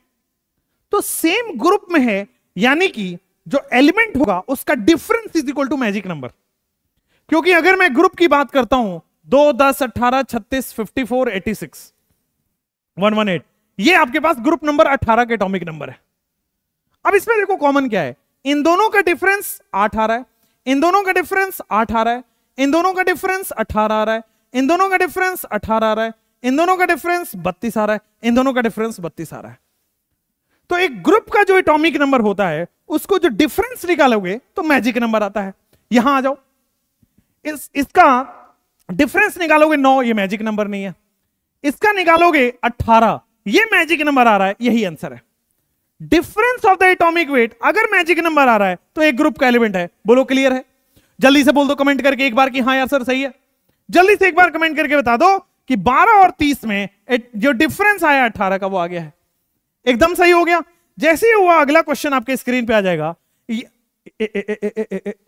तो सेम ग्रुप में है यानी कि जो एलिमेंट होगा उसका difference is equal to magic number. क्योंकि अगर मैं ग्रुप की बात करता हूं 2, 10, 18, 36, 54, 86, 118, ये आपके पास ग्रुप नंबर 18 के एटॉमिक नंबर है। अब इसमें देखो कॉमन क्या है, इन दोनों का डिफरेंस 8 आ रहा है, इन दोनों का डिफरेंस 8 आ रहा है, इन दोनों का डिफरेंस 18 आ रहा है, इन दोनों का डिफरेंस 18 आ रहा है, इन दोनों का डिफरेंस 32 आ रहा है, इन दोनों का डिफरेंस 32 आ रहा है। तो एक ग्रुप का जो एटॉमिक नंबर होता है उसको जो डिफरेंस निकालोगे तो मैजिक नंबर आता है। यहां आ जाओ, इसका डिफरेंस निकालोगे 9, ये मैजिक नंबर नहीं है। इसका निकालोगे 18, ये मैजिक नंबर आ रहा है, यही आंसर है। Difference of the atomic weight अगर मैजिक नंबर आ रहा है तो एक ग्रुप का एलिमेंट है। बोलो क्लियर है? जल्दी से बोल दो कमेंट करके एक बार कि हाँ यार सर सही है। जल्दी से एक बार कमेंट करके बता दो कि 12 और 30 में जो डिफरेंस आया 18 का वो आ गया है। एकदम सही हो गया। जैसे ही हुआ अगला क्वेश्चन आपके स्क्रीन पे आ जाएगा,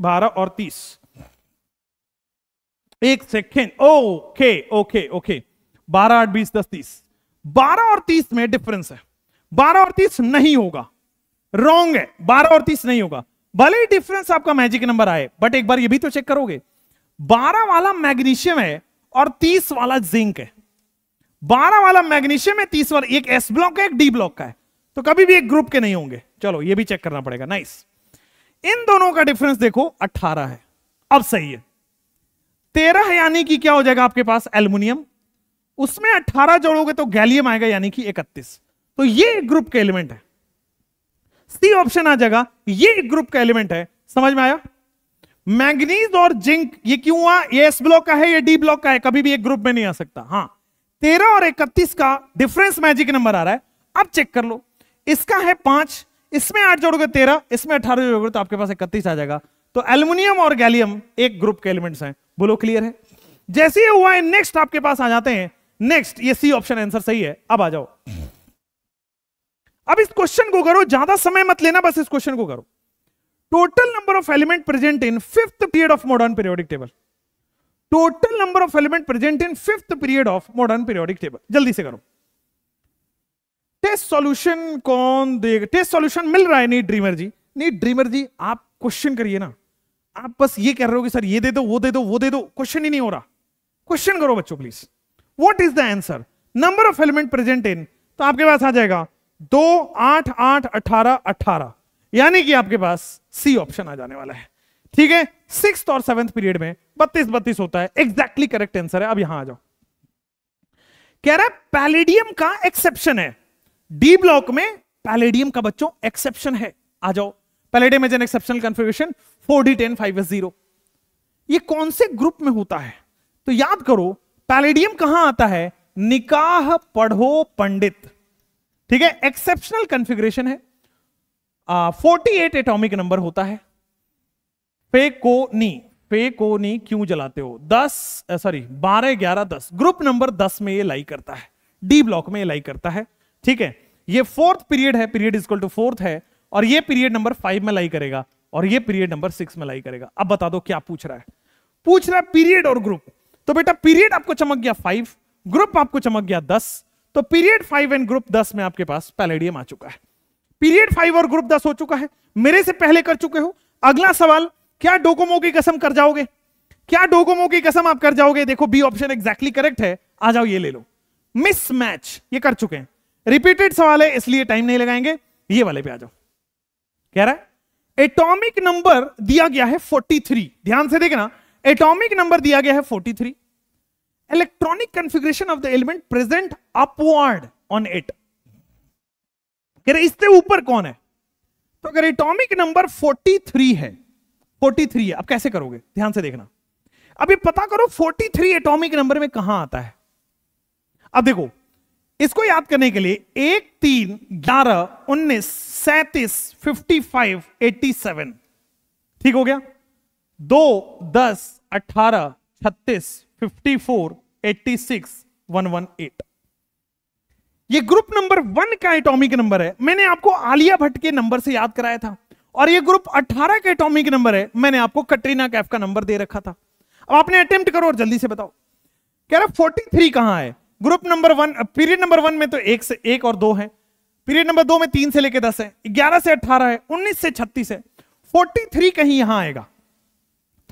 12 और 30। एक सेकेंड, ओके ओके ओके, 12, 8, 20, 10, 30। 12 और 30 में डिफरेंस है, 12 और 30 नहीं होगा, रॉन्ग है, 12 और 30 नहीं होगा। भले ही डिफरेंस आपका मैजिक नंबर आए, बट एक बार ये भी तो चेक करोगे, 12 वाला मैग्नीशियम है और 30 वाला जिंक है। 12 वाला मैग्नीशियम है, 30 वाला, एक एस ब्लॉक है, एक डी ब्लॉक का है, तो कभी भी एक ग्रुप के नहीं होंगे। चलो ये भी चेक करना पड़ेगा। नाइस, इन दोनों का डिफरेंस देखो 18 है, अब सही है। 13 है यानी कि क्या हो जाएगा आपके पास एल्युमिनियम, उसमें 18 जोड़ोगे तो गैलियम आएगा यानी कि 31। तो ये ग्रुप का एलिमेंट है, सी ऑप्शन आ जाएगा, ये ग्रुप का एलिमेंट है। समझ में आया? मैग्नीज और जिंक ये क्यों हुआ, ये एस ब्लॉक का है, ये डी ब्लॉक का है, कभी भी एक ग्रुप में नहीं आ सकता। हाँ, 13 और 31 का डिफरेंस मैजिक नंबर आ रहा है। अब चेक कर लो, इसका है 5, इसमें 8 जोड़ोगे 13, इसमें 18 जोड़ोगे तो आपके पास 31 आ जाएगा। तो एल्युमिनियम और गैलियम एक ग्रुप के एलिमेंट्स हैं। बोलो क्लियर है? जैसे ही हुआ है नेक्स्ट आपके पास आ जाते हैं। नेक्स्ट, ये सी ऑप्शन आंसर सही है। अब आ जाओ, अब इस क्वेश्चन को करो, ज्यादा समय मत लेना, बस इस क्वेश्चन को करो। Total number of element present in 5th period of modern periodic table, total number of element present in 5th period of modern periodic table. जल्दी से करो। टेस्ट सॉल्यूशन कौन देगा? टेस्ट सॉल्यूशन मिल रहा है NEET dreamer ji. NEET dreamer ji आप क्वेश्चन करिए ना, आप बस ये कह रहे हो कि सर ये दे दो, वो दे दो, वो दे दो, क्वेश्चन ही नहीं हो रहा। क्वेश्चन करो बच्चों please, what is the answer, number of element present in. तो आपके पास आ जाएगा 2, 8, 8, 18, 18, यानी कि आपके पास सी ऑप्शन आ जाने वाला है। ठीक है, 6th और 7th पीरियड में 32, 32 होता है, एग्जैक्टली करेक्ट आंसर है। अब यहां आ जाओ, कह रहा है पैलेडियम का एक्सेप्शन है, डी ब्लॉक में पैलेडियम का बच्चों एक्सेप्शन है। आ जाओ, palladium is an exceptional configuration, 4d10 5s0। ये कौन से ग्रुप में होता है? तो याद करो, पैलेडियम कहां आता है, निकाह पढ़ो पंडित। ठीक है, एक्सेप्शनल कॉन्फ़िगरेशन है, 48 एटॉमिक नंबर होता है। फेकोनी क्यों जलाते हो, 12, 11, 10 ग्रुप नंबर 10 में ये लाई करता है, डी ब्लॉक में ये लाई करता है। ठीक है, ये 4th पीरियड है, पीरियड इक्वल टू 4th है, और ये पीरियड नंबर 5 में लाई करेगा, और ये पीरियड नंबर 6 में लाई करेगा। अब बता दो क्या पूछ रहा है, पूछ रहा है पीरियड और ग्रुप। तो बेटा पीरियड आपको चमक गया 5, ग्रुप आपको चमक गया 10, तो पीरियड 5 एंड ग्रुप 10 में आपके पास पैलेडियम आ चुका है। पीरियड 5 और ग्रुप 10 हो चुका है, मेरे से पहले कर चुके हो। अगला सवाल, क्या डोकोमो की कसम कर जाओगे, क्या डोकोमो की कसम आप कर जाओगे? देखो बी ऑप्शन एग्जैक्टली करेक्ट है। आ जाओ, ये ले लो, मिसमैच, ये कर चुके हैं, रिपीटेड सवाल है इसलिए टाइम नहीं लगाएंगे। ये वाले पे आ जाओ, कह रहा है एटॉमिक नंबर दिया गया है 43, ध्यान से देखना, एटॉमिक नंबर दिया गया है 43, electronic configuration of the element present upward on it, कह रहे इससे ऊपर कौन है? तो अगर एटॉमिक नंबर 43 है, 43 है, आप कैसे करोगे, ध्यान से देखना। अभी पता करो 43 एटॉमिक नंबर में कहां आता है। अब देखो इसको याद करने के लिए 1, 3, 11, 19, 37, 55, 87 ठीक हो गया। 2, 10, 18, 36, 54, 86, 118 ये ग्रुप नंबर 1 का एटॉमिक नंबर है। मैंने आपको आलिया भट्ट के नंबर से याद कराया था और ये ग्रुप 18 का एटॉमिक नंबर है। मैंने आपको कटरीना कैफ का नंबर दे रखा था। अब आपने अटेम्प्ट करो और जल्दी से बताओ। कह रहा 43 कहां है? ग्रुप नंबर 1 पीरियड नंबर 1 में तो 1 और 2 है, पीरियड नंबर 2 में 3 से लेकर 10 है, 11 से 18 है, 19 से 36 है। 43 कहीं यहां आएगा,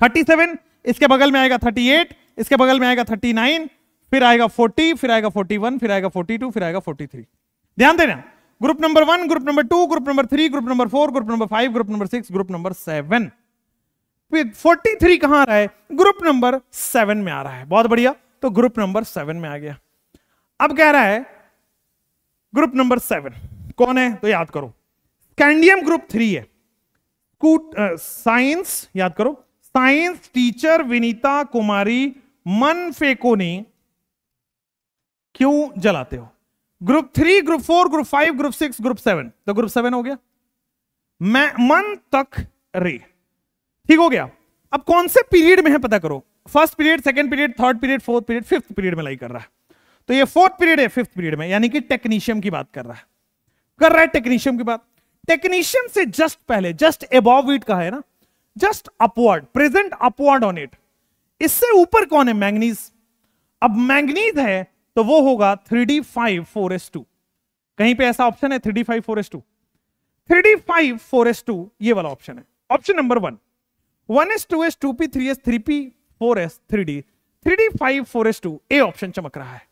37 इसके बगल में आएगा, 38 इसके बगल में आएगा, 39 फिर आएगा, 40 फिर आएगा, 41 फिर आएगा, 42 फिर आएगा, 43। ध्यान देना, group number 1, group number 2, group number 3, group number 4, group number 5, group number 6, group number 7। 43 कहां आ रहा है? ग्रुप नंबर 7 में आ रहा है। बहुत बढ़िया, तो ग्रुप नंबर 7 में आ गया। अब कह रहा है ग्रुप नंबर 7 कौन है तो याद करो, स्कैंडियम ग्रुप 3 है। साइंस याद करो, साइंस टीचर विनीता कुमारी मनफेको ने क्यों जलाते हो? Group 3, group 4, group 5, group 6, group 7, तो ग्रुप 7 हो गया। मैं मन तक रे ठीक हो गया। अब कौन से पीरियड में है पता करो, first period, second period, third period, fourth period, fifth period में लाई कर रहा है। तो ये फोर्थ पीरियड है फिफ्थ पीरियड में, यानी कि टेक्नीशियम की बात कर रहा है टेक्नीशियम की बात। टेक्नीशियम से जस्ट पहले, जस्ट अबव इट का है ना, just upward, present upward on it, इससे ऊपर कौन है? मैंगनीज। अब मैंगनीज है तो वो होगा 3D5-4S2। कहीं पे ऐसा ऑप्शन है 3D5-4S2? 3D5-4S2 ये वाला ऑप्शन है, option number 1। 1S, 2S, 2P, 3S, 3P, 4S, 3D, 3D5-4S2 ए ऑप्शन चमक रहा है।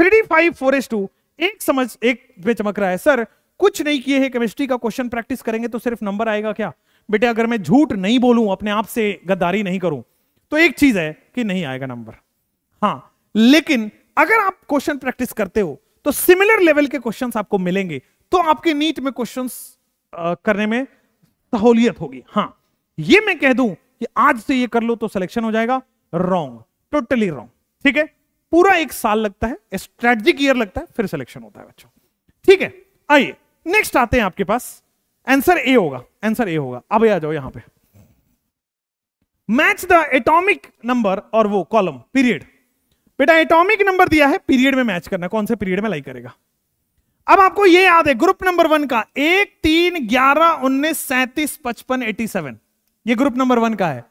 3D5-4S2 एक में चमक रहा है। सर कुछ नहीं किए हैं, केमिस्ट्री का क्वेश्चन प्रैक्टिस करेंगे तो सिर्फ नंबर आएगा क्या? बेटे अगर मैं झूठ नहीं बोलूं, अपने आप से गद्दारी नहीं करूं, तो एक चीज है कि नहीं आएगा नंबर, हाँ। लेकिन अगर आप क्वेश्चन प्रैक्टिस करते हो तो सिमिलर लेवल के क्वेश्चंस आपको मिलेंगे, तो आपके नीट में क्वेश्चंस करने में सहूलियत होगी, हाँ। ये मैं कह दूं कि आज से ये कर लो तो सिलेक्शन हो जाएगा, रॉन्ग, टोटली रॉन्ग, ठीक है। पूरा 1 साल लगता है, स्ट्रेटजिक ईयर लगता है, फिर सिलेक्शन होता है बच्चों, ठीक है। आइए नेक्स्ट आते हैं, आपके पास आंसर ए होगा, आंसर ए होगा। अब आ जाओ यहां पे, मैच द एटॉमिक नंबर और वो कॉलम पीरियड। बेटा एटॉमिक नंबर दिया है, पीरियड में मैच करना, कौन से पीरियड में लाई करेगा। अब आपको ये याद है ग्रुप नंबर 1 का 1, 3, 11, 19, 37, 55, 87 ये ग्रुप नंबर 1 का है।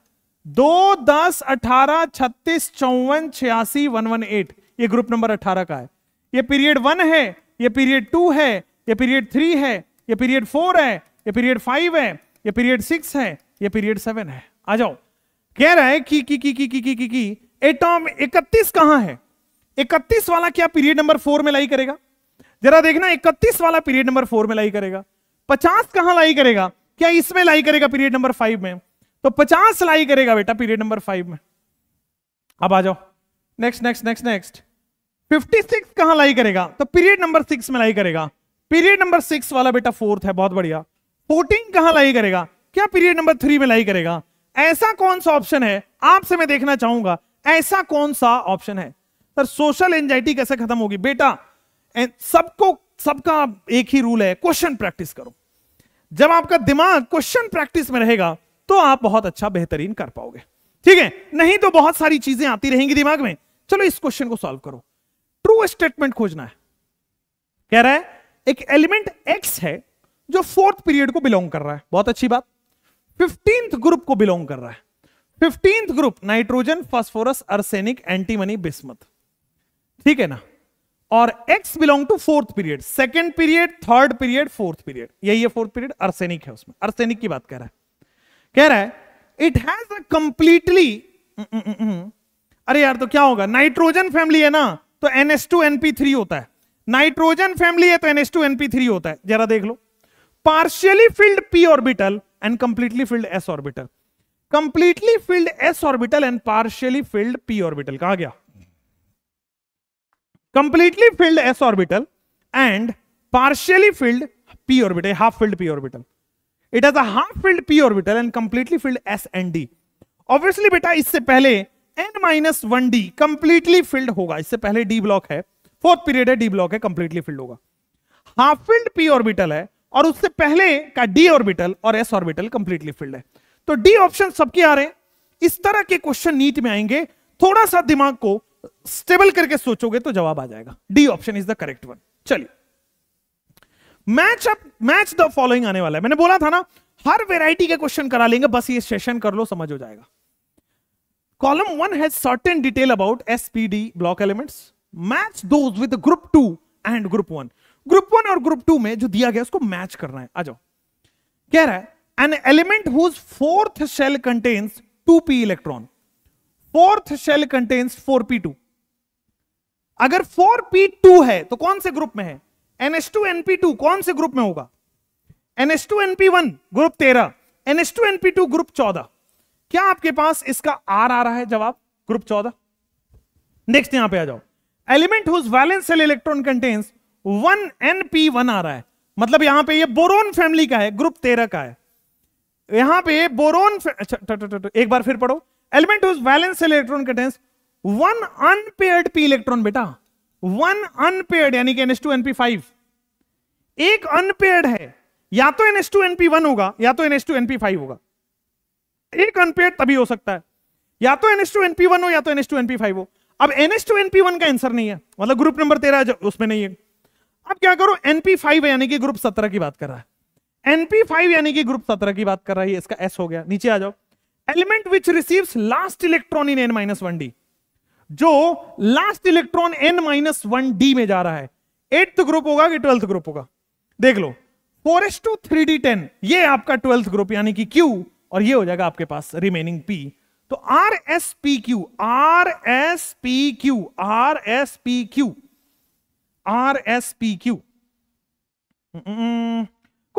2, 10, 18, 36, 54, 86, 118 ये ग्रुप नंबर 18 का है। ये पीरियड 1 है, ये पीरियड 2 है, ये पीरियड 3 है, ये पीरियड 4 है, ये पीरियड 5 है, ये पीरियड 6 है, ये पीरियड 7 है। आ जाओ, कह रहा है कि एटॉम 31 कहां है? 31 वाला क्या पीरियड नंबर 4 में लाई करेगा? जरा देखना, 31 वाला पीरियड नंबर 4 में लाई करेगा। 50 कहां लाई करेगा? क्या इसमें लाई करेगा पीरियड नंबर 5 में? तो 50 लाई करेगा बेटा पीरियड नंबर 5 में। अब आ जाओ नेक्स्ट नेक्स्ट नेक्स्ट नेक्स्ट 56 कहां लाई करेगा? तो पीरियड नंबर 6 में लाई करेगा। पीरियड नंबर 6 वाला बेटा 4th है, बहुत बढ़िया। 14 कहां लाई करेगा? क्या पीरियड नंबर 3 में लाई करेगा? ऐसा कौन सा ऑप्शन है, आपसे मैं देखना चाहूंगा, ऐसा कौन सा ऑप्शन है? सर सोशल एंजाइटी कैसे खत्म होगी? बेटा सबको, सबका एक ही रूल है, क्वेश्चन प्रैक्टिस करो। जब आपका दिमाग क्वेश्चन प्रैक्टिस में रहेगा तो आप बहुत अच्छा बेहतरीन कर पाओगे, ठीक है। नहीं तो बहुत सारी चीजें आती रहेंगी दिमाग में। चलो इस क्वेश्चन को सॉल्व करो, ट्रू स्टेटमेंट खोजना है। कह रहा है एक एलिमेंट एक्स है जो 4th पीरियड को बिलोंग कर रहा है, बहुत अच्छी बात। 15th ग्रुप को बिलोंग कर रहा है। 15th group nitrogen, phosphorus, arsenic, antimony, bismuth, ठीक है ना। और x belong to 4th period, 2nd period, 3rd period, 4th period, यही है 4th पीरियड। आर्सेनिक है उसमें, आर्सेनिक की बात कर रहा है। कह रहा है इट हैज अ कंप्लीटली, अरे यार तो क्या होगा, नाइट्रोजन फैमिली है ना तो NH2NP3 होता है, नाइट्रोजन फैमिली है तो NH2NP3 होता है, जरा देख लो। Partially filled p orbital and completely filled s orbital, completely filled s orbital and partially filled p orbital कहा गया। Completely filled s orbital and partially filled p orbital, half filled p orbital. It has a half filled p orbital and completely filled s and d. Obviously बेटा इससे पहले N-1D कंप्लीटली फिल्ड होगा। इससे पहले डी ब्लॉक है, फोर्थ पीरियड है, डी ब्लॉक है, कंप्लीटली फिल्ड होगा। हाफ फिल्ड पी ऑर्बिटल है और उससे पहले का डी ऑर्बिटल और एस ऑर्बिटल कंप्लीटली फिल्ड है। तो डी ऑप्शन सबके आ रहे हैं। इस तरह के क्वेश्चन नीट में आएंगे, थोड़ा सा दिमाग को स्टेबल करके सोचोगे तो जवाब आ जाएगा। D option is the correct one. चलिए मैच द फॉलोइंग आने वाला है। मैंने बोला था ना हर वेराइटी के क्वेश्चन करा लेंगे, बस ये सेशन कर लो, समझ हो जाएगा। Column one has certain detail about SPD block elements, match those with group two and group one. Group one और ग्रुप टू में जो दिया गया उसको मैच करना है। आ जाओ, कह रहा है an element whose fourth shell contains 2p electron, fourth shell contains 4p2। अगर 4p2 है तो कौन से ग्रुप में है? NH2 NP2 कौन से ग्रुप में होगा? NH2 NP1 group 13, NH2 NP2 group 14। क्या आपके पास इसका R आ रहा है जवाब? ग्रुप 14। नेक्स्ट यहां पे आ जाओ, element whose valence shell electron contains 1 NP1 आ रहा है, मतलब यहां पे ये बोरोन फैमिली का है, ग्रुप 13 का है। यहां पे बोरोन, अच्छा एक बार फिर पढ़ो, element whose valence shell electron contains 1 unpaired p electron, बेटा 1 अनपेयर्ड यानी कि NH2NP5, एक अनपेयर्ड है, या तो NH2NP1 होगा या तो NH2NP5 होगा। एक अनपेयर्ड तभी हो सकता है, या तो NH2NP1 हो या तो NH2NP5 हो। अब NH2NP1 का आंसर नहीं है, मतलब ग्रुप नंबर 13 उसमें नहीं है। अब क्या करो, NP5 यानी कि ग्रुप 17 की बात कर रहा है, NP5 यानी कि ग्रुप 17 की बात कर रहा है, इसका S हो गया। नीचे आ जाओ, element which receives last electron in N-1D, जो लास्ट इलेक्ट्रॉन N-1D में जा रहा है, 8th ग्रुप होगा कि 12th ग्रुप होगा? देख लो 4s2 3d10, ये आपका 12th ग्रुप यानी कि Q, और ये हो जाएगा आपके पास रिमेनिंग P। तो RSPQ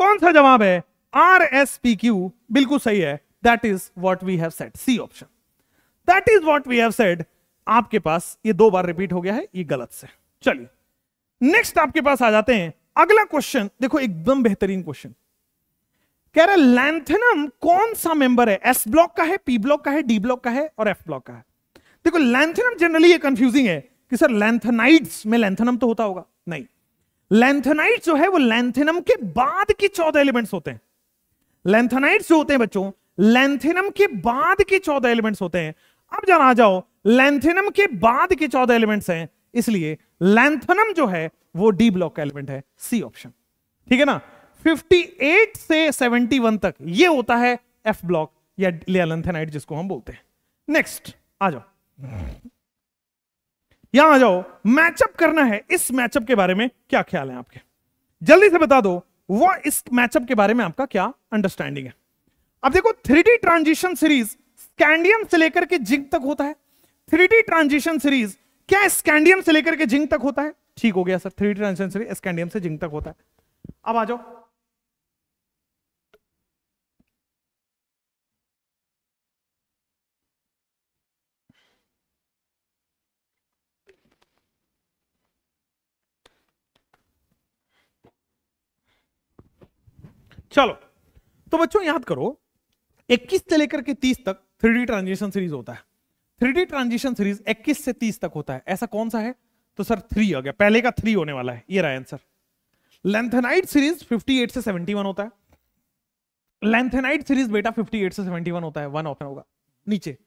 कौन सा जवाब है? RSPQ बिल्कुल सही है। That is what we have said, C option, that is what we have said. आपके पास ये 2 बार रिपीट हो गया है, ये गलत से। चलिए नेक्स्ट आपके पास आ जाते हैं। अगला क्वेश्चन देखो, एकदम बेहतरीन क्वेश्चन। कह रहा है लैंथेनम कौन सा मेंबर है? एस ब्लॉक का है, पी ब्लॉक का है, डी ब्लॉक का है और एफ ब्लॉक का है। देखो लैंथेनम जनरली ये कंफ्यूजिंग है कि सर लैंथेनाइड्स में लैंथेनम तो होता होगा, नहीं, लैंथेनाइड्स जो है वो लैंथेनम के बाद के 14 एलिमेंट्स होते हैं। लैंथेनाइड्स जो होते हैं बच्चों, लैंथेनम के बाद के 14 एलिमेंट्स होते हैं। अब जरा आ जाओ, लैंथेनम के बाद के 14 एलिमेंट्स हैं, इसलिए लैंथेनम जो है वो डी ब्लॉक का एलिमेंट है, सी ऑप्शन। ठीक है ना, 58 से 71 तक ये होता है एफ ब्लॉक या लैंथेनाइड जिसको हम बोलते हैं। नेक्स्ट आ जाओ, यहां आ जाओ, मैचअप करना है। इस मैचअप के बारे में क्या ख्याल है आपके? जल्दी से बता दो वो इस मैचअप के बारे में आपका क्या अंडरस्टैंडिंग है। अब देखो 3D ट्रांजिशन सीरीज स्कैंडियम से लेकर के जिंक तक होता है। 3D ट्रांजिशन सीरीज क्या स्कैंडियम से लेकर के जिंक तक होता है? ठीक हो गया sir, 3D transition series scandium से जिंक तक होता है। अब आ जाओ, चलो तो बच्चों याद करो 21 से लेकर के 30 तक 3D ट्रांजिशन सीरीज होता है। 3D ट्रांजिशन सीरीज 21 से 30 तक होता है, ऐसा कौन सा है? तो सर 3 आ गया, पहले का 3 होने वाला है, ये रहा आंसर। लैंथेनाइड सीरीज 58 से 71 होता है, लैंथेनाइड सीरीज बेटा 58 से 71 होता है, 1 ऑप्शन होगा। नीचे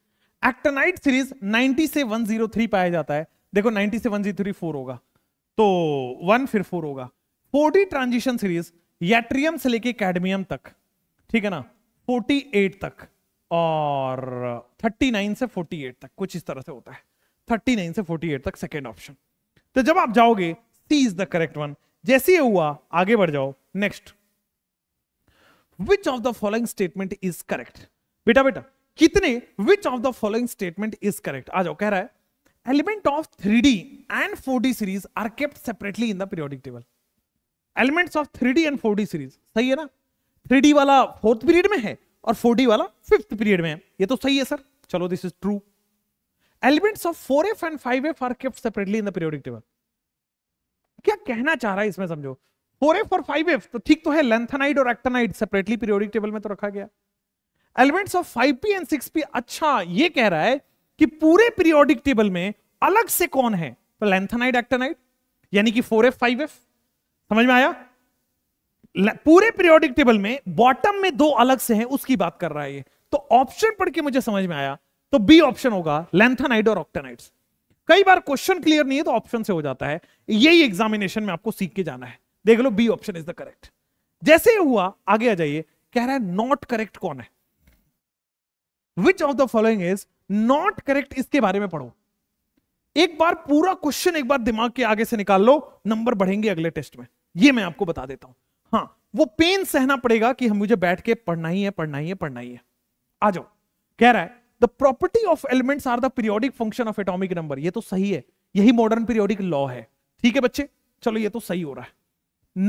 एक्टिनाइड सीरीज 90 से 103 पाया जाता है, देखो 90 से 103 4 होगा तो 1 फिर 4 होगा। 4D ट्रांजिशन सीरीज याट्रियम से लेके कैडमियम तक, ठीक है ना, 48 तक और 39 से 48 तक कुछ इस तरह से होता है, 39 से 48 तक सेकेंड ऑप्शन। तो जब आप जाओगे C is the correct one. जैसे ये हुआ आगे बढ़ जाओ। Next, which of the following statement is correct? बेटा बेटा कितने which of the following statement is correct? आ जाओ, कह रहा है element of 3D and 4D series are kept separately in the periodic table. Elements of 3D and 4D series, सही है ना, 3D वाला 4th पीरियड में है और 4D वाला 5th पीरियड में है, ये तो सही है सर, चलो this is true. Elements of 4F and 5F are kept separately in the periodic table, क्या कहना चाह रहा है इसमें समझो। 4F और 5F तो ठीक तो है, लैंथेनाइड और एक्टिनाइड सेपरेटली पीरियोडिक टेबल में तो रखा गया। Elements of 5P and 6P, अच्छा ये कह रहा है कि पूरे पीरियोडिक टेबल में अलग से कौन है, लैंथेनाइड एक्टेनाइड यानी कि 4F 5F, समझ में आया? पूरे पीरियोडिक टेबल में बॉटम में दो अलग से हैं, उसकी बात कर रहा है ये। तो ऑप्शन पढ़ के मुझे समझ में आया तो बी ऑप्शन होगा लैंथेनाइड और ऑक्टेनाइड्स। कई बार क्वेश्चन क्लियर नहीं है तो ऑप्शन से हो जाता है, यही एग्जामिनेशन में आपको सीख के जाना है। देख लो B option is the correct. जैसे हुआ आगे आ जाइए, कह रहा है नॉट करेक्ट कौन है, which of the following is not correct, इसके बारे में पढ़ो। एक बार पूरा क्वेश्चन एक बार दिमाग के आगे से निकाल लो, नंबर बढ़ेंगे अगले टेस्ट में, ये मैं आपको बता देता हूं। हाँ, वो पेन सहना पड़ेगा कि हम मुझे बैठ के पढ़ना ही है। आ जाओ, कह रहा है the property of elements are the periodic function of atomic number. ये तो सही है, यही मॉडर्न पीरियोडिक लॉ है। ठीक है बच्चे, चलो ये तो सही हो रहा है।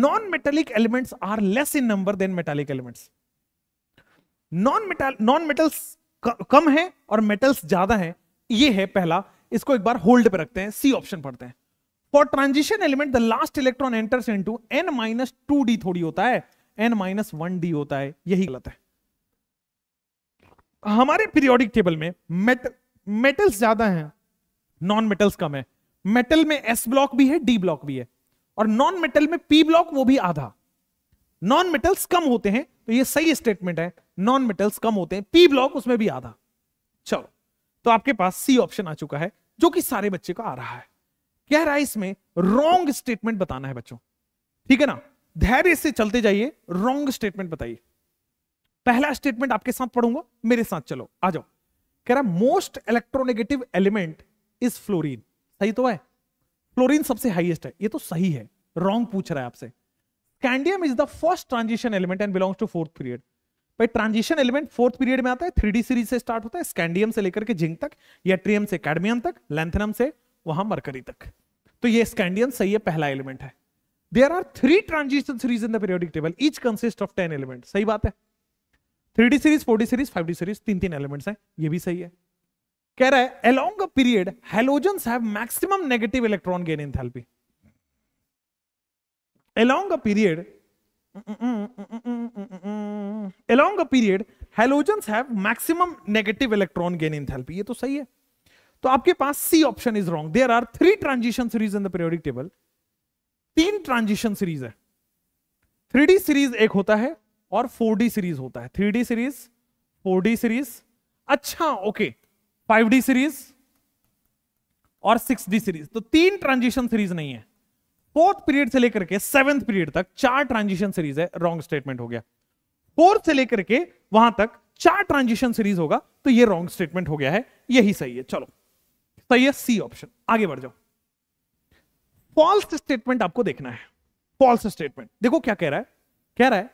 Non metallic elements are less in number than metallic elements. Non metals कम है और मेटल्स ज्यादा है, ये है पहला। इसको एक बार होल्ड पे रखते हैं, सी ऑप्शन पढ़ते हैं। For transition element the last electron enters into n-2d थोड़ी होता है, n-1d होता है, यही गलत है। हमारे पीरियोडिक टेबल में मेटल्स ज्यादा हैं, नॉन मेटल्स कम है। मेटल में s ब्लॉक भी है, d ब्लॉक भी है, और नॉन मेटल में p ब्लॉक, वो भी आधा। नॉन मेटल्स कम होते हैं, तो ये सही स्टेटमेंट है, नॉन मेटल्स कम होते हैं, p ब्लॉक उसमें भी आधा। चलो, तो आपके पास सी ऑप्शन आ चुका है, जो कि सारे बच्चे को आ रहा है। कह रहा है इसमें रॉन्ग स्टेटमेंट बताना है बच्चों, ठीक है ना? धैर्य से चलते जाइए, रॉन्ग स्टेटमेंट बताइए। पहला स्टेटमेंट आपके साथ पढ़ूंगा, मेरे साथ चलो, आ जाओ। कह रहा most electronegative element is fluorine. सही तो है, फ्लोरीन सबसे हाईएस्ट है, ये तो सही है। रॉन्ग पूछ रहा है आपसे, scandium is the first transition element and belongs to fourth period. भाई ट्रांजिशन एलिमेंट फोर्थ पीरियड में आता है, 3D सीरीज से स्टार्ट होता है, स्कैंडियम से लेकर के जिंक तक, या ट्रियम से कैडमियम तक, लैंथनम से वहां मरकरी तक। तो ये स्कैंडियम सही है, पहला एलिमेंट है। There are 3 transition series in the periodic table, each consist of 10 element. सही बात है, 3D series, 4D series, 5D series, 3-3 elements हैं, ये भी सही है। कह रहा है along a period halogens have maximum negative electron gain enthalpy. Along a period, halogens have maximum negative electron gain enthalpy. ये तो सही है। तो आपके पास C option is wrong. There are 3 transition series in the periodic table. 3 transition series है। 3D series एक होता है और 4D series होता है। 3D series, 4D series, अच्छा ओके, 5D series और 6D series। तो 3 ट्रांजिशन सीरीज नहीं है। फोर्थ पीरियड से लेकर के 7th पीरियड तक 4 ट्रांजिशन सीरीज है, रॉन्ग स्टेटमेंट हो गया। 4 से लेकर के वहां तक 4 ट्रांजिशन सीरीज होगा, तो ये रॉन्ग स्टेटमेंट हो गया है, यही सही है। चलो, सही है सी ऑप्शन। आगे बढ़ जाओ, फॉल्स स्टेटमेंट आपको देखना है। फॉल्स स्टेटमेंट देखो क्या कह रहा है। कह रहा है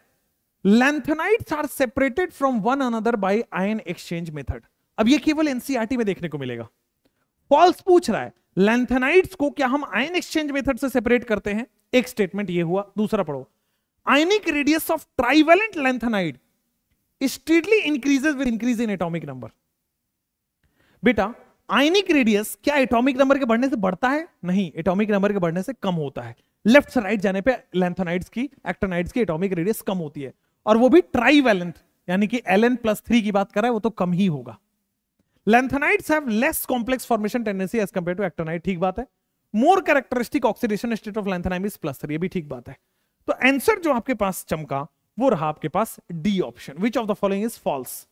lanthanides are separated from one another by ion exchange method. अब ये केवल एनसीईआरटी में देखने को मिलेगा। फॉल्स पूछ रहा है लैंथेनाइड्स को क्या हम आयन एक्सचेंज मेथड से सेपरेट करते हैं, एक स्टेटमेंट ये हुआ। दूसरा पढ़ो, ionic radius of trivalent lanthanide strictly increases with increase in atomic number. बेटा आयनिक रेडियस क्या एटॉमिक नंबर के बढ़ने से बढ़ता है? नहीं, एटॉमिक नंबर के बढ़ने से कम होता है। लेफ्ट से राइट जाने पे लैंथेनाइड्स की, एक्टेनाइड्स की एटॉमिक रेडियस कम होती है, और वो भी ट्राइवेलेंट, यानी कि Ln+3 की बात कर रहा है, वो तो कम ही होगा। Lanthanides have less complex formation tendency as compare to actinide, ठीक बात है। More characteristic oxidation state of lanthanide is +3, ये भी ठीक बात है। तो आंसर जो आपके पास चमका वो रहा आपके पास D option, which of the following is false.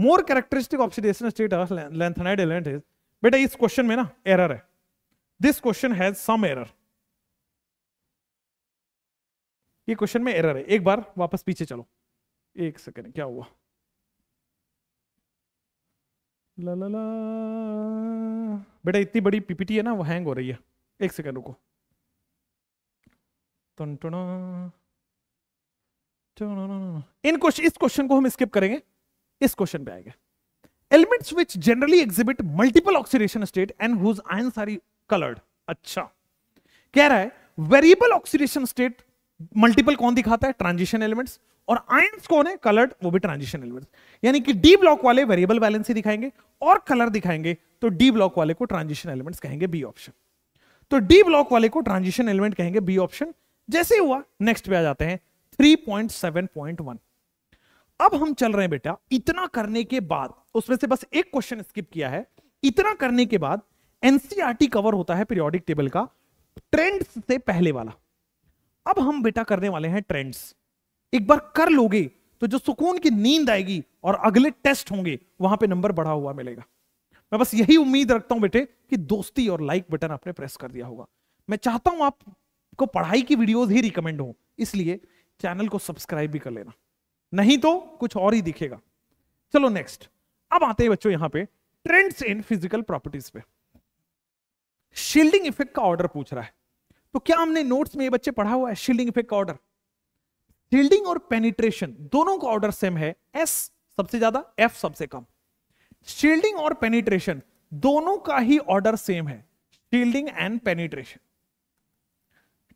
More characteristic oxidation state of lanthanide element is, बेटा इस क्वेश्चन में ना एरर है, this question has some error, ये क्वेश्चन में एरर है। एक बार वापस पीछे चलो, एक सेकेंड, क्या हुआ, ला ला ला, बेटा इतनी बड़ी पीपीटी है ना, वो हैंग हो रही है। एक सेकेंड रुको, इस क्वेश्चन को हम स्किप करेंगे, इस क्वेश्चन पे आएंगे। Elements which generally exhibit multiple oxidation state and whose ions are coloured. अच्छा, कह रहा है वेरिएबल ऑक्सीडेशन स्टेट मल्टीपल कौन दिखाता है? Transition elements. और आयंस कौन है? कलर्ड, वो भी ट्रांजिशन एलिमेंट्स। यानी कि डी ब्लॉक वाले वेरिएबल बैलेंस ही दिखाएंगे और कलर दिखाएंगे, तो डी ब्लॉक वाले को ट्रांजिशन एलिमेंट्स कहेंगे, बी ऑप्शन। तो डी ब्लॉक वाले को ट्रांजिशन एलिमेंट कहेंगे, बी ऑप्शन। जैसे हुआ नेक्स्ट पे आ जाते हैं 3.7.1। अब हम चल रहे हैं बेटा, इतना करने के बाद उसमें से बस एक क्वेश्चन स्किप किया है, इतना करने के बाद एनसीईआरटी कवर होता है पीरियोडिक टेबल का ट्रेंड्स से पहले वाला। अब हम बेटा करने वाले हैं ट्रेंड्स। एक बार कर लोगे तो जो सुकून की नींद आएगी और अगले टेस्ट होंगे वहां पे नंबर बढ़ा हुआ मिलेगा। मैं बस यही उम्मीद रखता हूं बेटे कि दोस्ती और लाइक बटन आपने प्रेस कर दिया होगा। मैं चाहता हूं आपको पढ़ाई की वीडियोस ही रिकमेंड हो, इसलिए चैनल को सब्सक्राइब भी कर लेना, नहीं तो कुछ और ही दिखेगा। चलो नेक्स्ट, अब आते हैं बच्चों यहां पे ट्रेंड्स इन फिजिकल प्रॉपर्टीज पे। शील्डिंग इफेक्ट का ऑर्डर पूछ रहा है, तो क्या हमने नोट्स में ये बच्चे पढ़ा हुआ है शील्डिंग इफेक्ट का ऑर्डर? शील्डिंग और पेनिट्रेशन दोनों का ऑर्डर सेम है, एस सबसे ज्यादा एफ सबसे कम। शील्डिंग और पेनिट्रेशन दोनों का ही ऑर्डर सेम है, शील्डिंग एंड पेनिट्रेशन,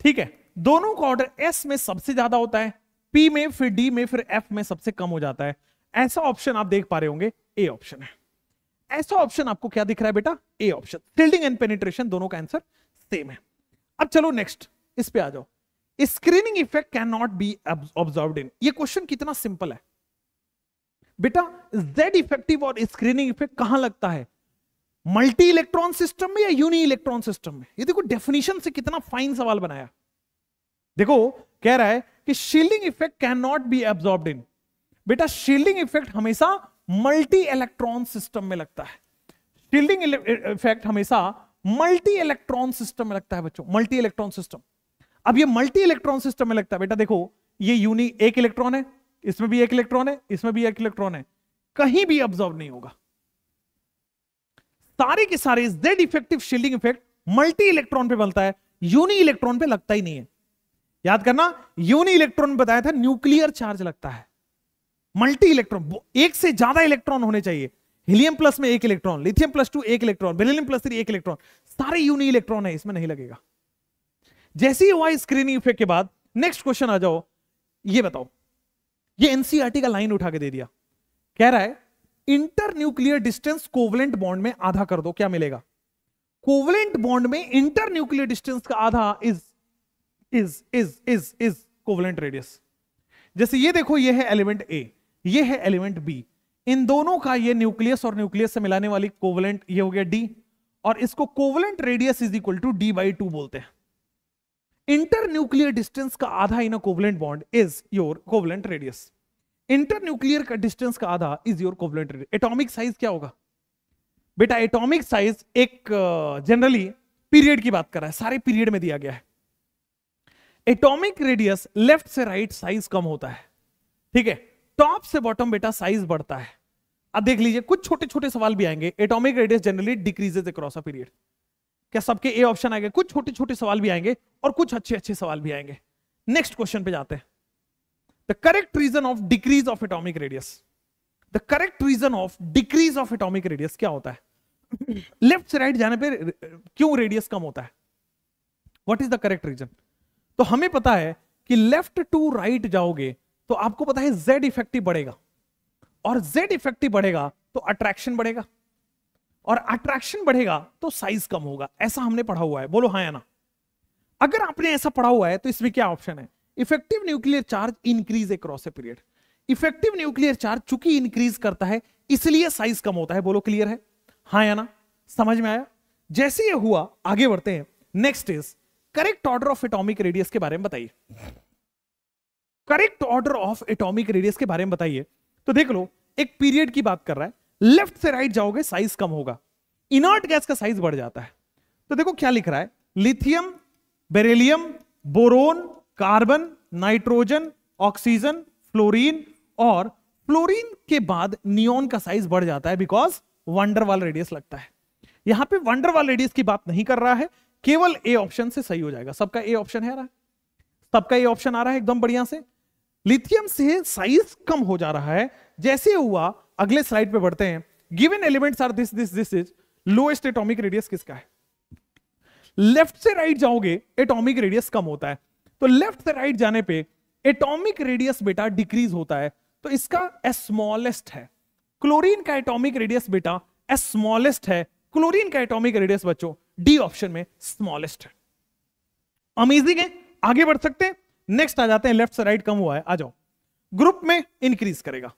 ठीक है। दोनों का ऑर्डर एस में सबसे ज्यादा होता है, पी में, फिर डी में, फिर एफ में सबसे कम हो जाता है। ऐसा ऑप्शन आप देख पा रहे होंगे ए ऑप्शन है। ऐसा ऑप्शन आपको क्या दिख रहा है बेटा? A option. Shielding and penetration दोनों का आंसर सेम है। अब चलो नेक्स्ट, इस पे आ जाओ। Screening effect can not be observed in, ये क्वेश्चन कितना सिंपल है बेटा। जेड इफेक्टिव और स्क्रीनिंग इफेक्ट कहां लगता है? मल्टी इलेक्ट्रॉन सिस्टम में या यूनि इलेक्ट्रॉन सिस्टम में? ये देखो डेफिनेशन से कितना फाइन सवाल बनाया। देखो कह रहा है कि shielding effect can not be absorbed in. बेटा शील्डिंग इफेक्ट हमेशा मल्टी इलेक्ट्रॉन सिस्टम में लगता है, शील्डिंग इफेक्ट हमेशा मल्टी इलेक्ट्रॉन सिस्टम में लगता है बच्चों, मल्टी इलेक्ट्रॉन सिस्टम। अब ये मल्टी इलेक्ट्रॉन सिस्टम में लगता है बेटा, देखो ये यूनि एक इलेक्ट्रॉन है, इसमें भी एक इलेक्ट्रॉन है, इसमें भी एक इलेक्ट्रॉन है, कहीं भी एब्सॉर्ब नहीं होगा। सारे के सारे Z effective shielding effect multi electron पे बनता है, यूनि इलेक्ट्रॉन पे लगता ही नहीं है। याद करना, यूनि इलेक्ट्रॉन बताया था न्यूक्लियर चार्ज लगता है, मल्टी इलेक्ट्रॉन एक से ज्यादा इलेक्ट्रॉन होने चाहिए। हीलियम प्लस में एक इलेक्ट्रॉन, लिथियम प्लस 2 एक इलेक्ट्रॉन, बेरिलियम प्लस 3 एक इलेक्ट्रॉन, सारे यूनि इलेक्ट्रॉन है, इसमें नहीं लगेगा। जैसे ही हुआ स्क्रीनिंग इफेक्ट के बाद नेक्स्ट क्वेश्चन आ जाओ। ये बताओ, ये एनसीईआरटी का लाइन उठा के दे दिया, कह रहा है inter nuclear distance covalent bond में आधा कर दो, क्या मिलेगा? कोवलेंट बॉन्ड में इंटर न्यूक्लियर डिस्टेंस का आधा इज कोवलेंट रेडियस। जैसे ये देखो, ये है एलिमेंट ए, ये है एलिमेंट बी, इन दोनों का ये न्यूक्लियस और न्यूक्लियस से मिलाने वाली कोवलेंट, ये हो गया डी, और इसको covalent radius is equal to d/2 बोलते हैं। इंटर न्यूक्लियर डिस्टेंस का आधा in a covalent bond is your covalent radius. Inter nuclear का डिस्टेंस का आधा is your covalent radius. Atomic size क्या होगा बेटा? एटॉमिक साइज एक जनरली पीरियड की बात कर रहा है, सारे पीरियड में दिया गया है। एटॉमिक रेडियस लेफ्ट से राइट साइज कम होता है, ठीक है, टॉप से बॉटम बेटा साइज बढ़ता है। अब देख लीजिए कुछ छोटे छोटे सवाल भी आएंगे। Atomic radius generally decreases across a period. क्या सबके ए ऑप्शन आएंगे? कुछ छोटे छोटे सवाल भी आएंगे और कुछ अच्छे अच्छे सवाल भी आएंगे। नेक्स्ट क्वेश्चन पे जाते हैं। The correct reason of decrease of atomic radius. The correct reason of decrease of atomic radius क्या होता है? लेफ्ट से राइट जाने पे क्यों रेडियस कम होता है? What is the correct reason? तो हमें पता है कि लेफ्ट टू राइट जाओगे तो आपको पता है Z इफेक्टिव बढ़ेगा, और Z इफेक्टिव बढ़ेगा तो अट्रैक्शन बढ़ेगा, और अट्रैक्शन बढ़ेगा तो साइज कम होगा। ऐसा हमने पढ़ा हुआ है, बोलो हाँ या ना। अगर आपने ऐसा पढ़ा हुआ है तो इसमें क्या ऑप्शन है? Effective nuclear charge increase across a period. Effective nuclear charge चूंकि इंक्रीज करता है इसलिए साइज कम होता है, बोलो क्लियर है हाँ या ना, समझ में आया। जैसे ये हुआ आगे बढ़ते हैं। Next is correct order of atomic radius के बारे में बताइए। Correct order of atomic radius के बारे में बताइए, तो देख लो एक पीरियड की बात कर रहा है, लेफ्ट से राइट जाओगे साइज कम होगा, इनर्ट गैस का साइज बढ़ जाता है। तो देखो क्या लिख रहा है, lithium, beryllium, boron, carbon, nitrogen, oxygen, fluorine, और फ्लोरीन के बाद नियॉन का साइज बढ़ जाता है बिकॉज वंडरवाल रेडियस लगता है। यहां पे वंडरवाल रेडियस की बात नहीं कर रहा है, केवल ए ऑप्शन से सही हो जाएगा। सबका ए ऑप्शन है, सबका ए ऑप्शन आ रहा है एकदम बढ़िया से। लिथियम से साइज कम हो जा रहा है। जैसे हुआ अगले स्लाइड पे बढ़ते हैं। Given elements are this this this is, lowest atomic radius किसका है? लेफ्ट से राइट जाओगे एटॉमिक रेडियस कम होता है, तो लेफ्ट से राइट जाने पे एटॉमिक रेडियस बेटा डिक्रीज होता है, तो इसका स्मॉलेस्ट है। क्लोरीन का एटॉमिक रेडियस बेटा स्मॉलेस्ट है, क्लोरीन का एटॉमिक रेडियस बच्चों डी ऑप्शन में स्मॉलेस्ट है। अमेजिंग है, आगे बढ़ सकते हैं। नेक्स्ट आ जाते हैं, लेफ्ट से राइट कम हुआ है, आ जाओ। ग्रुप में इंक्रीज करेगा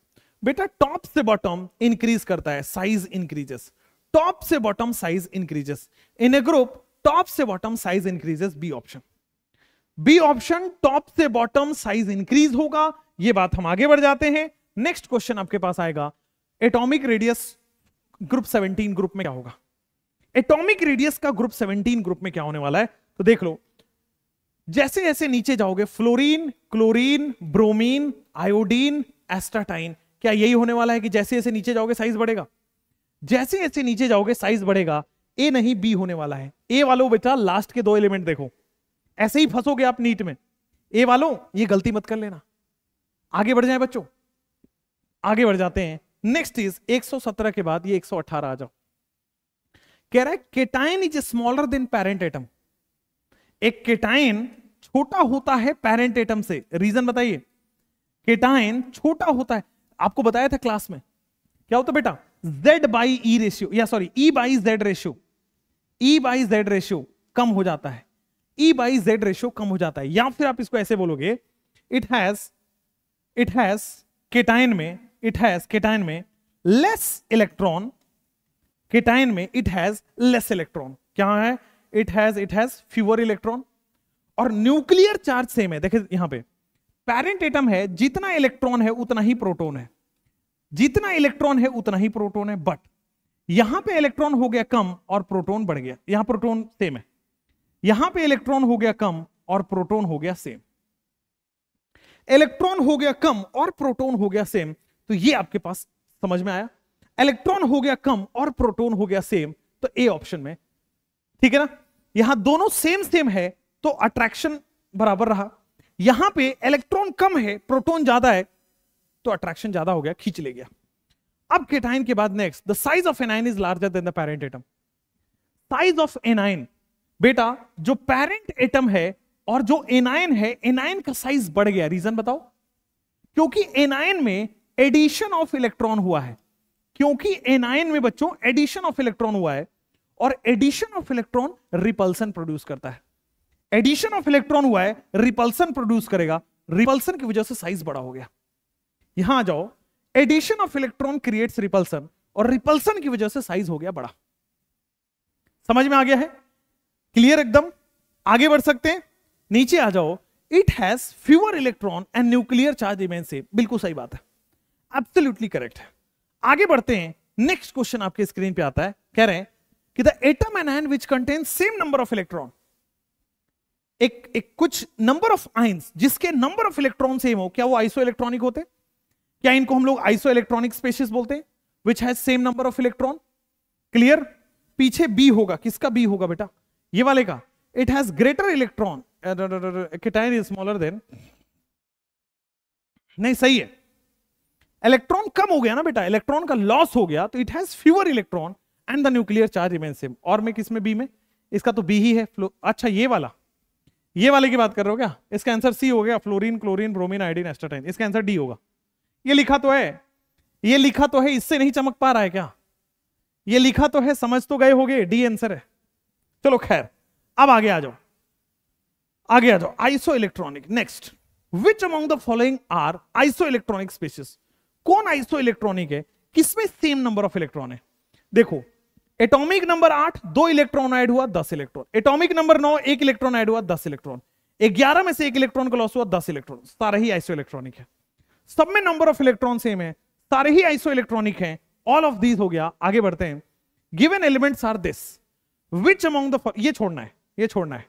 बेटा, टॉप से बॉटम इंक्रीज करता है, साइज इंक्रीजेस, टॉप से bottom size increases in a group, top से bottom size increases, B option, B option top से बॉटम साइज इंक्रीज होगा। ये बात हम आगे बढ़ जाते हैं। नेक्स्ट क्वेश्चन आपके पास आएगा, एटॉमिक रेडियस ग्रुप 17 ग्रुप में क्या होगा, एटॉमिक रेडियस का ग्रुप 17 ग्रुप में क्या होने वाला है। तो देख लो, जैसे जैसे नीचे जाओगे, fluorine, chlorine, bromine, iodine, astatine, क्या यही होने वाला है कि जैसे जैसे नीचे जाओगे साइज बढ़ेगा, जैसे जैसे नीचे जाओगे साइज बढ़ेगा। ए नहीं बी होने वाला है। ए वालों बेटा लास्ट के दो एलिमेंट देखो, ऐसे ही फंसोगे आप नीट में। ए वालों ये गलती मत कर लेना। आगे बढ़ जाए बच्चों, आगे बढ़ जाते हैं। नेक्स्ट इज 117 के बाद ये 118 आ जाओ। कह रहा है cation is smaller than parent atom, एक केटाइन छोटा होता है पेरेंट एटम से। रीजन बताइए, केटाइन छोटा होता है, आपको बताया था क्लास में क्या होता बेटा, z बाई ई रेशियो, या sorry e by z ratio, e by z ratio कम हो जाता है, e बाई z रेशियो कम हो जाता है। या फिर आप इसको ऐसे बोलोगे, इट हैज केटाइन में, इट हैज केटाइन में लेस इलेक्ट्रॉन, केटाइन में इट हैज लेस इलेक्ट्रॉन, क्या है, इट हैज फ्यूअर इलेक्ट्रॉन। और न्यूक्लियर चार्ज सेम है। देखिए यहां पे पेरेंट एटम है, जितना इलेक्ट्रॉन है उतना ही प्रोटॉन है, जितना इलेक्ट्रॉन है उतना ही प्रोटॉन है। बट यहां पे इलेक्ट्रॉन हो गया कम और प्रोटॉन बढ़ गया, यहां प्रोटॉन सेम है, यहां पे इलेक्ट्रॉन हो गया कम और प्रोटॉन हो गया सेम, इलेक्ट्रॉन हो गया कम और प्रोटॉन हो गया सेम। तो ये आपके पास समझ में आया, इलेक्ट्रॉन हो गया कम और प्रोटॉन हो गया सेम, तो ए ऑप्शन में ठीक है ना। यहां दोनों सेम सेम है तो अट्रैक्शन बराबर रहा। यहां पे इलेक्ट्रॉन कम है, प्रोटॉन ज्यादा है, तो अट्रैक्शन ज्यादा हो गया, खींच ले गया। अब केटाइन के बाद next, the size of anion is larger than the parent atom. Size of anion बेटा, जो पेरेंट एटम है और जो एनाइन है, एनाइन का साइज बढ़ गया। रीजन बताओ, क्योंकि एनाइन में एडिशन ऑफ इलेक्ट्रॉन हुआ है, क्योंकि एनाइन में बच्चों एडिशन ऑफ इलेक्ट्रॉन हुआ है, और addition of electron repulsion produce करता है। एडिशन ऑफ इलेक्ट्रॉन हुआ है, रिपल्सन प्रोड्यूस करेगा, रिपल्सन की वजह से साइज बड़ा हो गया। यहां आ जाओ, addition of electron creates repulsion, और रिपल्सन की वजह से साइज हो गया बड़ा। समझ में आ गया है, क्लियर एकदम। आगे बढ़ सकते हैं, नीचे आ जाओ, it has fewer electron and nuclear charge इमेंस से, बिल्कुल सही बात है, एब्सोल्युटली करेक्ट है। आगे बढ़ते हैं, नेक्स्ट क्वेश्चन आपके स्क्रीन पे आता है। कह रहे हैं कि the atom anion which contain same number of electron, एक कुछ नंबर ऑफ आइंस जिसके नंबर ऑफ इलेक्ट्रॉन सेम हो, क्या वो आइसो इलेक्ट्रॉनिक होते, क्या इनको हम लोग आइसो इलेक्ट्रॉनिक स्पीशीज बोलते हैं, which has same number of electron. Clear, पीछे बी होगा, किसका बी होगा बेटा, ये वाले का, it has greater electron, cation is smaller than, नहीं सही है, इलेक्ट्रॉन कम हो गया ना बेटा, इलेक्ट्रॉन का लॉस हो गया, तो it has fewer electron and the nuclear charge remain same. और मैं किसमें, बी में, इसका तो बी ही है। अच्छा ये वाले की बात कर रहे हो क्या, इसका आंसर सी हो गया, fluorine, chlorine, bromine, iodine, astatine, इसका आंसर डी होगा। ये लिखा तो है, ये लिखा तो है, इससे नहीं चमक पा रहा है क्या, ये लिखा तो है, समझ तो गए होगे, डी आंसर है। चलो खैर, अब आगे आ जाओ, आगे आ जाओ, isoelectronic. Next, which among the following are isoelectronic species, कौन आइसो इलेक्ट्रॉनिक है, किसमें सेम नंबर ऑफ इलेक्ट्रॉन है। देखो, एटॉमिक नंबर 8 2 इलेक्ट्रॉन ऐड हुआ 10 electron, atomic number 9 1 electron add हुआ 10 इलेक्ट्रॉन, 11 में से 1 इलेक्ट्रॉन का लॉस हुआ 10 इलेक्ट्रॉन, सारे ही आइसो इलेक्ट्रॉनिक है, सब में नंबर ऑफ इलेक्ट्रॉन सेम है, सारे ही आइसो इलेक्ट्रॉनिक हैं, ऑल ऑफ दीज हो गया। आगे बढ़ते हैं, given elements are this, which among the, ये छोड़ना है, ये छोड़ना है,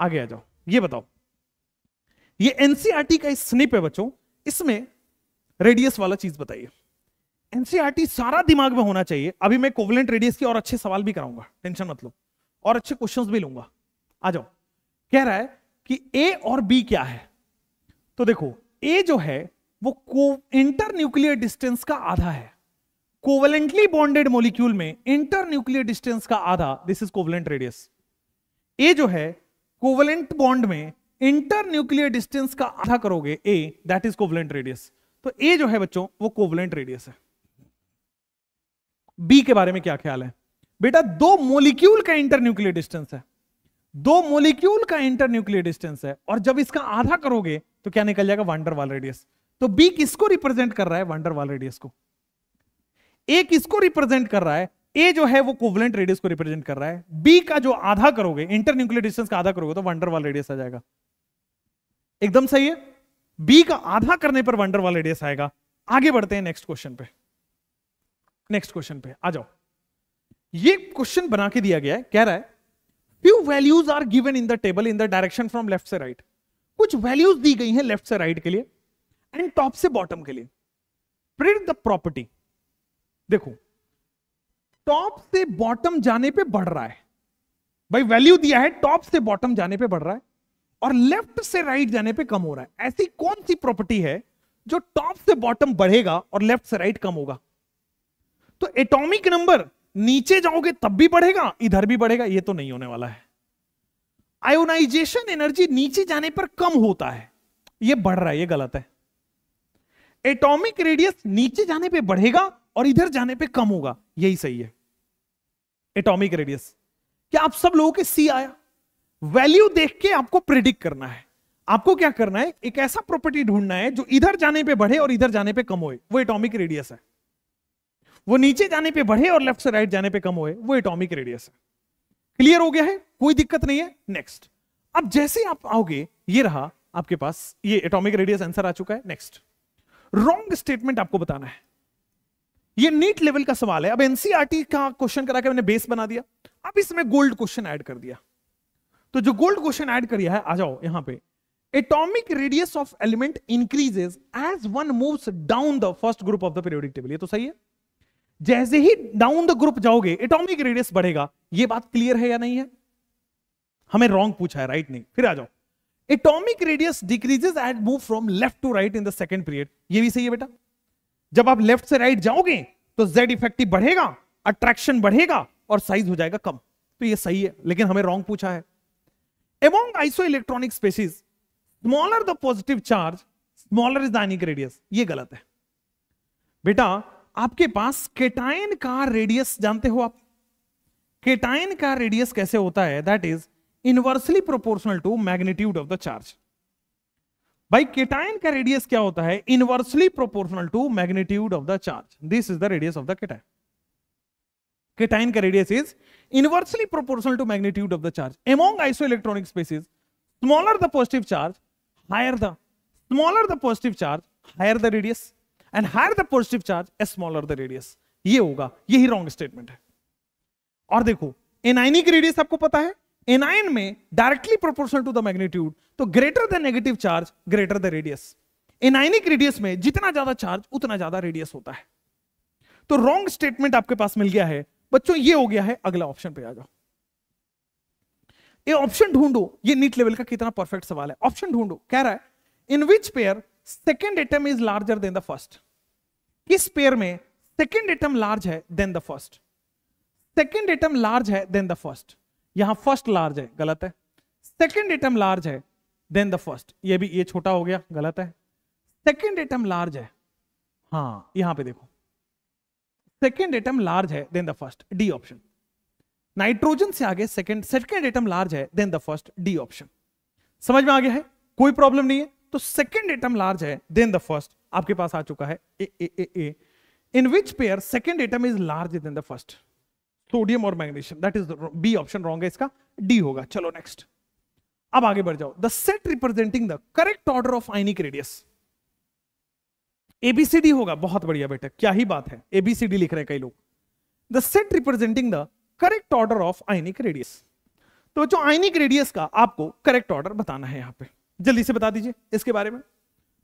आगे आ जाओ। ये बताओ, ये एनसीईआरटी का स्निप है बच्चों, इसमें रेडियस वाला चीज बताइए। एनसीईआरटी सारा दिमाग में होना चाहिए। अभी मैं कोवेलेंट रेडियस की और अच्छे सवाल भी कराऊंगा, टेंशन मत लो, और अच्छे क्वेश्चंस भी लूंगा। आ जाओ, कह रहा है कि ए और बी क्या है। तो देखो, ए जो है वो इंटर न्यूक्लियर डिस्टेंस का आधा है, कोवेलेंटली बॉन्डेड मॉलिक्यूल में इंटर न्यूक्लियर डिस्टेंस का आधा, this is covalent radius. A जो है कोवेलेंट बॉन्ड में इंटर न्यूक्लियर डिस्टेंस का आधा करोगे A, that is covalent radius. तो ए जो है बच्चों वो कोवेलेंट रेडियस है। बी के बारे में क्या ख्याल है बेटा, दो मोलिक्यूल का इंटर न्यूक्लियर डिस्टेंस है, दो मोलिक्यूल का इंटर न्यूक्लियर डिस्टेंस है, और जब इसका आधा करोगे तो क्या निकल जाएगा, वंडरवाल रेडियस। तो बी किसको रिप्रेजेंट कर रहा है, वंडरवाल रेडियस को। ए किसको रिप्रेजेंट कर रहा है, ए जो है वो कोवलेंट रेडियस को रिप्रेजेंट कर रहा है, बी का जो आधा करोगे, इंटर न्यूक्लियर डिस्टेंस का आधा करोगे तो वंडरवाल रेडियस आ जाएगा। एकदम सही है, बी का आधा करने पर वंडरवाल रेडियस आएगा। आगे बढ़ते हैं नेक्स्ट क्वेश्चन पे। नेक्स्ट क्वेश्चन पे आ जाओ। ये क्वेश्चन बना के दिया गया है, कह रहा है few values are given in the table in the direction from left से राइट। कुछ वैल्यूज दी गई हैं लेफ्ट से राइट के लिए एंड टॉप से बॉटम के लिए। Print the property. देखो टॉप से बॉटम जाने पे बढ़ रहा है भाई, वैल्यू दिया है टॉप से बॉटम जाने पे बढ़ रहा है और लेफ्ट से राइट जाने पे कम हो रहा है। ऐसी कौन सी प्रॉपर्टी है जो टॉप से बॉटम बढ़ेगा और लेफ्ट से राइट कम होगा? तो एटॉमिक नंबर नीचे जाओगे तब भी बढ़ेगा, इधर भी बढ़ेगा, ये तो नहीं होने वाला है। आयोनाइजेशन एनर्जी नीचे जाने पर कम होता है, ये बढ़ रहा है, ये गलत है। एटॉमिक रेडियस नीचे जाने पे बढ़ेगा और इधर जाने पे कम होगा, यही सही है। एटॉमिक रेडियस, क्या आप सब लोगों के सी आया? वैल्यू देख के आपको प्रेडिक्ट करना है। आपको क्या करना है, एक ऐसा प्रॉपर्टी ढूंढना है जो इधर जाने पे बढ़े और इधर जाने पे कम होए, वो एटॉमिक रेडियस है। वो नीचे जाने पे बढ़े और लेफ्ट से राइट जाने पे कम होए, वो एटॉमिक रेडियस है। क्लियर हो गया है, कोई दिक्कत नहीं है। नेक्स्ट, अब जैसे आप आओगे, ये रहा आपके पास, ये एटॉमिक रेडियस आंसर आ चुका है। नेक्स्ट, रॉन्ग स्टेटमेंट आपको बताना है। ये नीट लेवल का सवाल है। अब एनसीईआरटी का क्वेश्चन करा के मैंने बेस बना दिया, अब इसमें गोल्ड क्वेश्चन ऐड कर दिया। तो जो गोल्ड क्वेश्चन ऐड किया है, आ जाओ यहां पे। Atomic radius of element increases as one moves down the first group of the periodic table. ये तो सही है, जैसे ही डाउन द ग्रुप जाओगे एटॉमिक रेडियस बढ़ेगा। ये बात क्लियर है या नहीं है? हमें रॉन्ग पूछा है, राइट नहीं। फिर आ जाओ, atomic radius decreases and move from left to right in the second period. ये भी सही है बेटा, जब आप लेफ्ट से राइट जाओगे तो जेड इफेक्टिव बढ़ेगा, अट्रैक्शन बढ़ेगा और साइज हो जाएगा कम, तो ये सही है। लेकिन हमें रॉन्ग पूछा है। Among isoelectronic species smaller the positive charge smaller is the ionic radius. ये गलत है बेटा। आपके पास केटायन का रेडियस जानते हो आप? केटायन का रेडियस कैसे होता है? That is inversely proportional to magnitude of the charge. भाई केटायन का रेडियस क्या होता है? Inversely proportional to magnitude of the charge. This is the radius of the cation. Cation का radius is inversely proportional to magnitude of the charge. Among isoelectronic species smaller the positive charge higher the, smaller the positive charge higher the radius and higher the positive charge smaller the radius. ये होगा, यही रॉन्ग स्टेटमेंट है। और देखो एनायनिक रेडियस आपको पता है, एनायन में directly proportional to the magnitude, तो greater the negative charge greater the radius. Anionic radius में जितना ज्यादा चार्ज उतना ज्यादा रेडियस होता है। तो रॉन्ग स्टेटमेंट आपके पास मिल गया है बच्चों, ये हो गया है। अगला ऑप्शन पे आ जाओ, ये ऑप्शन ढूंढो। ये नीट लेवल का कितना परफेक्ट सवाल है। ऑप्शन ढूंढो, कह रहा है in which pair second atom is larger than the first. किस पेयर में सेकेंड एटम लार्ज है than the first? Second atom large है देन द फर्स्ट। यहां फर्स्ट लार्ज है, गलत है। सेकेंड एटम लार्ज है देन द फर्स्ट, ये भी, ये छोटा हो गया, गलत है। सेकेंड एटम लार्ज है, हाँ यहां पे देखो, सेकेंड एटम लार्ज है than the first, D option. Nitrogen से आगे सेकेंड एटम लार्ज है than the first, D option. समझ में आ गया है, कोई प्रॉब्लम नहीं है। तो सेकेंड एटम लार्ज है देन द फर्स्ट आपके पास आ चुका है। A in which pair second atom is large than the first, sodium और magnesium. That is B option wrong है इसका, डी होगा। चलो नेक्स्ट, अब आगे बढ़ जाओ। The set representing the correct order of ionic radius, ABCD होगा। बहुत बढ़िया बेटा, क्या ही बात है, एबीसीडी लिख रहे हैं कई लोग। The set representing the correct order of ionic radius. तो जो आयनिक रेडियस का आपको करेक्ट ऑर्डर बताना है, यहां पे जल्दी से बता दीजिए इसके बारे में।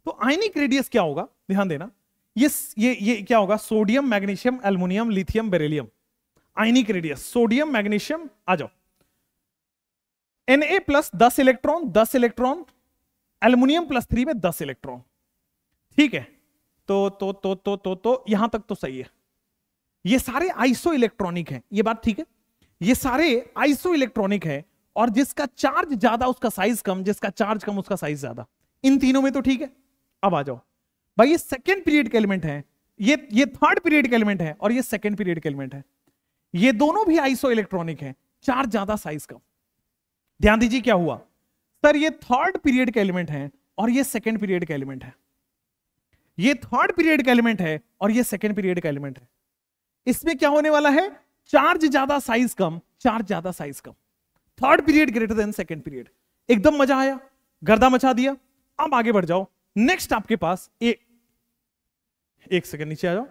तो आयनिक रेडियस क्या होगा, ध्यान देना। ये क्या होगा? Sodium, magnesium, aluminium, lithium, beryllium. Ionic radius sodium, magnesium, आ जाओ। Na plus 10 electron, 10 electron, aluminium plus 3 में 10 इलेक्ट्रॉन, ठीक है। तो यहां तक तो सही है। ये सारे आइसो इलेक्ट्रॉनिक हैं, ये बात ठीक है, ये सारे आइसो इलेक्ट्रॉनिक है। और जिसका चार्ज ज्यादा उसका साइज कम, जिसका चार्ज कम उसका साइज ज्यादा, इन तीनों में तो ठीक है। अब आ जाओ भाई, ये सेकेंड पीरियड के एलिमेंट है, ये थर्ड पीरियड के एलिमेंट है और ये सेकेंड पीरियड के एलिमेंट है। ये दोनों भी आइसो इलेक्ट्रॉनिक हैं, चार्ज ज्यादा साइज कम। ध्यान दीजिए क्या हुआ सर, ये थर्ड पीरियड के एलिमेंट हैं और ये सेकंड पीरियड के एलिमेंट है, ये थर्ड पीरियड के एलिमेंट है और ये सेकंड पीरियड का एलिमेंट है। इसमें क्या होने वाला है? चार्ज ज्यादा साइज कम, चार्ज ज्यादा साइज कम, third period greater than second period, एकदम मजा आया, गर्दा मचा दिया। अब आगे बढ़ जाओ, नेक्स्ट आपके पास एक सेकंड नीचे आ जाओ,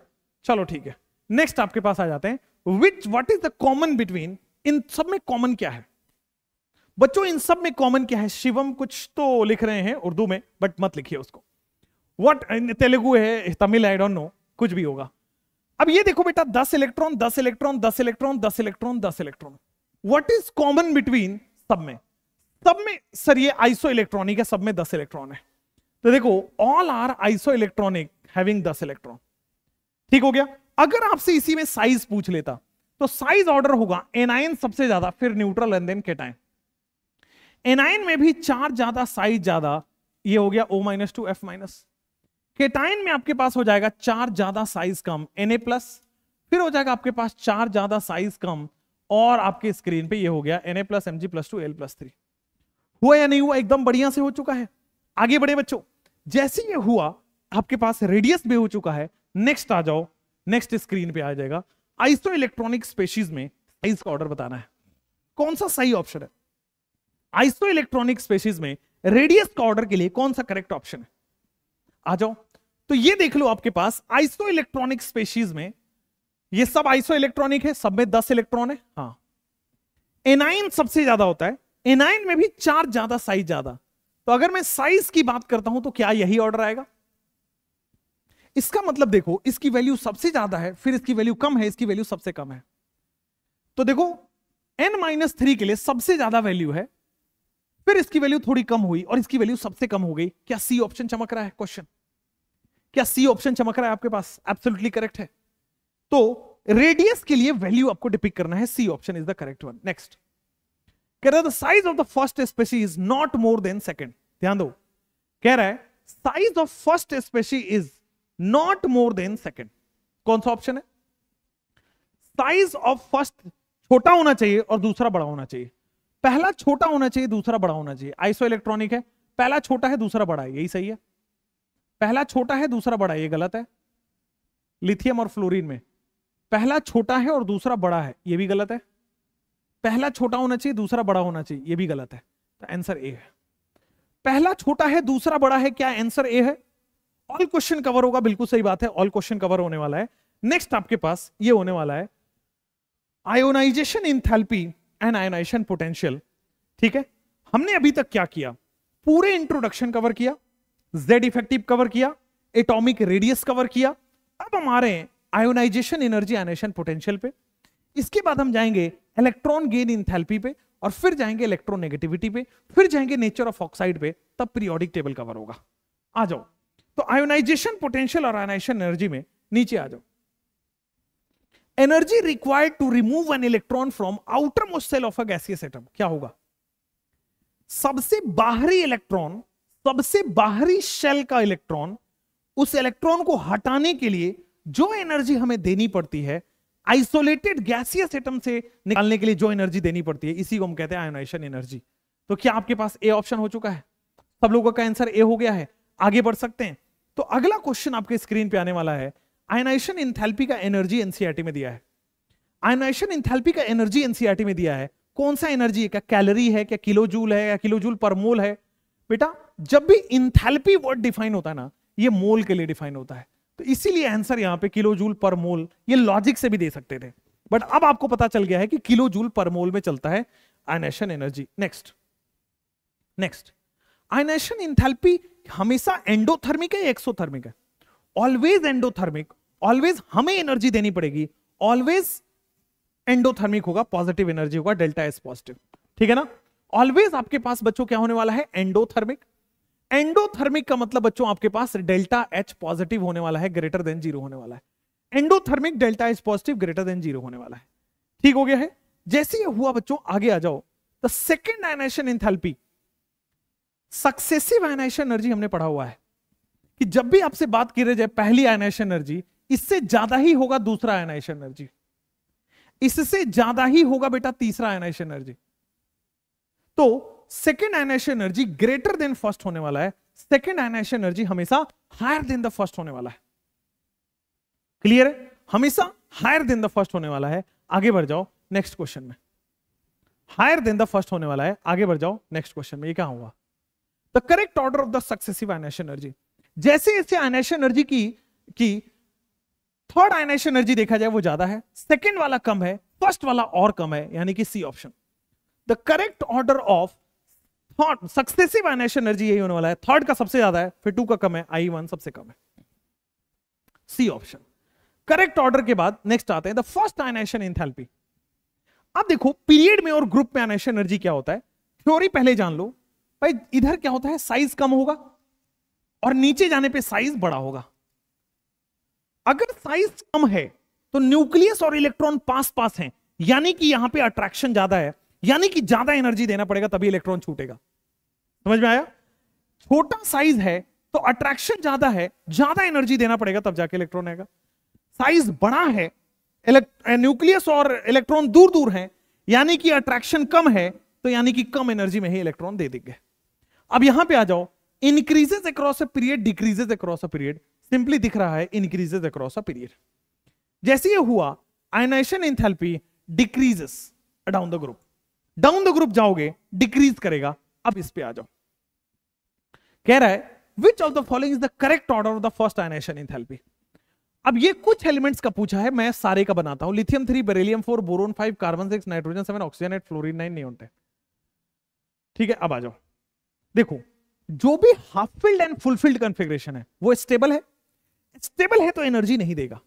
चलो ठीक है, नेक्स्ट आपके पास आ जाते हैं which what is the common between, इन सब में कॉमन क्या है बच्चों, इन सब में कॉमन क्या है। शिवम कुछ तो लिख रहे हैं उर्दू में, बट मत लिखिए उसको, व्हाट तेलुगु है, तमिल, आई डोंट नो, कुछ भी होगा। अब ये देखो बेटा 10 electron 10 electron 10 electron 10 electron 10 electron, what is common between सब में सर ये आइसो इलेक्ट्रॉनिक है, सब में 10 इलेक्ट्रॉन है, तो देखो all are isoelectronic having 10 electron, ठीक हो गया। अगर आपसे इसी में साइज पूछ लेता तो साइज ऑर्डर होगा एनायन सबसे ज्यादा, फिर neutral and then cation. Anion में भी चार्ज ज्यादा साइज ज्यादा, ये हो गया O-2 F-। केटाइन में आपके पास हो जाएगा चार्ज ज्यादा साइज कम Na+, फिर हो जाएगा आपके पास चार्ज ज्यादा साइज कम, और आपके स्क्रीन पे ये हो गया Na+Mg+2L+3। हुआ या नहीं हुआ, एकदम बढ़िया से हो चुका है। आगे बढ़े बच्चों, जैसे ये हुआ आपके पास रेडियस भी हो चुका है। नेक्स्ट आ जाओ, नेक्स्ट स्क्रीन पे आ जाएगा आइसो इलेक्ट्रॉनिक स्पेशीज में साइज का ऑर्डर बताना है, कौन सा सही ऑप्शन है। आइसो इलेक्ट्रॉनिक स्पेशीज में रेडियस का ऑर्डर के लिए कौन सा करेक्ट ऑप्शन है, आ जाओ। तो ये देख लो आपके पास आइसो इलेक्ट्रॉनिक स्पेशीज में, ये सब आइसो इलेक्ट्रॉनिक है, सब में 10 इलेक्ट्रॉन है। हाँ, एनाइन सबसे ज्यादा होता है, एनाइन में भी चार्ज ज्यादा साइज ज्यादा, तो अगर मैं साइज की बात करता हूं तो क्या यही ऑर्डर आएगा। इसका मतलब देखो, इसकी वैल्यू सबसे ज्यादा है, फिर इसकी वैल्यू कम है, इसकी वैल्यू सबसे कम है, तो देखो N-3 के लिए सबसे ज्यादा वैल्यू है, फिर इसकी वैल्यू थोड़ी कम हुई और इसकी वैल्यू सबसे कम हो गई। क्या सी ऑप्शन चमक रहा है क्वेश्चन, क्या सी ऑप्शन चमक रहा है आपके पास, एब्सोल्युटली करेक्ट है। तो रेडियस के लिए वैल्यू आपको डिपिक करना है, C option is the correct one. Next कह रहा है the size of the first species is not more than second, ध्यान दो, कह रहा है size of first species is not more than second, कौन सा ऑप्शन है। साइज ऑफ फर्स्ट छोटा होना चाहिए और दूसरा बड़ा होना चाहिए, पहला छोटा होना चाहिए दूसरा बड़ा होना चाहिए, आइसो इलेक्ट्रॉनिक है, पहला छोटा है दूसरा बड़ा है, यही सही है, पहला छोटा है दूसरा बड़ा है, ये गलत है। लिथियम और फ्लोरीन में पहला छोटा है और दूसरा बड़ा है, ये भी गलत है, पहला छोटा होना चाहिए दूसरा बड़ा होना चाहिए, ये भी गलत है, तो आंसर ए है। पहला छोटा है दूसरा बड़ा है, क्या आंसर ए है। ऑल क्वेश्चन कवर होगा, बिल्कुल सही बात है, ऑल क्वेश्चन कवर होने वाला है। नेक्स्ट आपके पास ये होने वाला है ionization enthalpy and ionization potential, ठीक है। हमने अभी तक क्या किया, पूरे इंट्रोडक्शन कवर किया, Z इफेक्टिव कवर किया, एटॉमिक रेडियस कवर किया, अब हमारे आयोनाइजेशन एनर्जी आयोनाइजेशन पोटेंशियल पे, इसके बाद हम जाएंगे इलेक्ट्रॉन गेन इंथैल्पी पे, और फिर जाएंगे इलेक्ट्रोनेगेटिविटी पे, फिर जाएंगे नेचर ऑफ ऑक्साइड पे, तब पीरियोडिक टेबल कवर होगा। आ जाओ, तो आयोनाइजेशन पोटेंशियल और आयोनाइजेशन एनर्जी में नीचे आ जाओ। Energy required to remove an electron from outer most shell of a gaseous atom क्या होगा, सबसे बाहरी इलेक्ट्रॉन, सबसे बाहरी शेल का इलेक्ट्रॉन, उस इलेक्ट्रॉन को हटाने के लिए जो एनर्जी हमें देनी पड़ती है, आइसोलेटेड गैसियस एटम से निकालने के लिए जो एनर्जी देनी पड़ती है, इसी को हम कहते हैं आयोनाइजेशन एनर्जी। तो क्या आपके पास ए ऑप्शन हो चुका है, सब लोगों का आंसर ए हो गया है, आगे बढ़ सकते हैं। तो अगला क्वेश्चन आपके स्क्रीन पे आने वाला है, आयोनाइजेशन एंथैल्पी का एनर्जी एनसीईआरटी में दिया है, आयोनाइजेशन एंथैल्पी का एनर्जी एनसीईआरटी में दिया है, कौन सा एनर्जी है, क्या कैलोरी है, क्या किलो जूल है, या किलो जूल पर मोल है। बेटा जब भी इंथैल्पी वर्ड डिफाइन होता है ना, ये मोल के लिए डिफाइन होता है, तो इसीलिए आंसर यहां पे किलो जूल पर मोल, ये लॉजिक से भी दे सकते थे, बट अब आपको पता चल गया है कि किलो जूल पर मोल में चलता है ionization energy. Next ionization enthalpy हमेशा एंडोथर्मिक है या एक्सोथर्मिक है, ऑलवेज एंडोथर्मिक, ऑलवेज हमें एनर्जी देनी पड़ेगी, ऑलवेज एंडोथर्मिक होगा, पॉजिटिव एनर्जी होगा, डेल्टा एस पॉजिटिव, ठीक है ना। ऑलवेज आपके पास बच्चों क्या होने वाला है, एंडोथर्मिक। एंडोथर्मिक का मतलब बच्चों आपके पास डेल्टा एच पॉजिटिव होने वाला है, ग्रेटर देन 0 होने वाला है, endothermic delta H positive greater than 0 होने वाला है, ठीक हो गया है। जैसे ये हुआ बच्चों आगे आ जाओ, the second ionization enthalpy, successive ionization energy हमने पढ़ा हुआ है कि जब भी आपसे बात की जाए पहली आयोनाइजेशन एनर्जी इससे ज्यादा ही होगा, दूसरा आयोनाइजेशन एनर्जी इससे ज्यादा ही होगा, बेटा तीसरा आयोनाइजेशन एनर्जी। तो second ionization energy greater than first होने वाला है, सेकंड आयोनाइजेशन एनर्जी हमेशा हायर देन द फर्स्ट होने वाला है, क्लियर है, हमेशा हायर देन द फर्स्ट होने वाला है। आगे बढ़ जाओ नेक्स्ट क्वेश्चन में, हायर देन द फर्स्ट होने वाला है, आगे बढ़ जाओ नेक्स्ट क्वेश्चन में। ये क्या होगा? The correct order of the successive ionization energy. जैसे जैसे आयनाइजेशन एनर्जी की थर्ड आयनाइजेशन एनर्जी देखा जाए वो ज्यादा है, सेकंड वाला कम है, फर्स्ट वाला और कम है, यानी कि C option. The correct order of third successive ionization energy यही होने वाला है, थर्ड का सबसे ज्यादा है, फिर टू का कम है, आई वन सबसे कम है, सी ऑप्शन करेक्ट ऑर्डर के बाद। नेक्स्ट आते हैं द फर्स्ट आयनाइजेशन एंथैल्पी। अब देखो पीरियड में और ग्रुप में आयनाइजेशन एनर्जी क्या होता है, थ्योरी पहले जान लो भाई। इधर क्या होता है, साइज कम होगा और नीचे जाने पे साइज बड़ा होगा। अगर साइज कम है तो न्यूक्लियस और इलेक्ट्रॉन पास पास हैं, यानी कि यहां पे अट्रैक्शन ज्यादा है, यानी कि ज्यादा एनर्जी देना पड़ेगा तभी इलेक्ट्रॉन छूटेगा। समझ में आया? छोटा साइज है तो अट्रैक्शन ज्यादा है, ज्यादा एनर्जी देना पड़ेगा तब जाके इलेक्ट्रॉन आएगा। साइज बड़ा है, न्यूक्लियस और इलेक्ट्रॉन दूर दूर हैं, यानी कि अट्रैक्शन कम है, तो यानी कि कम एनर्जी में ही इलेक्ट्रॉन दे देंगे। अब यहां पे आ जाओ, increases across a period, decreases across a period, simply दिख रहा है इंक्रीजेस अक्रॉस अ पीरियड। जैसे ये हुआ ionization enthalpy decreases down the group, down the group जाओगे डिक्रीज करेगा। अब इस पे आ जाओ, कह रहा है Which of the following is the correct order of the first ionization enthalpy? अब ये कुछ एलिमेंट्स का पूछा है, मैं सारे का बनाता हूं। Lithium 3, beryllium 4, boron 5, carbon 6, nitrogen 7, oxygen 8, fluorine 9, neon 10। ठीक है, अब आ जाओ। देखो जो भी half filled and full filled configuration है वो स्टेबल है। स्टेबल है तो एनर्जी नहीं देगा,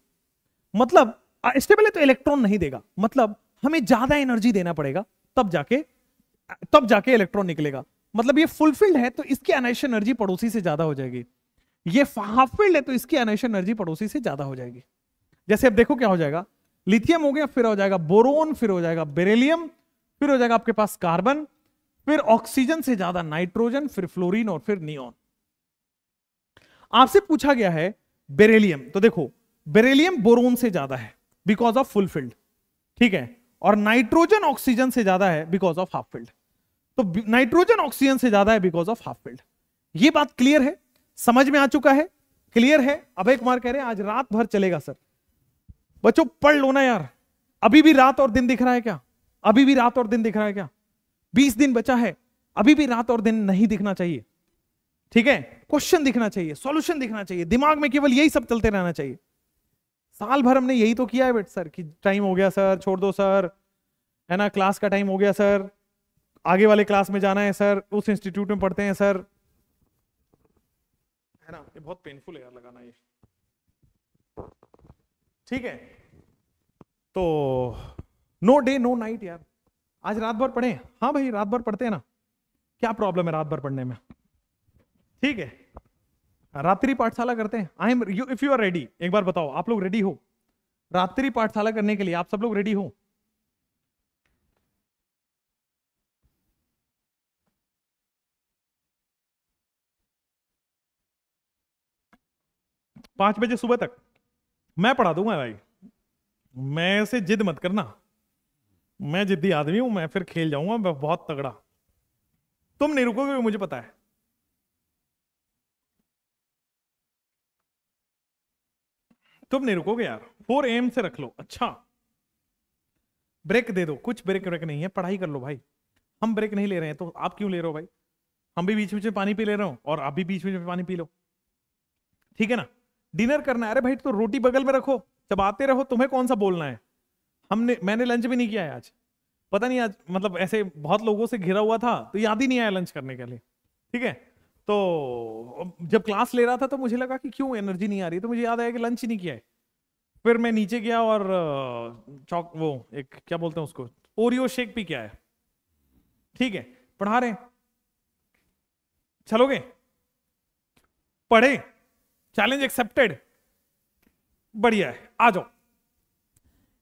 मतलब स्टेबल है तो इलेक्ट्रॉन नहीं देगा, मतलब हमें ज्यादा एनर्जी देना पड़ेगा तब जाके इलेक्ट्रॉन निकलेगा। मतलब ये फुलफिल्ड है तो इसकी आयनाइजेशन एनर्जी पड़ोसी से ज्यादा हो जाएगी, ये हाफ फील्ड है तो इसकी आयनाइजेशन एनर्जी पड़ोसी से ज्यादा हो जाएगी। जैसे अब देखो क्या हो जाएगा, लिथियम हो गया, फिर हो जाएगा बोरोन, फिर हो जाएगा बेरिलियम, फिर हो जाएगा आपके पास कार्बन, फिर ऑक्सीजन से ज्यादा नाइट्रोजन, फिर फ्लोरीन और फिर नियॉन। आपसे पूछा गया है बेरिलियम, तो देखो बेरिलियम बोरोन से ज्यादा है बिकॉज ऑफ फुल फील्ड, ठीक है, और नाइट्रोजन ऑक्सीजन से ज्यादा है बिकॉज ऑफ हाफ फील्ड। तो नाइट्रोजन ऑक्सीजन से ज्यादा है बिकॉज ऑफ हाफ फील्ड। ये बात क्लियर है, समझ में आ चुका है, क्लियर है। अभय कुमार कह रहे हैं आज रात भर चलेगा सर। बच्चों पढ़ लो ना यार, अभी भी रात और दिन दिख रहा है क्या? अभी भी रात और दिन दिख रहा है क्या? 20 दिन बचा है, अभी भी रात और दिन नहीं दिखना चाहिए, ठीक है। क्वेश्चन दिखना चाहिए, सॉल्यूशन दिखना चाहिए, दिमाग में केवल यही सब चलते रहना चाहिए। साल भर हमने यही तो किया है बेटा सर, कि टाइम हो गया सर, छोड़ दो सर, है ना, क्लास का टाइम हो गया सर, आगे वाले क्लास में जाना है सर, उस इंस्टीट्यूट में पढ़ते हैं सर, है ना। ये बहुत पेनफुल है यार लगाना ये, ठीक है। तो नो डे नो नाइट यार, आज रात भर पढ़े। हाँ भाई रात भर पढ़ते हैं ना, क्या प्रॉब्लम है रात भर पढ़ने में, ठीक है। रात्रि पाठशाला करते हैं। I am if you are ready, एक बार बताओ आप लोग रेडी हो रात्रि पाठशाला करने के लिए? आप सब लोग रेडी हो? पांच बजे सुबह तक मैं पढ़ा दूंगा भाई, मैं से जिद मत करना, मैं जिद्दी आदमी हूं, मैं फिर खेल जाऊंगा बहुत तगड़ा, तुम नहीं रुकोगे मुझे पता है। तुम नहीं रुकोगे यार, 4 AM से रख लो। अच्छा ब्रेक दे दो, कुछ ब्रेक व्रेक नहीं है, पढ़ाई कर लो भाई। हम ब्रेक नहीं ले रहे हैं तो आप क्यों ले रहे हो भाई? हम भी बीच बीच में पानी पी ले रहे हो और आप भी बीच बीच में पानी पी लो, ठीक है ना। डिनर करना है, अरे भाई तो रोटी बगल में रखो, चबाते रहो, तुम्हें कौन सा बोलना है। मैंने लंच भी नहीं किया है आज, पता नहीं आज मतलब ऐसे बहुत लोगों से घिरा हुआ था तो याद ही नहीं आया लंच करने के लिए, ठीक है। तो जब क्लास ले रहा था तो मुझे लगा कि क्यों एनर्जी नहीं आ रही, तो मुझे याद आया कि लंच ही नहीं किया है। फिर मैं नीचे गया और चौक वो एक क्या बोलते हैं उसको, ओरियो शेक पी के आया, ठीक है। पढ़ा रहे, चलोगे? पढ़े, चैलेंज एक्सेप्टेड, बढ़िया है। आ जाओ,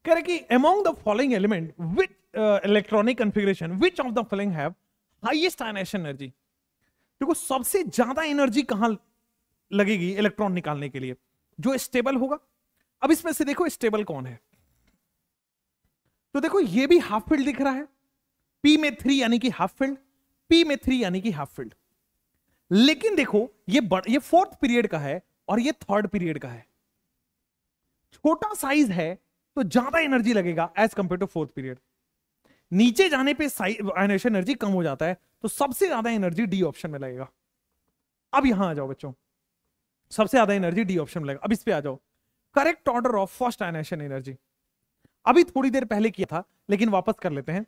कह रहे कि among the following element with electronic configuration which of the following have highest ionization energy. देखो सबसे ज्यादा एनर्जी कहां लगेगी इलेक्ट्रॉन निकालने के लिए? जो स्टेबल होगा। अब इसमें से देखो स्टेबल कौन है, तो देखो ये भी हाफ फील्ड दिख रहा है, पी में 3 यानी कि हाफ फील्ड, पी में 3 यानी कि हाफ फील्ड। लेकिन देखो ये फोर्थ पीरियड का है और ये थर्ड पीरियड का है। छोटा साइज है तो ज्यादा एनर्जी लगेगा as compare to fourth period. नीचे जाने पे आयोनाइजेशन एनर्जी कम हो जाता है, तो सबसे ज्यादा एनर्जी डी ऑप्शन में लगेगा। अब यहां आ जाओ बच्चों, सबसे ज्यादा एनर्जी डी ऑप्शन में लगेगा। अब इस पे आ जाओ, correct order of first ionization energy. अभी थोड़ी देर पहले किया था लेकिन वापस कर लेते हैं।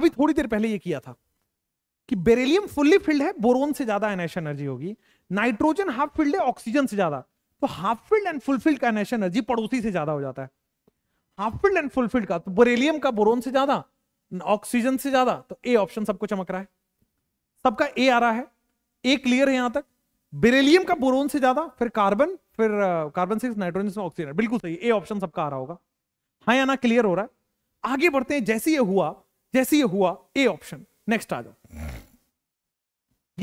अभी थोड़ी देर पहले ये किया था कि बेरिलियम फुल्ली फिल्ड है, बोरोन से ज्यादा आयोनाइजेशन एनर्जी होगी। नाइट्रोजन हाफ फिल्ड है, ऑक्सीजन से ज्यादा। तो half filled and full filled का आयोनाइजेशन एनर्जी पड़ोसी से ज्यादा हो जाता है। Half filled and full filled का, तो बेरिलियम का बोरोन से ज्यादा, ऑक्सीजन से ज्यादा। तो ए ऑप्शन सबको चमक रहा है, सबका ए आ रहा है। ए क्लियर है यहां तक? बेरिलियम का बोरोन से ज्यादा, फिर कार्बन, फिर कार्बन 6, नाइट्रोजन से ऑक्सीजन। बिल्कुल सही, ए ऑप्शन सबका आ रहा होगा। हाँ या ना, क्लियर हो रहा है? आगे बढ़ते हैं। जैसे ये हुआ, जैसे ये हुआ, ए ऑप्शन। नेक्स्ट आ जाओ,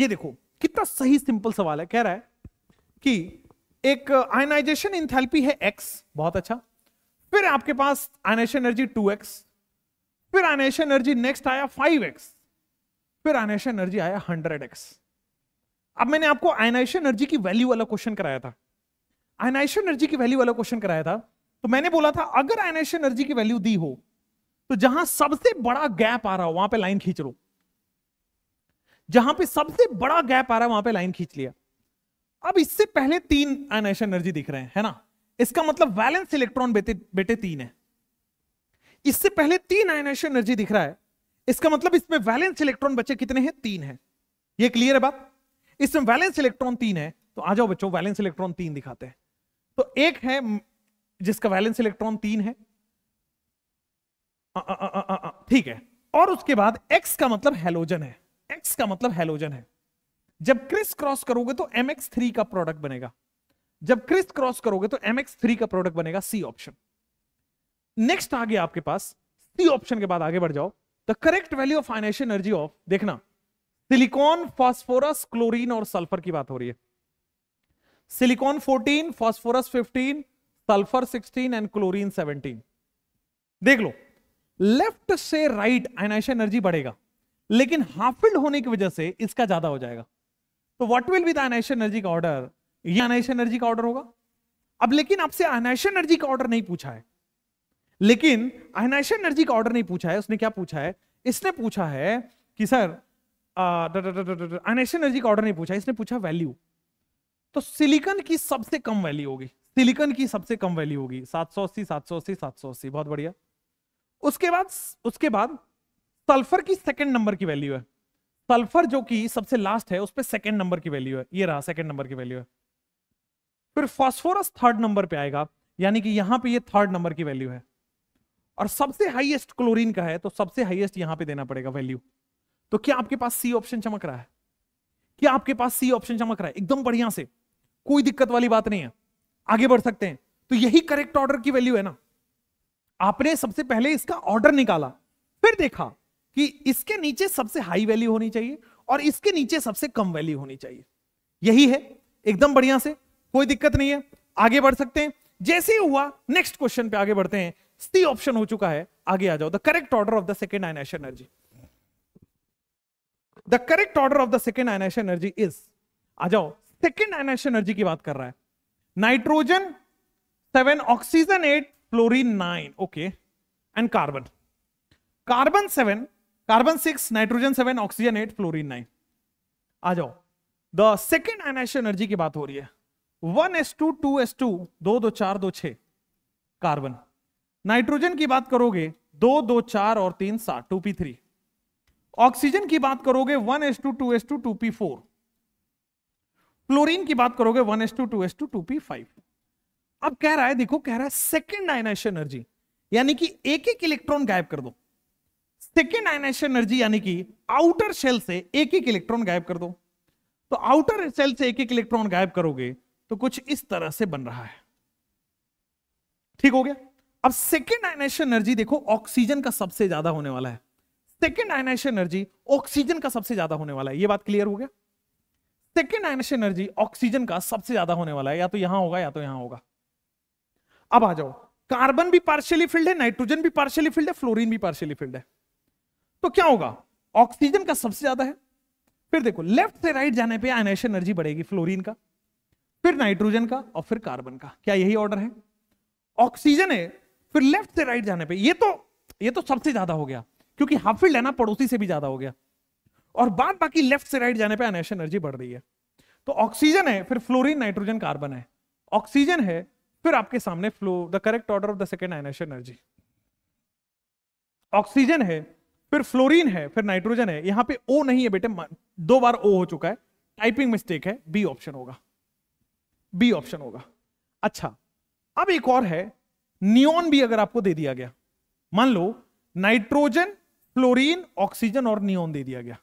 ये देखो कितना सही सिंपल सवाल है। कह रहा है कि एक आयनाइजेशन एंथैल्पी है एक्स, बहुत अच्छा। फिर आपके पास आयनाइजेशन एनर्जी 2x, फिर आयनाइजेशन एनर्जी नेक्स्ट आया 5x, फिर आयनाइजेशन एनर्जी आया 100x। अब मैंने आपको आयनाइजेशन एनर्जी की वैल्यू वाला क्वेश्चन कराया था, आयनाइजेशन एनर्जी की वैल्यू वाला क्वेश्चन कराया था। तो मैंने बोला था अगर आयनाइजेशन एनर्जी की वैल्यू दी हो तो जहां सबसे बड़ा गैप आ रहा हो वहां पे लाइन खींच लो। जहां पे सबसे बड़ा गैप आ रहा है वहां पे लाइन खींच लिया। अब इससे पहले 3 आयनाइजेशन एनर्जी दिख रहे हैं, है ना? इसका मतलब वैलेंस इलेक्ट्रॉन बेटे 3 है। इससे पहले 3 आयनाइजेशन एनर्जी दिख रहा है, इसका मतलब इसमें वैलेंस इलेक्ट्रॉन बचे कितने हैं? 3 है। ये क्लियर है बात? इसमें वैलेंस इलेक्ट्रॉन 3 है। तो आ जाओ बच्चों, वैलेंस इलेक्ट्रॉन 3 दिखाते हैं। तो एक है जिसका वैलेंस इलेक्ट्रॉन 3 है, ठीक है। और उसके बाद x का मतलब हेलोजन है, x का मतलब हेलोजन है। जब क्रिस क्रॉस करोगे तो MX3 का प्रोडक्ट बनेगा, जब क्रिस क्रॉस करोगे तो MX3 का प्रोडक्ट बनेगा। C option. नेक्स्ट आगे आपके पास सी ऑप्शन के बाद आगे बढ़ जाओ। The correct value of ionization energy of, देखना सिलिकॉन, फास्फोरस, क्लोरीन और सल्फर की बात हो रही है। Silicon 14, phosphorus 15, sulphur 16 and chlorine 17। देख लो, लेफ्ट से राइट आयनाइजेशन एनर्जी बढ़ेगा, लेकिन हाफ फील्ड होने की वजह से इसका ज्यादा हो जाएगा। तो what will be the ionization energy का ऑर्डर? ये आयनाइजेशन एनर्जी का ऑर्डर होगा। अब लेकिन आपसे आयनाइजेशन एनर्जी का ऑर्डर नहीं पूछा है, लेकिन आयनाइजेशन एनर्जी का ऑर्डर नहीं पूछा है। उसने क्या पूछा है? इसने पूछा है कि सर आयनाइजेशन एनर्जी का ऑर्डर नहीं पूछा, इसने पूछा वैल्यू। तो सिलिकॉन की सबसे कम वैल्यू होगी, सिलिकॉन की सबसे कम वैल्यू होगी 780, 780, 780, बहुत बढ़िया। उसके बाद सल्फर की सेकंड नंबर की वैल्यू है। सल्फर जो कि सबसे लास्ट है, उस पे सेकंड नंबर की वैल्यू है, ये रहा सेकंड नंबर की वैल्यू है। फिर फास्फोरस थर्ड नंबर पे आएगा, यानी कि यहाँ पे ये थर्ड नंबर की वैल्यू है। और सबसे हाईएस्ट क्लोरीन का है, तो सबसे हाईएस्ट यहाँ पे देना पड़ेगा वैल्यू। तो क्या आपके पास सी ऑप्शन चमक रहा है? क्या आपके पास सी ऑप्शन चमक रहा है? एकदम बढ़िया से, कोई दिक्कत वाली बात नहीं है, आगे बढ़ सकते हैं। तो यही करेक्ट ऑर्डर की वैल्यू है ना। आपने सबसे पहले इसका ऑर्डर निकाला, फिर देखा कि इसके नीचे सबसे हाई वैल्यू होनी चाहिए और इसके नीचे सबसे कम वैल्यू होनी चाहिए। यही है, एकदम बढ़िया से, कोई दिक्कत नहीं है, आगे बढ़ सकते हैं। जैसे ही हुआ नेक्स्ट क्वेश्चन पे आगे बढ़ते हैं। सी ऑप्शन हो चुका है, आगे आ जाओ। The correct order of the second ionization energy, the correct order of the second ionization energy is, आ जाओ, सेकेंड आयनाइजेशन एनर्जी की बात कर रहा है। Nitrogen 7, oxygen 8, chlorine 9, okay, and carbon, carbon 7, carbon 6, nitrogen 7, oxygen 8, fluorine 9। आ जाओ, द सेकेंड आयनाइजेशन एनर्जी की बात हो रही है। 1s2, 2s2, 2, 2, 4, 2, 6, carbon. नाइट्रोजन की बात करोगे 2, 2, 4 और 3, 7, 2p3। ऑक्सीजन की बात करोगे 1s2, 2s2, 2p4। फ्लोरीन की बात करोगे 1s2, 2s2, 2p5। अब कह रहा है, देखो कह रहा है सेकेंड आयनाइजेशन एनर्जी, यानी कि एक एक इलेक्ट्रॉन गायब कर दो। सेकेंड आयनाइजेशन एनर्जी यानी कि आउटर शेल से एक एक इलेक्ट्रॉन गायब कर दो। तो आउटर शेल से एक एक इलेक्ट्रॉन गायब करोगे तो कुछ इस तरह से बन रहा है, ठीक हो गया। अब सेकेंड आयनाइजेशन एनर्जी देखो ऑक्सीजन का सबसे ज्यादा होने वाला है। सेकेंड आयनाइजेशन एनर्जी ऑक्सीजन का सबसे ज्यादा होने वाला है, यह बात क्लियर हो गया। सेकेंड आयनाइजेशन एनर्जी ऑक्सीजन का सबसे ज्यादा होने वाला है, या तो यहां होगा या तो यहां होगा। अब आ जाओ, कार्बन भी पार्शियली फील्ड है, नाइट्रोजन भी पार्शियली फील्ड है, फ्लोरीन भी पार्शियली फील्ड है। तो क्या होगा? ऑक्सीजन का सबसे ज्यादा है। फिर देखो लेफ्ट से राइट जाने पे आयनाइजेशन एनर्जी बढ़ेगी, फ्लोरीन का, फिर नाइट्रोजन का और फिर कार्बन का। क्या यही ऑर्डर है? ऑक्सीजन है, फिर लेफ्ट से राइट जाने पे ये तो सबसे ज्यादा हो गया, क्योंकि हाफ फील्ड है ना, पड़ोसी से भी ज्यादा हो गया। और बाद बाकी लेफ्ट से राइट जाने पे एनएच एनर्जी बढ़ रही है। तो ऑक्सीजन है, फिर फ्लोरीन, नाइट्रोजन, कार्बन है, ऑक्सीजन है, फिर आपके सामने flow the correct order of the second NH energy. Oxygen है, फिर फ्लोरीन है, फिर नाइट्रोजन है। यहां पे ओ नहीं है बेटे, 2 बार ओ हो चुका है, टाइपिंग मिस्टेक है, बी ऑप्शन होगा, बी ऑप्शन होगा। अच्छा, अब एक और है, नियॉन भी अगर आपको दे दिया गया, मान लो नाइट्रोजन, फ्लोरीन, ऑक्सीजन और नियॉन दे दिया गया,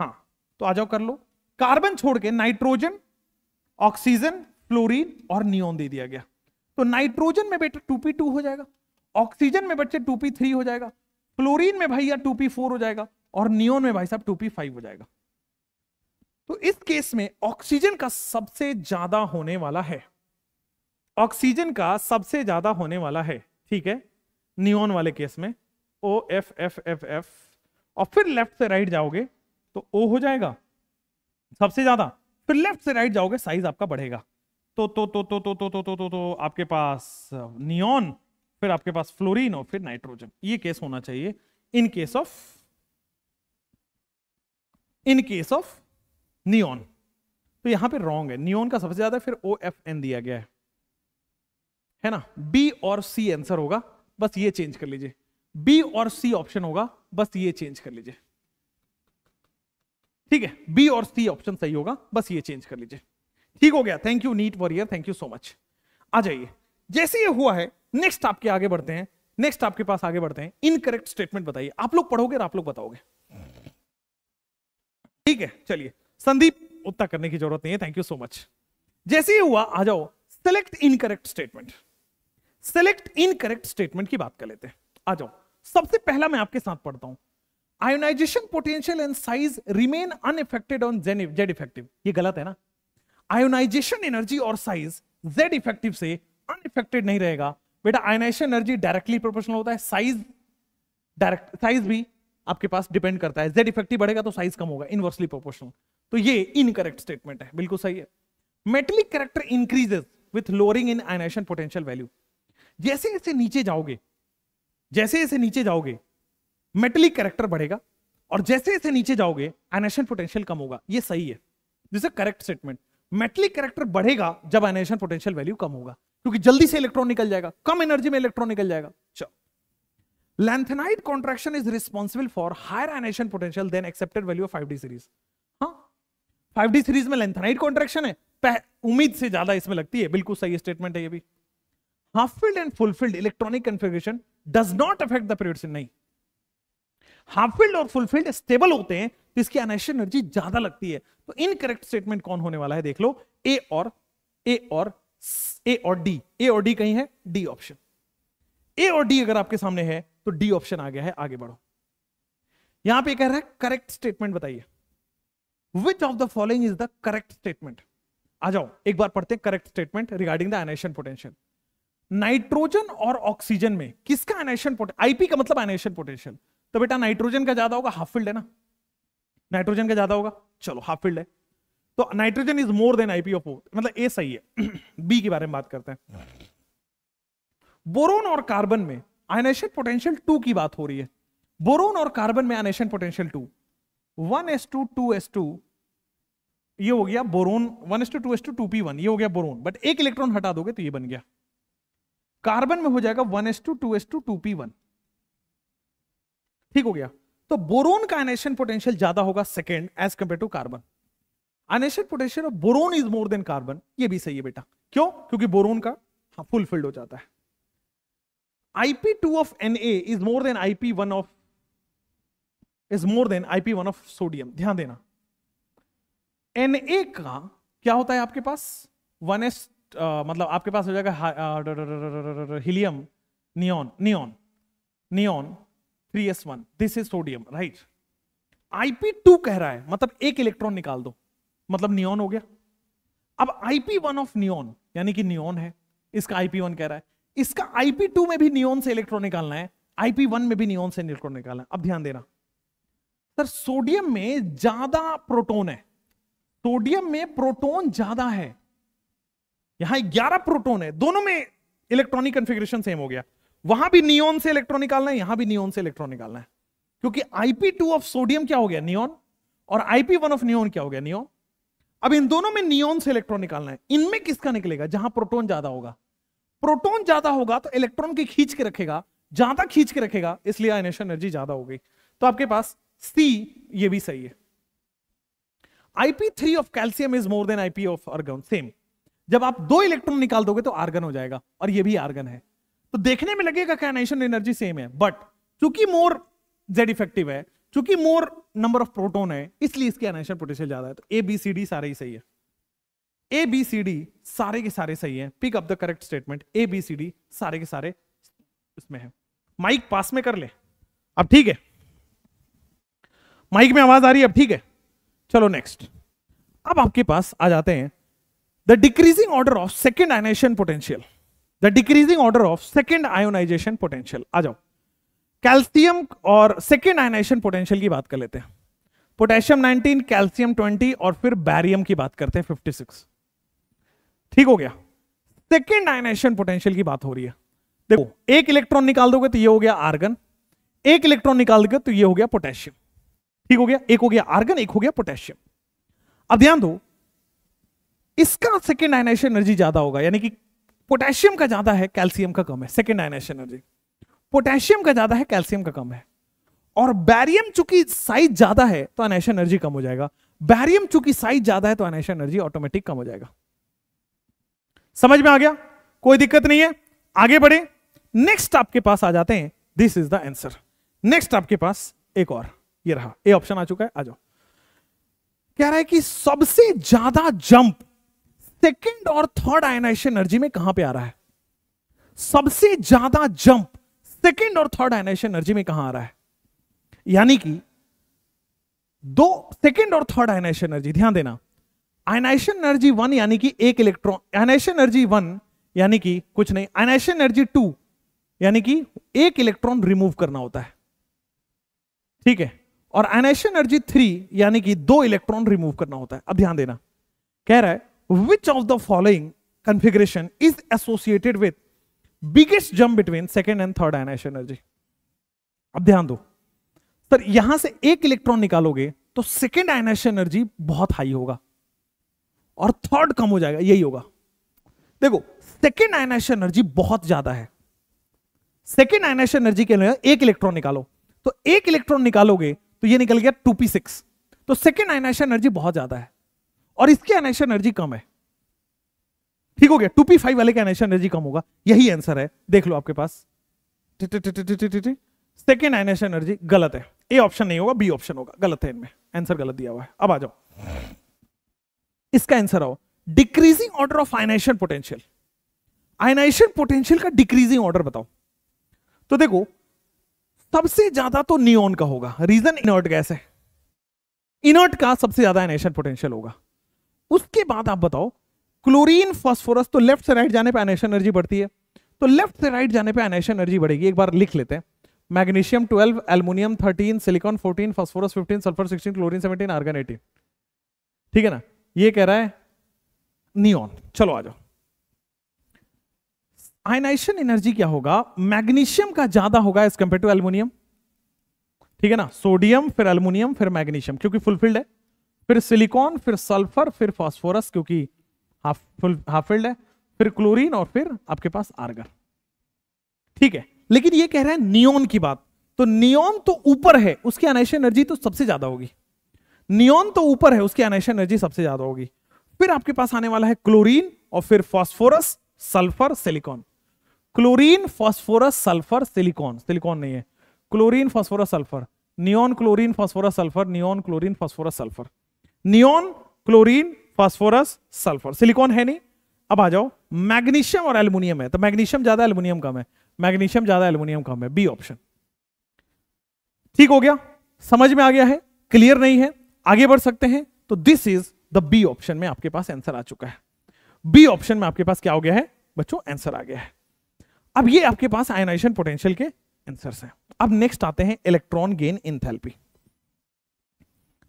हाँ, तो आ जाओ कर लो। कार्बन छोड़ के नाइट्रोजन, ऑक्सीजन, फ्लोरीन और नियॉन दे दिया गया, तो नाइट्रोजन में बेटा 2p2 हो जाएगा, ऑक्सीजन में बच्चे 2p3 हो जाएगा, फ्लोरीन में भाई या 2p4 हो जाएगा और नियॉन में भाई साहब 2p5 हो जाएगा। तो इस केस में ऑक्सीजन का सबसे ज्यादा होने वाला है, ऑक्सीजन का सबसे ज्यादा होने वाला है, ठीक है, नियॉन वाले केस में O F F F F, और फिर लेफ्ट से राइट जाओगे तो ओ हो जाएगा सबसे ज्यादा, फिर लेफ्ट से राइट जाओगे साइज आपका बढ़ेगा, तो आपके पास नियॉन, फिर आपके पास फ्लोरीन और फिर नाइट्रोजन। ये केस होना चाहिए इन केस ऑफ नियॉन। तो यहां पे रॉन्ग है, नियॉन का सबसे ज्यादा, फिर ओ एफ एन दिया गया है ना, बी और सी आंसर होगा, बस ये चेंज कर लीजिए, बी और सी ऑप्शन होगा, बस ये चेंज कर लीजिए, ठीक है, बी और सी ऑप्शन सही होगा, बस ये चेंज कर लीजिए, ठीक हो गया। Thank you NEET warrior, thank you so much. आ जाइए, जैसे ये हुआ है नेक्स्ट आपके आगे बढ़ते हैं, नेक्स्ट आपके पास आगे बढ़ते हैं। इनकरेक्ट स्टेटमेंट बताइए, आप लोग पढ़ोगे और आप लोग बताओगे, ठीक है। चलिए संदीप, उतना करने की जरूरत नहीं है, थैंक यू सो मच। जैसे ये हुआ, आ जाओ select incorrect statement, select incorrect statement की बात कर लेते हैं। आ जाओ, सबसे पहला मैं आपके साथ पढ़ता हूं, ionization potential and size remain unaffected on Z effective. ये गलत है ना, आयोनाइजेशन एनर्जी और साइज जेड इफेक्टिव से अनइफेक्टेड नहीं रहेगा बेटा। आयोनाइजेशन एनर्जी डायरेक्टली प्रोपोर्शनल होता है, साइज डायरेक्ट, साइज भी आपके पास डिपेंड करता है, जेड इफेक्टिव बढ़ेगा तो साइज कम होगा, इनवर्सली प्रोपोर्शनल। तो ये इनकरेक्ट स्टेटमेंट है, बिल्कुल सही है। Metallic character increases with lowering in ionization potential value. जैसे जैसे नीचे जाओगे, जैसे जैसे नीचे जाओगे मेटलिक कैरेक्टर बढ़ेगा और जैसे जैसे नीचे जाओगे आयोनाइजेशन पोटेंशियल कम होगा, ये सही है, this is correct statement. Metallic character बढ़ेगा जब आयोनाइजेशन पोटेंशियल वैल्यू कम होगा, क्योंकि जल्दी से इलेक्ट्रॉन निकल जाएगा, कम एनर्जी में इलेक्ट्रॉन निकल जाएगा। चलो, lanthanide contraction is responsible for higher ionization potential than accepted value of 5D series. हां, 5D सीरीज में लैंथेनाइड कॉन्ट्रैक्शन है, उम्मीद से ज्यादा इसमें लगती है, बिल्कुल सही स्टेटमेंट है ये भी। Half filled and full filled electronic configuration does not affect the period sin. नहीं, हाफ फील्ड और फुल फील्ड स्टेबल होते हैं तो इसकी आयोनाइजेशन एनर्जी ज्यादा लगती है। तो इनकरेक्ट स्टेटमेंट कौन होने वाला है देख लो, ए और डी, ए और डी कहीं है, डी ऑप्शन। ए और डी अगर आपके सामने है तो डी ऑप्शन आ गया है। आगे बढ़ो, यहां पे कह रहा है करेक्ट स्टेटमेंट बताइए, which of the following is the correct statement. आ जाओ, एक बार पढ़ते हैं correct statement regarding the ionization potential. Nitrogen और ऑक्सीजन में किसका आयोनाइजेशन पोटेंशियल, आईपी का मतलब आयोनाइजेशन पोटेंशियल, तो बेटा नाइट्रोजन का ज्यादा होगा, हाफ फील्ड है ना, नाइट्रोजन का ज्यादा होगा, चलो हाफ फील्ड है तो nitrogen is more than IP of O, मतलब ए सही है। बी के बारे में बात करते हैं। बोरोन और कार्बन में आयोनाइजेशन पोटेंशियल 2 की बात हो रही है, बोरोन और कार्बन में आयोनाइजेशन पोटेंशियल 2, 1s2 2s2 ये हो गया बोरोन, 1s2 2s2 2p1 ये हो गया बोरोन, बट एक इलेक्ट्रॉन हटा दोगे तो ये बन गया। कार्बन में हो जाएगा 1s2 2s2 2p1, ठीक हो गया। तो बोरोन का आयोनाइजेशन पोटेंशियल ज्यादा होगा second as compare to carbon. Ionization potential of boron is more than carbon, ये भी सही है बेटा, क्यों, क्योंकि बोरोन का फुल फील्ड हो जाता है। IP2 of Na is more than IP1 of sodium, ध्यान देना। Na का क्या होता है आपके पास 1s, मतलब आपके पास हो जाएगा helium, neon 3s1, this is sodium, right. IP2 कह रहा है मतलब एक इलेक्ट्रॉन निकाल दो, मतलब नियॉन हो गया। अब IP1 ऑफ नियॉन यानी कि नियॉन है, इसका IP1 कह रहा है, इसका IP2 में भी नियॉन से इलेक्ट्रॉन निकालना है, IP1 में भी नियॉन से इलेक्ट्रॉन निकालना है। अब ध्यान देना सर, सोडियम में ज्यादा प्रोटॉन है, सोडियम में प्रोटॉन ज्यादा है, यहां 11 प्रोटॉन है, दोनों में इलेक्ट्रॉनिक कॉन्फ़िगरेशन सेम हो गया, वहां भी नियोन से इलेक्ट्रॉन निकालना है, यहां भी नियोन से इलेक्ट्रॉन निकालना है, क्योंकि IP2 ऑफ सोडियम क्या हो गया नियोन, और IP1 ऑफ नियोन क्या हो गया नियोन। अब इन दोनों में नियोन से इलेक्ट्रॉन निकालना है, इनमें किसका निकलेगा, जहां प्रोटॉन ज्यादा होगा। प्रोटॉन ज्यादा होगा तो इलेक्ट्रॉन की खींच के रखेगा, ज्यादा खींच के रखेगा, इसलिए आयनेशन एनर्जी ज्यादा होगी। तो आपके पास C ये भी सही है। IP3 of calcium is more than IP of argon, same. जब आप दो इलेक्ट्रॉन निकाल दोगे तो आर्गन हो जाएगा, और ये भी आर्गन है, तो देखने में लगेगा कि आयनाइजेशन एनर्जी सेम है, बट चूंकि मोर Z इफेक्टिव है, चूंकि मोर नंबर ऑफ प्रोटॉन है, इसलिए इसकी आयनाइजेशन पोटेंशियल ज्यादा है। तो ABCD सारे ही सही है, ABCD सारे के सारे सही है। Pick up the correct statement, ABCD सारे के सारे उसमें है। माइक पास में कर ले, अब ठीक है, माइक में आवाज आ रही है, अब ठीक है। चलो नेक्स्ट, अब आपके पास आ जाते हैं the decreasing order of second ionization potential, the decreasing order of second ionization potential. आ जाओ, कैल्सियम और सेकेंड आयोनाइजेशन पोटेंशियल की बात कर लेते हैं। पोटेशियम 19, कैल्सियम 20 और फिर बैरियम की बात करते हैं 56। ठीक हो गया, सेकेंड आयोनाइजेशन पोटेंशियल की बात हो रही है। देखो, एक इलेक्ट्रॉन निकाल दोगे तो ये हो गया आर्गन, एक इलेक्ट्रॉन निकाल दोगे तो ये हो गया पोटेशियम। ठीक हो गया, एक हो गया आर्गन, एक हो गया पोटेशियम। अब ध्यान दो, इसका सेकेंड आयनाइजेशन एनर्जी ज्यादा होगा, यानी कि पोटेशियम का ज्यादा है, कैल्सियम का कम है। सेकेंड आयनाइजेशन एनर्जी पोटेशियम का ज्यादा है, कैल्सियम का कम है, और बैरियम चूंकि साइज ज्यादा है तो आयनाइजेशन एनर्जी कम हो जाएगा। बैरियम चूंकि साइज ज्यादा है तो आयनाइजेशन एनर्जी ऑटोमेटिक कम हो जाएगा। समझ में आ गया, कोई दिक्कत नहीं है, आगे बढ़े। नेक्स्ट आपके पास आ जाते हैं, this is the answer. Next आपके पास एक और, ये रहा ए ऑप्शन आ चुका है। आ जाओ, कह रहा है कि सबसे ज्यादा जंप सेकंड और थर्ड आयनाइजेशन एनर्जी में कहां पे आ रहा है। सबसे ज्यादा जंप सेकंड और थर्ड आयनाइजेशन एनर्जी में कहां आ रहा है, यानी कि दो सेकंड और थर्ड आयनाइजेशन एनर्जी। ध्यान देना, आयनाइजेशन एनर्जी 1 यानी कि एक इलेक्ट्रॉन, आयनाइजेशन एनर्जी 1 यानी कि कुछ नहीं, आयनाइजेशन एनर्जी 2 यानी कि एक इलेक्ट्रॉन रिमूव करना होता है। ठीक है, और आयनाइजेशन एनर्जी 3 यानी कि दो इलेक्ट्रॉन रिमूव करना होता है। अब ध्यान देना, कह रहा है which of the following configuration is associated with biggest jump between second and third ionization energy. अब ध्यान दो सर, यहां से एक इलेक्ट्रॉन निकालोगे तो सेकंड आयनाइजेशन एनर्जी बहुत हाई होगा और थर्ड कम हो जाएगा, यही होगा। देखो, सेकेंड आयनाइजेशन एनर्जी बहुत ज्यादा है, सेकेंड आयनाइजेशन एनर्जी के लिए एक इलेक्ट्रॉन निकालो तो एक इलेक्ट्रॉन निकालोगे तो ये निकल गया 2p6, तो सेकेंड आयनाइजेशन एनर्जी बहुत ज्यादा है और इसकी आयनाइजेशन एनर्जी कम है। ठीक हो गया, 2p5 वाले की आयनाइजेशन एनर्जी कम होगा, यही आंसर है। देख लो आपके पास सेकेंड आयनाइजेशन एनर्जी गलत है, ए ऑप्शन नहीं होगा, बी ऑप्शन होगा, गलत है, इनमें आंसर गलत दिया हुआ है। अब आ जाओ, इसका आंसर आओ, decreasing order of ionization potential. Ionization potential का डिक्रीजिंग ऑर्डर बताओ, तो देखो सबसे ज्यादा तो नियोन का होगा, रीजन इनर्ट गैस है, इनर्ट का सबसे ज्यादा आयनाइजेशन पोटेंशियल होगा। उसके बाद आप बताओ क्लोरीन, फास्फोरस, तो लेफ्ट से राइट जाने पे आयनाइजेशन एनर्जी बढ़ती है, तो लेफ्ट से राइट जाने पे आयनाइजेशन एनर्जी बढ़ेगी। एक बार लिख लेते हैं, magnesium 12, aluminium 13, silicon 14, phosphorus 15, sulphur 16, chlorine 17, argon 18। ठीक है ना, ये कह रहा है नियोन। चलो आ जाओ, आयनाइजेशन एनर्जी क्या होगा, मैग्नीशियम का ज्यादा होगा एज कंपेयर टू एल्युमिनियम। ठीक है ना, सोडियम फिर एल्युमिनियम फिर मैग्नीशियम क्योंकि फुलफिल्ड है, फिर सिलिकॉन फिर सल्फर फिर फास्फोरस क्योंकि हाफ फिल्ड है, फिर क्लोरीन और फिर आपके पास आर्गन। ठीक है, लेकिन ये कह रहा है नियोन की बात, तो नियोन तो ऊपर है, उसकी आयनाइजेशन एनर्जी तो सबसे ज्यादा होगी। नियोन तो ऊपर है, उसकी आयनाइजेशन एनर्जी सबसे ज्यादा होगी। फिर आपके पास आने वाला है क्लोरीन और फिर phosphorus, sulphur, silicon. Chlorine, phosphorus, sulphur, silicon, silicon नहीं है, chlorine, phosphorus, sulphur, neon, chlorine, phosphorus, sulphur, neon, chlorine, phosphorus, sulphur, neon, chlorine, phosphorus, sulphur, silicon है नहीं। अब आ जाओ, मैग्नीशियम और एल्युमिनियम है, तो मैग्नीशियम ज्यादा एल्युमिनियम कम है, मैग्नीशियम ज्यादा एल्युमिनियम कम है, बी ऑप्शन। ठीक हो गया, समझ में आ गया है, क्लियर नहीं है, आगे बढ़ सकते हैं, तो this is the B option में आपके पास आंसर आ चुका है। बी ऑप्शन में आपके पास क्या हो गया है बच्चों, आंसर आ गया है। अब ये आपके पास आयनाइजेशन पोटेंशियल के आंसर्स हैं। अब नेक्स्ट आते हैं इलेक्ट्रॉन गेन एंथैल्पी।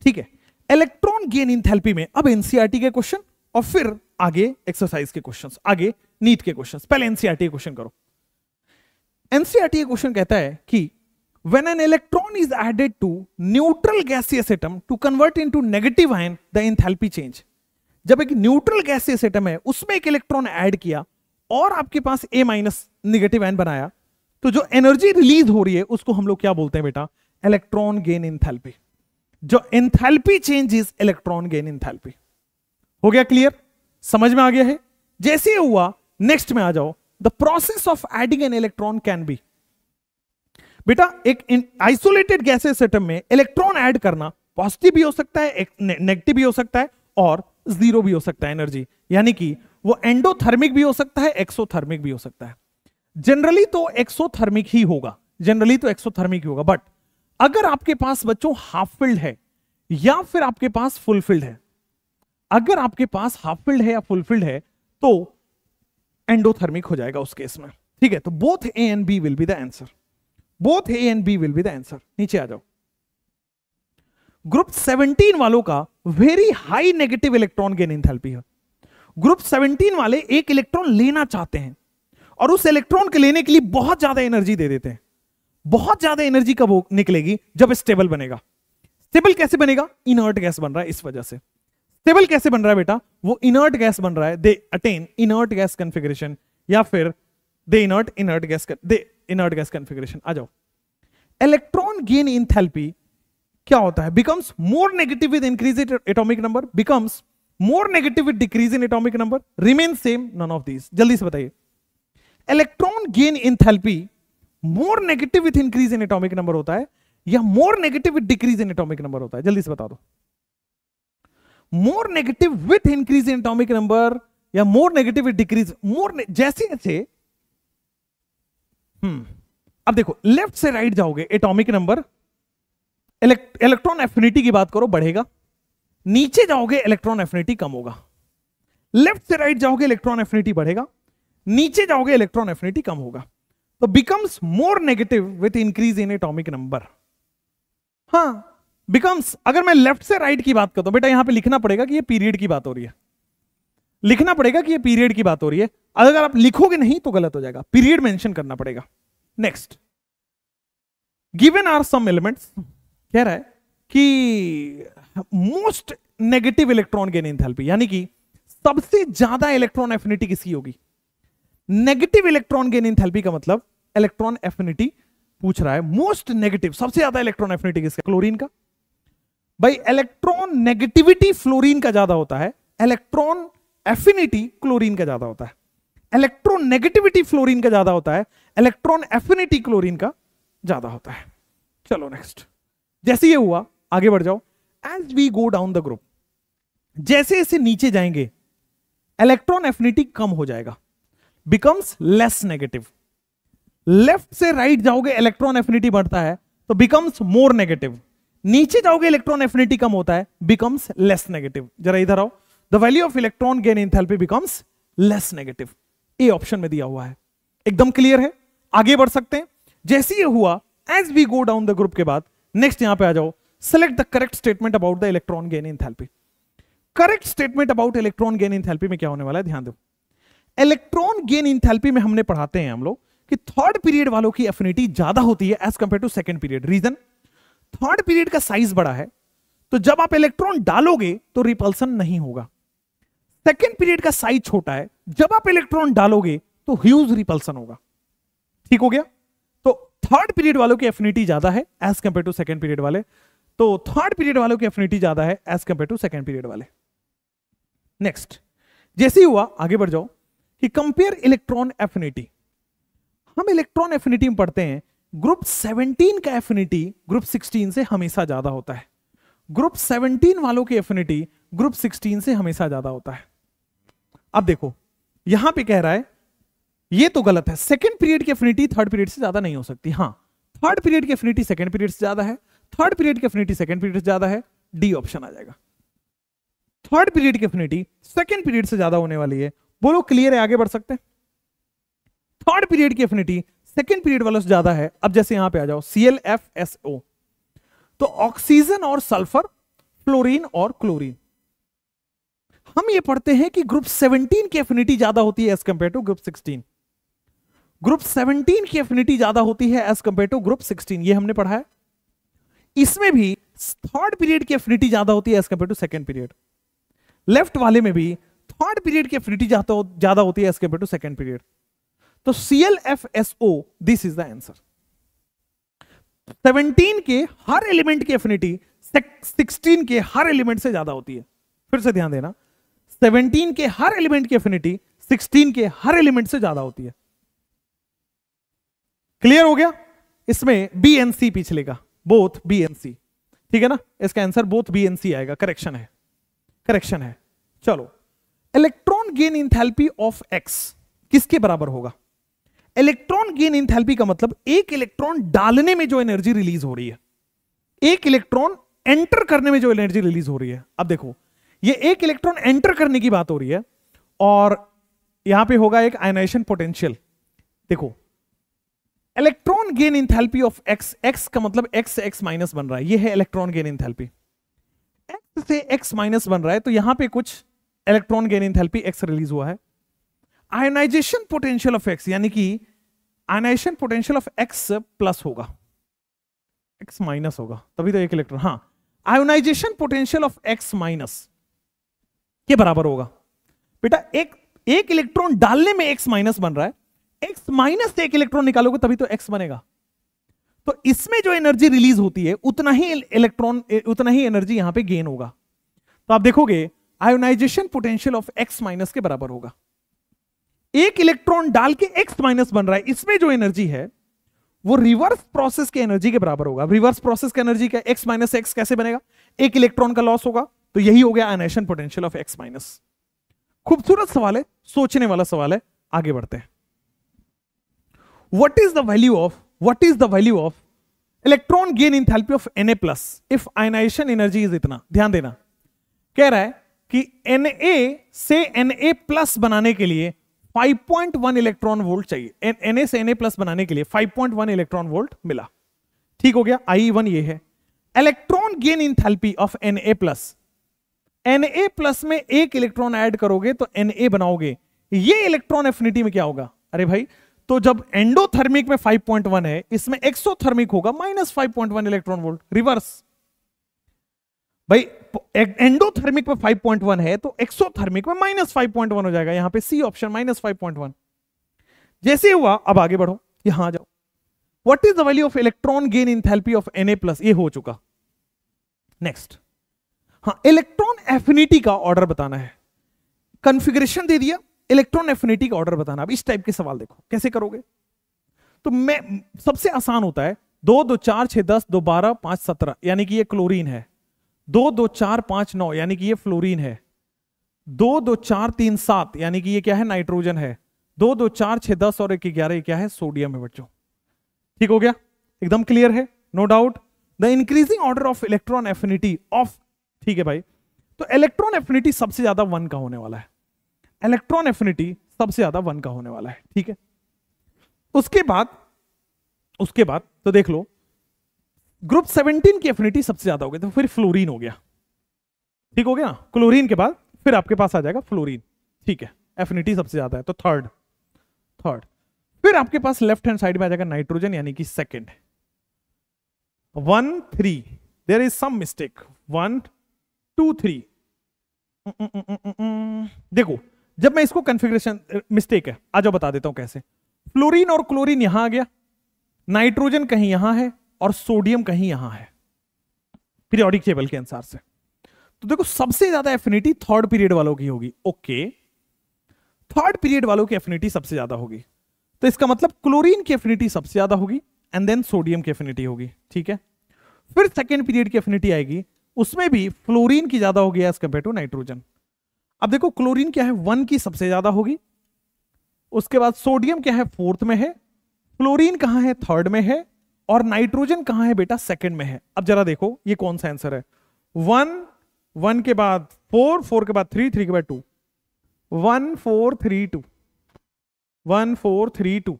ठीक है, इलेक्ट्रॉन गेन एंथैल्पी में अब एनसीईआरटी के क्वेश्चन और फिर आगे एक्सरसाइज के क्वेश्चंस, आगे नीट के क्वेश्चंस। पहले एनसीईआरटी के क्वेश्चन करो। एनसीईआरटी ये क्वेश्चन कहता है कि when an electron is added to neutral gaseous atom to convert into negative ion, the enthalpy change. जब एक न्यूट्रल गैसियस एटम है उसमें एक इलेक्ट्रॉन ऐड किया और आपके पास A- नेगेटिव आयन बनाया तो जो एनर्जी रिलीज हो रही है उसको हम लोग क्या बोलते हैं बेटा? Electron gain enthalpy. जो enthalpy change is electron gain enthalpy. हो गया क्लियर? समझ में आ गया है? जैसे हुआ नेक्स्ट में आ जाओ. The process of adding an electron can be. बेटा एक आइसोलेटेड गैसेस एटम में इलेक्ट्रॉन ऐड करना पॉजिटिव भी हो सकता है, नेगेटिव भी हो सकता है और जीरो भी हो सकता है एनर्जी. यानी कि वो एंडोथर्मिक भी हो सकता है, एक्सोथर्मिक भी हो सकता है. जनरली तो एक्सोथर्मिक ही होगा, जनरली तो एक्सोथर्मिक ही होगा. बट अगर आपके पास बच्चों हाफ फिल्ड है या फिर आपके पास फुल फिल्ड है, अगर आपके पास हाफ फिल्ड है या फुल फिल्ड है तो एंडोथर्मिक हो जाएगा उस केस में. ठीक है, तो both A and B will be the answer. Both A and B will be the answer. नीचे आ जाओ. ग्रुप 17 वालों का very high negative electron gain enthalpy है. ग्रुप 17 वाले एक इलेक्ट्रॉन लेना चाहते हैं और उस इलेक्ट्रॉन के लेने के लिए बहुत ज्यादा एनर्जी दे देते हैं. बहुत ज्यादा एनर्जी कब निकलेगी? जब स्टेबल बनेगा. स्टेबल कैसे बनेगा? इनर्ट गैस बन रहा है. इस वजह से स्टेबल कैसे बन रहा है बेटा? वो इनर्ट गैस बन रहा है. They attain inert gas configuration या फिर दे इनर्ट गैस कॉन्फिगरेशन. आ जाओ. इलेक्ट्रॉन गेन एंथैल्पी क्या होता है? Becomes more negative with increase in atomic number, becomes more negative with decrease in atomic number, remain same, none of these. जल्दी से बताइए. Electron gain enthalpy more negative with increase in atomic number होता है या more negative with decrease in atomic number होता है? जल्दी से बता दो. More negative with increase in atomic number या more negative with decrease. More जैसे जैसे अब देखो लेफ्ट से राइट जाओगे एटॉमिक नंबर, इलेक्ट्रॉन एफिनिटी की बात करो बढ़ेगा. नीचे जाओगे इलेक्ट्रॉन एफिनिटी कम होगा. लेफ्ट से राइट जाओगे इलेक्ट्रॉन एफिनिटी बढ़ेगा, नीचे जाओगे इलेक्ट्रॉन एफिनिटी कम होगा. तो becomes more negative with increase in atomic number. हाँ बिकम्स. अगर मैं लेफ्ट से राइट की बात करता हूं बेटा, यहां पे लिखना पड़ेगा कि ये पीरियड की बात हो रही है. लिखना पड़ेगा कि ये पीरियड की बात हो रही है. अगर आप लिखोगे नहीं तो गलत हो जाएगा. पीरियड मेंशन करना पड़ेगा. Next given are some elements. कह रहा है कि most negative electron gain enthalpy यानी कि सबसे ज्यादा इलेक्ट्रॉन एफिनिटी किसकी होगी? नेगेटिव इलेक्ट्रॉन गेन एंथैल्पी का मतलब इलेक्ट्रॉन एफिनिटी पूछ रहा है. मोस्ट नेगेटिव, सबसे ज्यादा इलेक्ट्रॉन एफिनिटी किसका? क्लोरीन का. भाई इलेक्ट्रॉन नेगेटिविटी फ्लोरीन का ज्यादा होता है, इलेक्ट्रॉन एफिनिटी क्लोरीन का ज्यादा होता है. इलेक्ट्रॉन नेगेटिविटी फ्लोरीन का ज्यादा होता है, इलेक्ट्रॉन एफिनिटी क्लोरीन का ज्यादा होता है. चलो नेक्स्ट. जैसे ये हुआ आगे बढ़ जाओ. As we go down the group, जैसे जैसे नीचे जाएंगे इलेक्ट्रॉन एफिनिटी कम हो जाएगा, बिकम्स लेस नेगेटिव. लेफ्ट से राइट जाओगे इलेक्ट्रॉन एफिनिटी बढ़ता है तो बिकम्स मोर नेगेटिव. नीचे जाओगे इलेक्ट्रॉन एफिनिटी कम होता है, बिकम्स लेस नेगेटिव. जरा इधर आओ. The value of electron gain enthalpy becomes less negative. A option में दिया हुआ है. एकदम क्लियर है? आगे बढ़ सकते हैं. जैसे ये हुआ as we go down the group के बाद नेक्स्ट यहां पे आ जाओ. Select the correct statement about the electron gain enthalpy. Correct statement about electron gain enthalpy में क्या होने वाला है? ध्यान दो. इलेक्ट्रॉन गेन एंथैल्पी में हमने पढ़ाते हैं हम लोग कि थर्ड पीरियड वालों की एफिनिटी ज्यादा होती है as compare to second period. Reason, third period का साइज बड़ा है तो जब आप इलेक्ट्रॉन डालोगे तो रिपल्सन नहीं होगा. सेकेंड पीरियड का साइज छोटा है, जब आप इलेक्ट्रॉन डालोगे तो ह्यूज रिपल्सन होगा. ठीक हो गया? थर्ड पीरियड वालों की एफिनिटी ज्यादा है as compare to second period वाले. तो थर्ड पीरियड वालों की एफिनिटी ज्यादा है as compare to second period वाले. नेक्स्ट जैसे हुआ आगे बढ़ जाओ कि कंपेयर इलेक्ट्रॉन एफिनिटी. हम इलेक्ट्रॉन एफिनिटी में पढ़ते हैं ग्रुप 17 का एफिनिटी ग्रुप 16 से हमेशा ज्यादा होता है. ग्रुप 17 वालों की एफिनिटी ग्रुप 16 से हमेशा ज्यादा होता है. अब देखो यहां पर कह रहा है ये तो गलत है. सेकंड पीरियड की एफिनिटी थर्ड पीरियड से ज्यादा नहीं हो सकती. हाँ, थर्ड पीरियड की एफिनिटी सेकंड पीरियड से ज्यादा है, थर्ड पीरियड की एफिनिटी सेकंड पीरियड से ज्यादा है. डी ऑप्शन आ जाएगा. थर्ड पीरियड की एफिनिटी सेकंड पीरियड से ज्यादा होने वाली है. बोलो क्लियर है? आगे बढ़ सकते हैं. थर्ड पीरियड की एफिनिटी सेकंड पीरियड वालों से ज्यादा है. अब जैसे यहां पर आ जाओ ClFSO, तो ऑक्सीजन और सल्फर, फ्लोरीन और क्लोरीन. हम ये पढ़ते हैं कि ग्रुप 17 की एफिनिटी ज्यादा होती है as compare to group 16. Group 17 की एफिनिटी ज्यादा होती है एज कंपेयर टू ग्रुप 16, ये हमने पढ़ा है। इसमें भी थर्ड पीरियड की एफिनिटी ज्यादा होती है as compare to second period. Left वाले में भी थर्ड पीरियड की एफिनिटी ज्यादा होती है as compare to second period. तो CLFSO, this is the answer. 17 के हर एलिमेंट की एफिनिटी 16 के हर एलिमेंट से ज्यादा होती है। फिर से ध्यान देना, 17 के हर एलिमेंट की एफिनिटी 16 के हर एलिमेंट से ज्यादा होती है। क्लियर हो गया? इसमें बी एन सी पिछले का, बोथ बी एन सी, ठीक है ना? इसका answer both B and C आएगा, करेक्शन है, करेक्शन है। चलो, electron gain enthalpy of X किसके बराबर होगा? इलेक्ट्रॉन गेन इंथैल्पी का मतलब एक इलेक्ट्रॉन डालने में जो एनर्जी रिलीज हो रही है, एक इलेक्ट्रॉन एंटर करने में जो एनर्जी रिलीज हो रही है। अब देखो, ये एक इलेक्ट्रॉन एंटर करने की बात हो रही है और यहां पे होगा एक आयनाइजेशन पोटेंशियल। देखो, electron gain enthalpy of X, X का मतलब एक्स से एक्स माइनस बन रहा है, ये है इलेक्ट्रॉन गेन इंथैल्पी। एक्स से एक्स माइनस बन रहा है तो यहां पे कुछ electron gain enthalpy X release हुआ है। आयनाइजेशन पोटेंशियल ऑफ एक्स यानी कि ionization potential of X plus होगा, एक्स माइनस होगा तभी तो एक इलेक्ट्रॉन, हाँ, ionization potential of X minus के बराबर होगा। बेटा एक इलेक्ट्रॉन डालने में एक्स माइनस बन रहा है, एक्स माइनस से एक इलेक्ट्रॉन निकालोगे तभी तो एक्स बनेगा। तो इसमें जो एनर्जी रिलीज होती है उतना ही इलेक्ट्रॉन, उतना ही एनर्जी यहां पे गेन होगा। तो आप देखोगे ionization potential of X minus के बराबर होगा। एक इलेक्ट्रॉन डाल के एक्स माइनस बन रहा है, इसमें जो एनर्जी है वो रिवर्स प्रोसेस की एनर्जी के बराबर होगा। रिवर्स प्रोसेस की एनर्जी का एक्स माइनस एक्स कैसे बनेगा? एक इलेक्ट्रॉन का लॉस होगा, तो यही हो गया ionization potential of X minus. खूबसूरत सवाल है, सोचने वाला सवाल है, आगे बढ़ते हैं। What is the value of electron gain enthalpy of Na plus if ionization energy is इतना? ध्यान देना, कह रहा है कि Na से Na plus बनाने के लिए 5.1 इलेक्ट्रॉन वोल्ट चाहिए। Na से Na plus बनाने के लिए 5.1 इलेक्ट्रॉन वोल्ट मिला, ठीक हो गया। I1 ये है electron gain enthalpy of Na plus। Na plus में एक इलेक्ट्रॉन ऐड करोगे तो Na बनाओगे। ये इलेक्ट्रॉन एफिनिटी में क्या होगा? अरे भाई, तो जब एंडोथर्मिक में 5.1 है, इसमें एक्सोथर्मिक होगा -5.1 इलेक्ट्रॉन वोल्ट, रिवर्स। भाई एंडोथर्मिक में 5.1 है तो एक्सोथर्मिक में -5.1 हो जाएगा, यहां पे सी ऑप्शन -5.1। जैसे हुआ, अब आगे बढ़ो, यहां जाओ। What is the value of electron gain enthalpy of Na plus, ये हो चुका। नेक्स्ट, हां, इलेक्ट्रॉन एफिनिटी का ऑर्डर बताना है। कॉन्फ़िगरेशन दे दिया, इलेक्ट्रॉन एफिनिटी का ऑर्डर बताना। अब इस टाइप के सवाल देखो कैसे करोगे। तो मैं सबसे आसान होता है 2, 2, 4, 6, 10, 2, 12, 5, 17 यानी कि ये क्लोरीन है। 2, 2, 4, 5, 9 यानी कि ये फ्लोरीन है। 2, 2, 4, 3, 7 यानी कि ये क्या है? नाइट्रोजन है। 2, 2, 4, 6, 10 और 1, 11 क्या है? सोडियम है बच्चों। ठीक हो गया, एकदम क्लियर है, no doubt. The increasing order of electron affinity of, ठीक है भाई, तो इलेक्ट्रॉन एफिनिटी सबसे ज्यादा 1 का होने वाला है। इलेक्ट्रॉन एफिनिटी सबसे ज्यादा 1 का होने वाला है, ठीक है। उसके बाद तो देख लो, ग्रुप 17 की एफिनिटी सबसे ज्यादा हो गई, तो फिर फ्लोरीन हो गया, ठीक हो गया ना? क्लोरीन के बाद फिर आपके पास आ जाएगा फ्लोरीन, ठीक है, एफिनिटी सबसे ज्यादा है, तो थर्ड। फिर आपके पास लेफ्ट हैंड साइड में आ जाएगा नाइट्रोजन, यानी कि second. 1, 3 there is some mistake, 1, 2, 3। देखो, जब मैं इसको कॉन्फ़िगरेशन मिस्टेक है, आ जाओ बता देता हूं कैसे। फ्लोरीन और क्लोरीन यहां आ गया, नाइट्रोजन कहीं यहां है और सोडियम कहीं यहां है, पीरियोडिक टेबल के अनुसार से। तो देखो, सबसे ज्यादा एफिनिटी थर्ड पीरियड वालों की होगी। ओके, थर्ड पीरियड वालों की एफिनिटी सबसे ज्यादा होगी, तो इसका मतलब क्लोरीन की एफिनिटी सबसे ज्यादा होगी एंड देन सोडियम की एफिनिटी होगी, ठीक है। फिर सेकेंड पीरियड की एफिनिटी आएगी, उसमें भी फ्लोरीन की ज्यादा होगी एज कंपेयर टू नाइट्रोजन। अब देखो, क्लोरीन क्या है? 1 की सबसे ज्यादा होगी। उसके बाद सोडियम क्या है? 4th में है। फ्लोरीन कहां है? 3rd में है। और नाइट्रोजन कहां है बेटा? 2nd में है। अब जरा देखो ये कौन सा आंसर है। 1, 1 के बाद 4, 4 के बाद 3, 3 के बाद 2, 1, 4, 3, 2, 1, 4, 3, 2,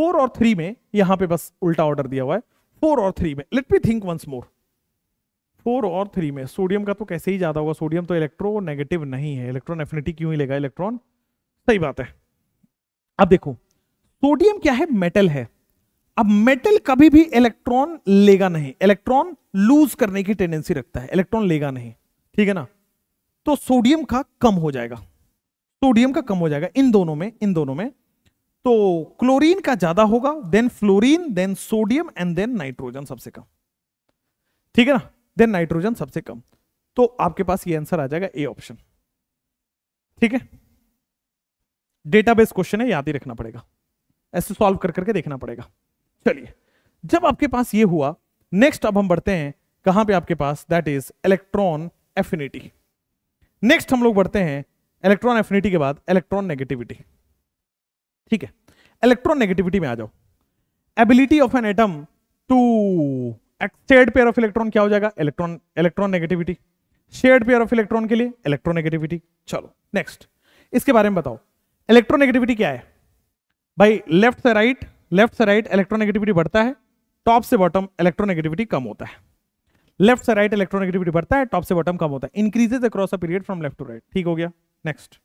4 और 3 में, यहां पे बस उल्टा ऑर्डर दिया हुआ है। 4 और 3 में, let me think once more. 4 और 3 में सोडियम का तो कैसे ही ज्यादा होगा, सोडियम तो इलेक्ट्रोनेगेटिव नहीं है, इलेक्ट्रॉन एफिनिटी क्यों ही लेगा इलेक्ट्रॉन, सही बात है। अब देखो, सोडियम क्या है, मेटल है। अब मेटल कभी भी इलेक्ट्रॉन लेगा नहीं, इलेक्ट्रॉन लूज करने की टेंडेंसी रखता है, इलेक्ट्रॉन लेगा नहीं, ठीक है ना। तो सोडियम का कम हो जाएगा, सोडियम का कम हो जाएगा इन दोनों में, इन दोनों में। तो क्लोरीन का ज्यादा होगा, then fluorine, then sodium and then nitrogen सबसे कम, ठीक है ना, देन नाइट्रोजन सबसे कम। तो आपके पास ये आंसर आ जाएगा ए ऑप्शन, ठीक है। डेटाबेस क्वेश्चन है, याद ही रखना पड़ेगा, ऐसे सॉल्व कर करके देखना पड़ेगा। चलिए, जब आपके पास ये हुआ, नेक्स्ट अब हम बढ़ते हैं कहां पे, आपके पास that is electron affinity. Next हम लोग बढ़ते हैं इलेक्ट्रॉन एफिनिटी के बाद इलेक्ट्रॉन नेगेटिविटी, ठीक है। इलेक्ट्रॉन नेगेटिविटी में आ जाओ, ability of an atom to shared pair of electron क्या हो जाएगा, electron negativity. Shared pair of electron के लिए इलेक्ट्रोनेगेटिविटी। चलो नेक्स्ट, इसके बारे में बताओ इलेक्ट्रोनेगेटिविटी क्या है भाई। लेफ्ट से राइट, लेफ्ट से राइट इलेक्ट्रोनेगेटिविटी बढ़ता है, टॉप से बॉटम इलेक्ट्रोनेगेटिविटी कम होता है। लेफ्ट से राइट इलेक्ट्रोनेगेटिविटी बढ़ता है, टॉप से बॉटम कम होता है, increases across a period from left to right, ठीक हो गया। Next,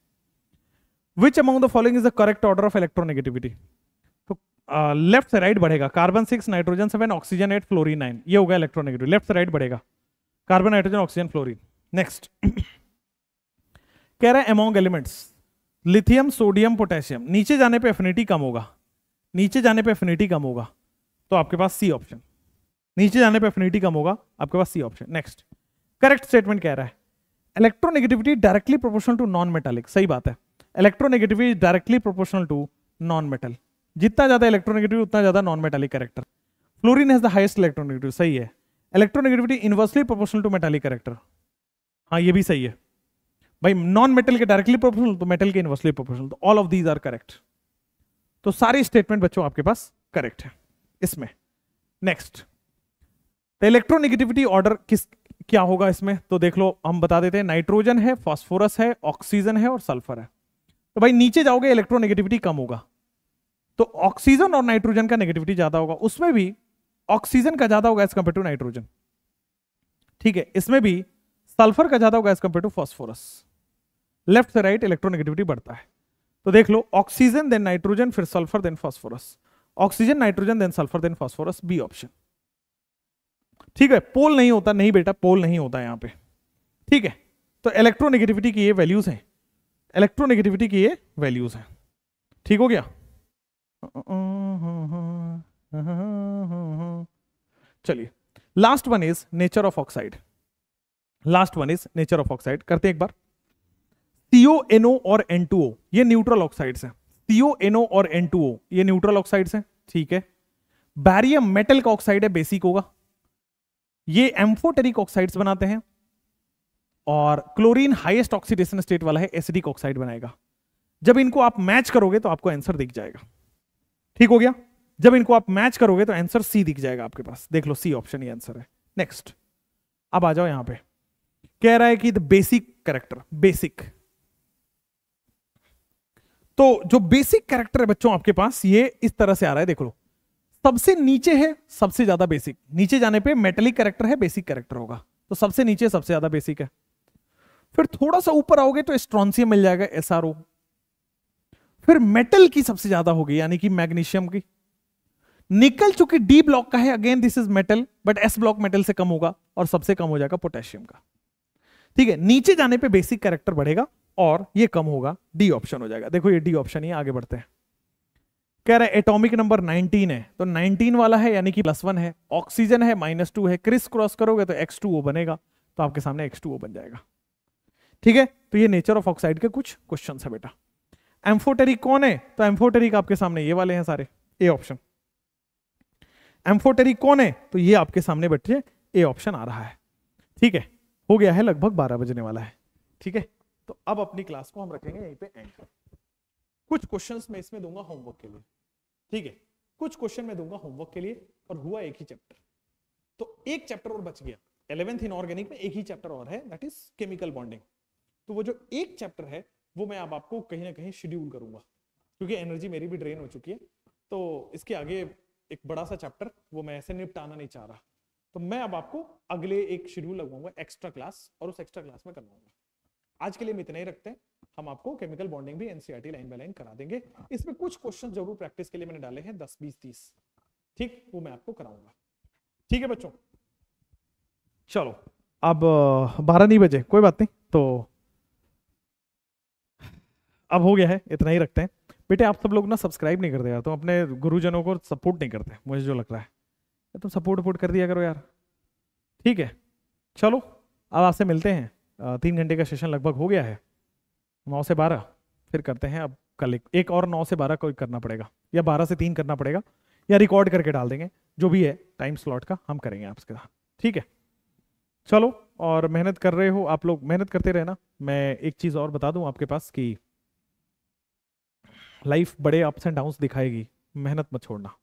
which among the following is the correct order of electronegativity. तो लेफ्ट से राइट बढ़ेगा, कार्बन 6 नाइट्रोजन 7 ऑक्सीजन 8 फ्लोरीन 9, ये होगा इलेक्ट्रोनेगेटिविटी। लेफ्ट से राइट बढ़ेगा, carbon nitrogen oxygen fluorine. Next कह रहा है among elements lithium sodium potassium, नीचे जाने पे एफिनिटी कम होगा, नीचे जाने पे एफिनिटी कम होगा, तो आपके पास सी ऑप्शन, नीचे जाने पे एफिनिटी कम होगा, आपके पास C option. Next, correct statement कह रहा है electronegativity directly proportional to non metallic, सही बात है, electronegativity directly proportional to non metal, जितना ज्यादा इलेक्ट्रोनेगेटिविटी उतना ज्यादा non metallic character. Fluorine has the highest electronegativity, सही है। Electronegativity inversely proportional to metallic character, हाँ ये भी सही है भाई, नॉन मेटल के डायरेक्टली प्रोपोर्शनल तो मेटल के इनवर्सली प्रोपोर्शनल, तो all of these are correct. तो सारी स्टेटमेंट बच्चों आपके पास करेक्ट है इसमें। नेक्स्ट, तो इलेक्ट्रोनेगेटिविटी ऑर्डर किस क्या होगा इसमें, तो देख लो हम बता देते हैं, नाइट्रोजन है, फास्फोरस है, ऑक्सीजन है और सल्फर है। तो भाई नीचे जाओगे इलेक्ट्रोनेगेटिविटी कम होगा, तो ऑक्सीजन और नाइट्रोजन का नेगेटिविटी ज्यादा होगा, उसमें भी ऑक्सीजन का ज्यादा होगा एज कंपेयर टू नाइट्रोजन, ठीक है, इसमें भी सल्फर का ज्यादा होगा as compare to phosphorus. Left से राइट इलेक्ट्रोनेगेटिविटी बढ़ता है, तो देख लो ऑक्सीजन देन नाइट्रोजन फिर sulphur then phosphorus, oxygen nitrogen then sulphur then phosphorus, B option, ठीक है। पोल नहीं होता, नहीं बेटा पोल नहीं होता यहां पे, ठीक है। तो इलेक्ट्रोनेगेटिविटी की ये वैल्यूज हैं, इलेक्ट्रोनेगेटिविटी की ये वैल्यूज हैं, ठीक हो गया। चलिए last one is nature of oxide, last one is nature of oxide करते हैं एक बार। सीओ एनओ और N2O ये न्यूट्रल ऑक्साइड्स हैं, सीओ एनओ और N2O ये न्यूट्रल ऑक्साइड्स हैं, ठीक है। बैरियम मेटल का ऑक्साइड है, बेसिक होगा, ये एम्फोटेरिक ऑक्साइड्स बनाते हैं। और क्लोरीन हाईएस्ट ऑक्सीडेशन स्टेट वाला है, एसिडिक ऑक्साइड बनाएगा। जब इनको आप मैच करोगे तो आपको आंसर दिख जाएगा, ठीक हो गया। जब इनको आप मैच करोगे तो आंसर सी दिख जाएगा आपके पास, देख लो सी ऑप्शन ये आंसर है। नेक्स्ट, अब आ जाओ यहां पे, कह रहा है कि द बेसिक कैरेक्टर, बेसिक, तो जो बेसिक कैरेक्टर है बच्चों आपके पास ये इस तरह से आ रहा है, देख लो सबसे नीचे है सबसे ज्यादा बेसिक, नीचे जाने पे मेटलिक कैरेक्टर है, बेसिक कैरेक्टर होगा, तो सबसे नीचे सबसे ज्यादा बेसिक है। फिर थोड़ा सा ऊपर आओगे तो स्ट्रॉन्सियम मिल जाएगा, एसआरओ। फिर मेटल की सबसे ज्यादा होगी यानी कि मैग्नीशियम की। निकल चुकी डी ब्लॉक का है, again this is metal but S block metal से कम होगा और सबसे कम हो जाएगा पोटेशियम का, ठीक है। नीचे जाने पे बेसिक कैरेक्टर बढ़ेगा और ये कम होगा, डी ऑप्शन हो जाएगा, देखो ये डी ऑप्शन ही। आगे बढ़ते हैं, कह रहा है एटॉमिक नंबर 19 है, तो 19 वाला है यानी कि +1 है, ऑक्सीजन है -2 है, क्रिस क्रॉस करोगे तो X2O बनेगा, तो आपके सामने X2O बन जाएगा, ठीक है। तो ये नेचर ऑफ ऑक्साइड के कुछ क्वेश्चन है बेटा। एम्फोटेरिक कौन है, तो एम्फोटेरिक आपके सामने ये वाले हैं सारे, ए ऑप्शन। एम्फोटेरिक कौन है, तो ये आपके सामने बैठे ए ऑप्शन आ रहा है, ठीक है। हो गया है, लगभग 12 बजने वाला है, ठीक है। तो अब अपनी क्लास को हम रखेंगे यहीं पे एंड। कुछ क्वेश्चंस मैं इसमें दूंगा होमवर्क के लिए, ठीक है, कुछ क्वेश्चन मैं दूंगा होमवर्क के लिए, और हुआ एक ही चैप्टर, तो एक चैप्टर और बच गया 11th इनऑर्गेनिक में, एक ही चैप्टर और है दैट इज केमिकल बॉन्डिंग। तो वो जो एक चैप्टर है वो मैं अब आपको कहीं ना कहीं शेड्यूल करूंगा, क्योंकि एनर्जी मेरी भी ड्रेन हो चुकी है, तो इसके आगे एक बड़ा सा चैप्टर वो मैं ऐसे निपटाना नहीं चाह रहा, तो मैं अब आपको अगले एक शेड्यूल लगवाऊंगा एक्स्ट्रा क्लास, और उस एक्स्ट्रा क्लास में करवाऊंगा। आज के लिए हम इतना ही रखते हैं, हम आपको केमिकल बॉन्डिंग भी एनसीईआरटी लाइन बाय लाइन करा देंगे। इसमें कुछ क्वेश्चन जरूर प्रैक्टिस के लिए मैंने डाले हैं 10, 20, 30, ठीक, वो मैं आपको कराऊंगा। ठीक है बच्चों, चलो अब 12 नहीं बजे, कोई बात नहीं, तो अब हो गया है, इतना ही रखते हैं। बेटे आप सब लोग ना सब्सक्राइब नहीं करते यार, तुम अपने गुरुजनों को सपोर्ट नहीं करते, मुझे जो लग रहा है तुम सपोर्ट कर दिया करो यार। ठीक है चलो, अब आपसे मिलते हैं, 3 घंटे का सेशन लगभग हो गया है, 9 से 12 फिर करते हैं। अब कल एक और 9 से 12 को करना पड़ेगा, या 12 से 3 करना पड़ेगा, या रिकॉर्ड करके डाल देंगे, जो भी है टाइम स्लॉट का हम करेंगे आपके साथ। ठीक है चलो, और मेहनत कर रहे हो आप लोग, मेहनत करते रहना। मैं एक चीज़ और बता दूं आपके पास कि लाइफ बड़े अप्स एंड डाउन्स दिखाएगी, मेहनत मत छोड़ना।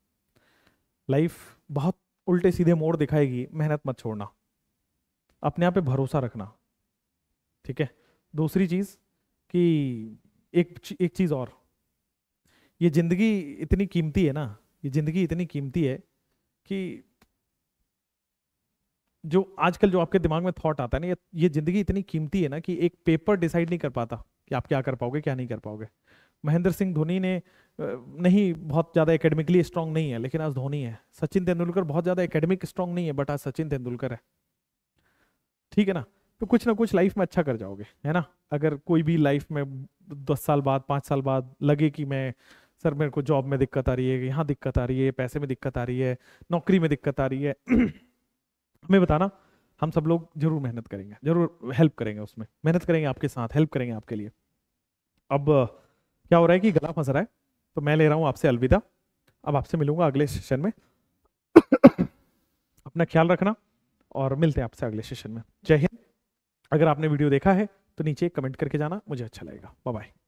लाइफ बहुत उल्टे सीधे मोड़ दिखाएगी, मेहनत मत छोड़ना, अपने आप पे भरोसा रखना। ठीक है, दूसरी चीज़ कि एक चीज़ और, ये ज़िंदगी इतनी कीमती है ना, ये ज़िंदगी इतनी कीमती है कि जो आजकल जो आपके दिमाग में थॉट आता है ना, ये ज़िंदगी इतनी कीमती है ना कि एक पेपर डिसाइड नहीं कर पाता कि आप क्या कर पाओगे क्या नहीं कर पाओगे। महेंद्र सिंह धोनी ने नहीं, बहुत ज़्यादा एकेडमिकली स्ट्रांग नहीं है, लेकिन आज धोनी है। सचिन तेंदुलकर बहुत ज़्यादा एकेडमिक स्ट्रांग नहीं है, बट आज सचिन तेंदुलकर है। ठीक है ना, तो कुछ ना कुछ लाइफ में अच्छा कर जाओगे, है ना। अगर कोई भी लाइफ में 10 साल बाद, 5 साल बाद लगे कि मैं सर मेरे को जॉब में दिक्कत आ रही है, यहाँ दिक्कत आ रही है, पैसे में दिक्कत आ रही है, नौकरी में दिक्कत आ रही है, हमें बताना, हम सब लोग जरूर मेहनत करेंगे, जरूर हेल्प करेंगे, उसमें मेहनत करेंगे, आपके साथ हेल्प करेंगे आपके लिए। अब क्या हो रहा है कि गला फंस रहा है, तो मैं ले रहा हूँ आपसे अलविदा। अब आपसे मिलूंगा अगले सेशन में, अपना ख्याल रखना और मिलते हैं आपसे अगले सेशन में। जय हिंद। अगर आपने वीडियो देखा है तो नीचे कमेंट करके जाना, मुझे अच्छा लगेगा। Bye bye.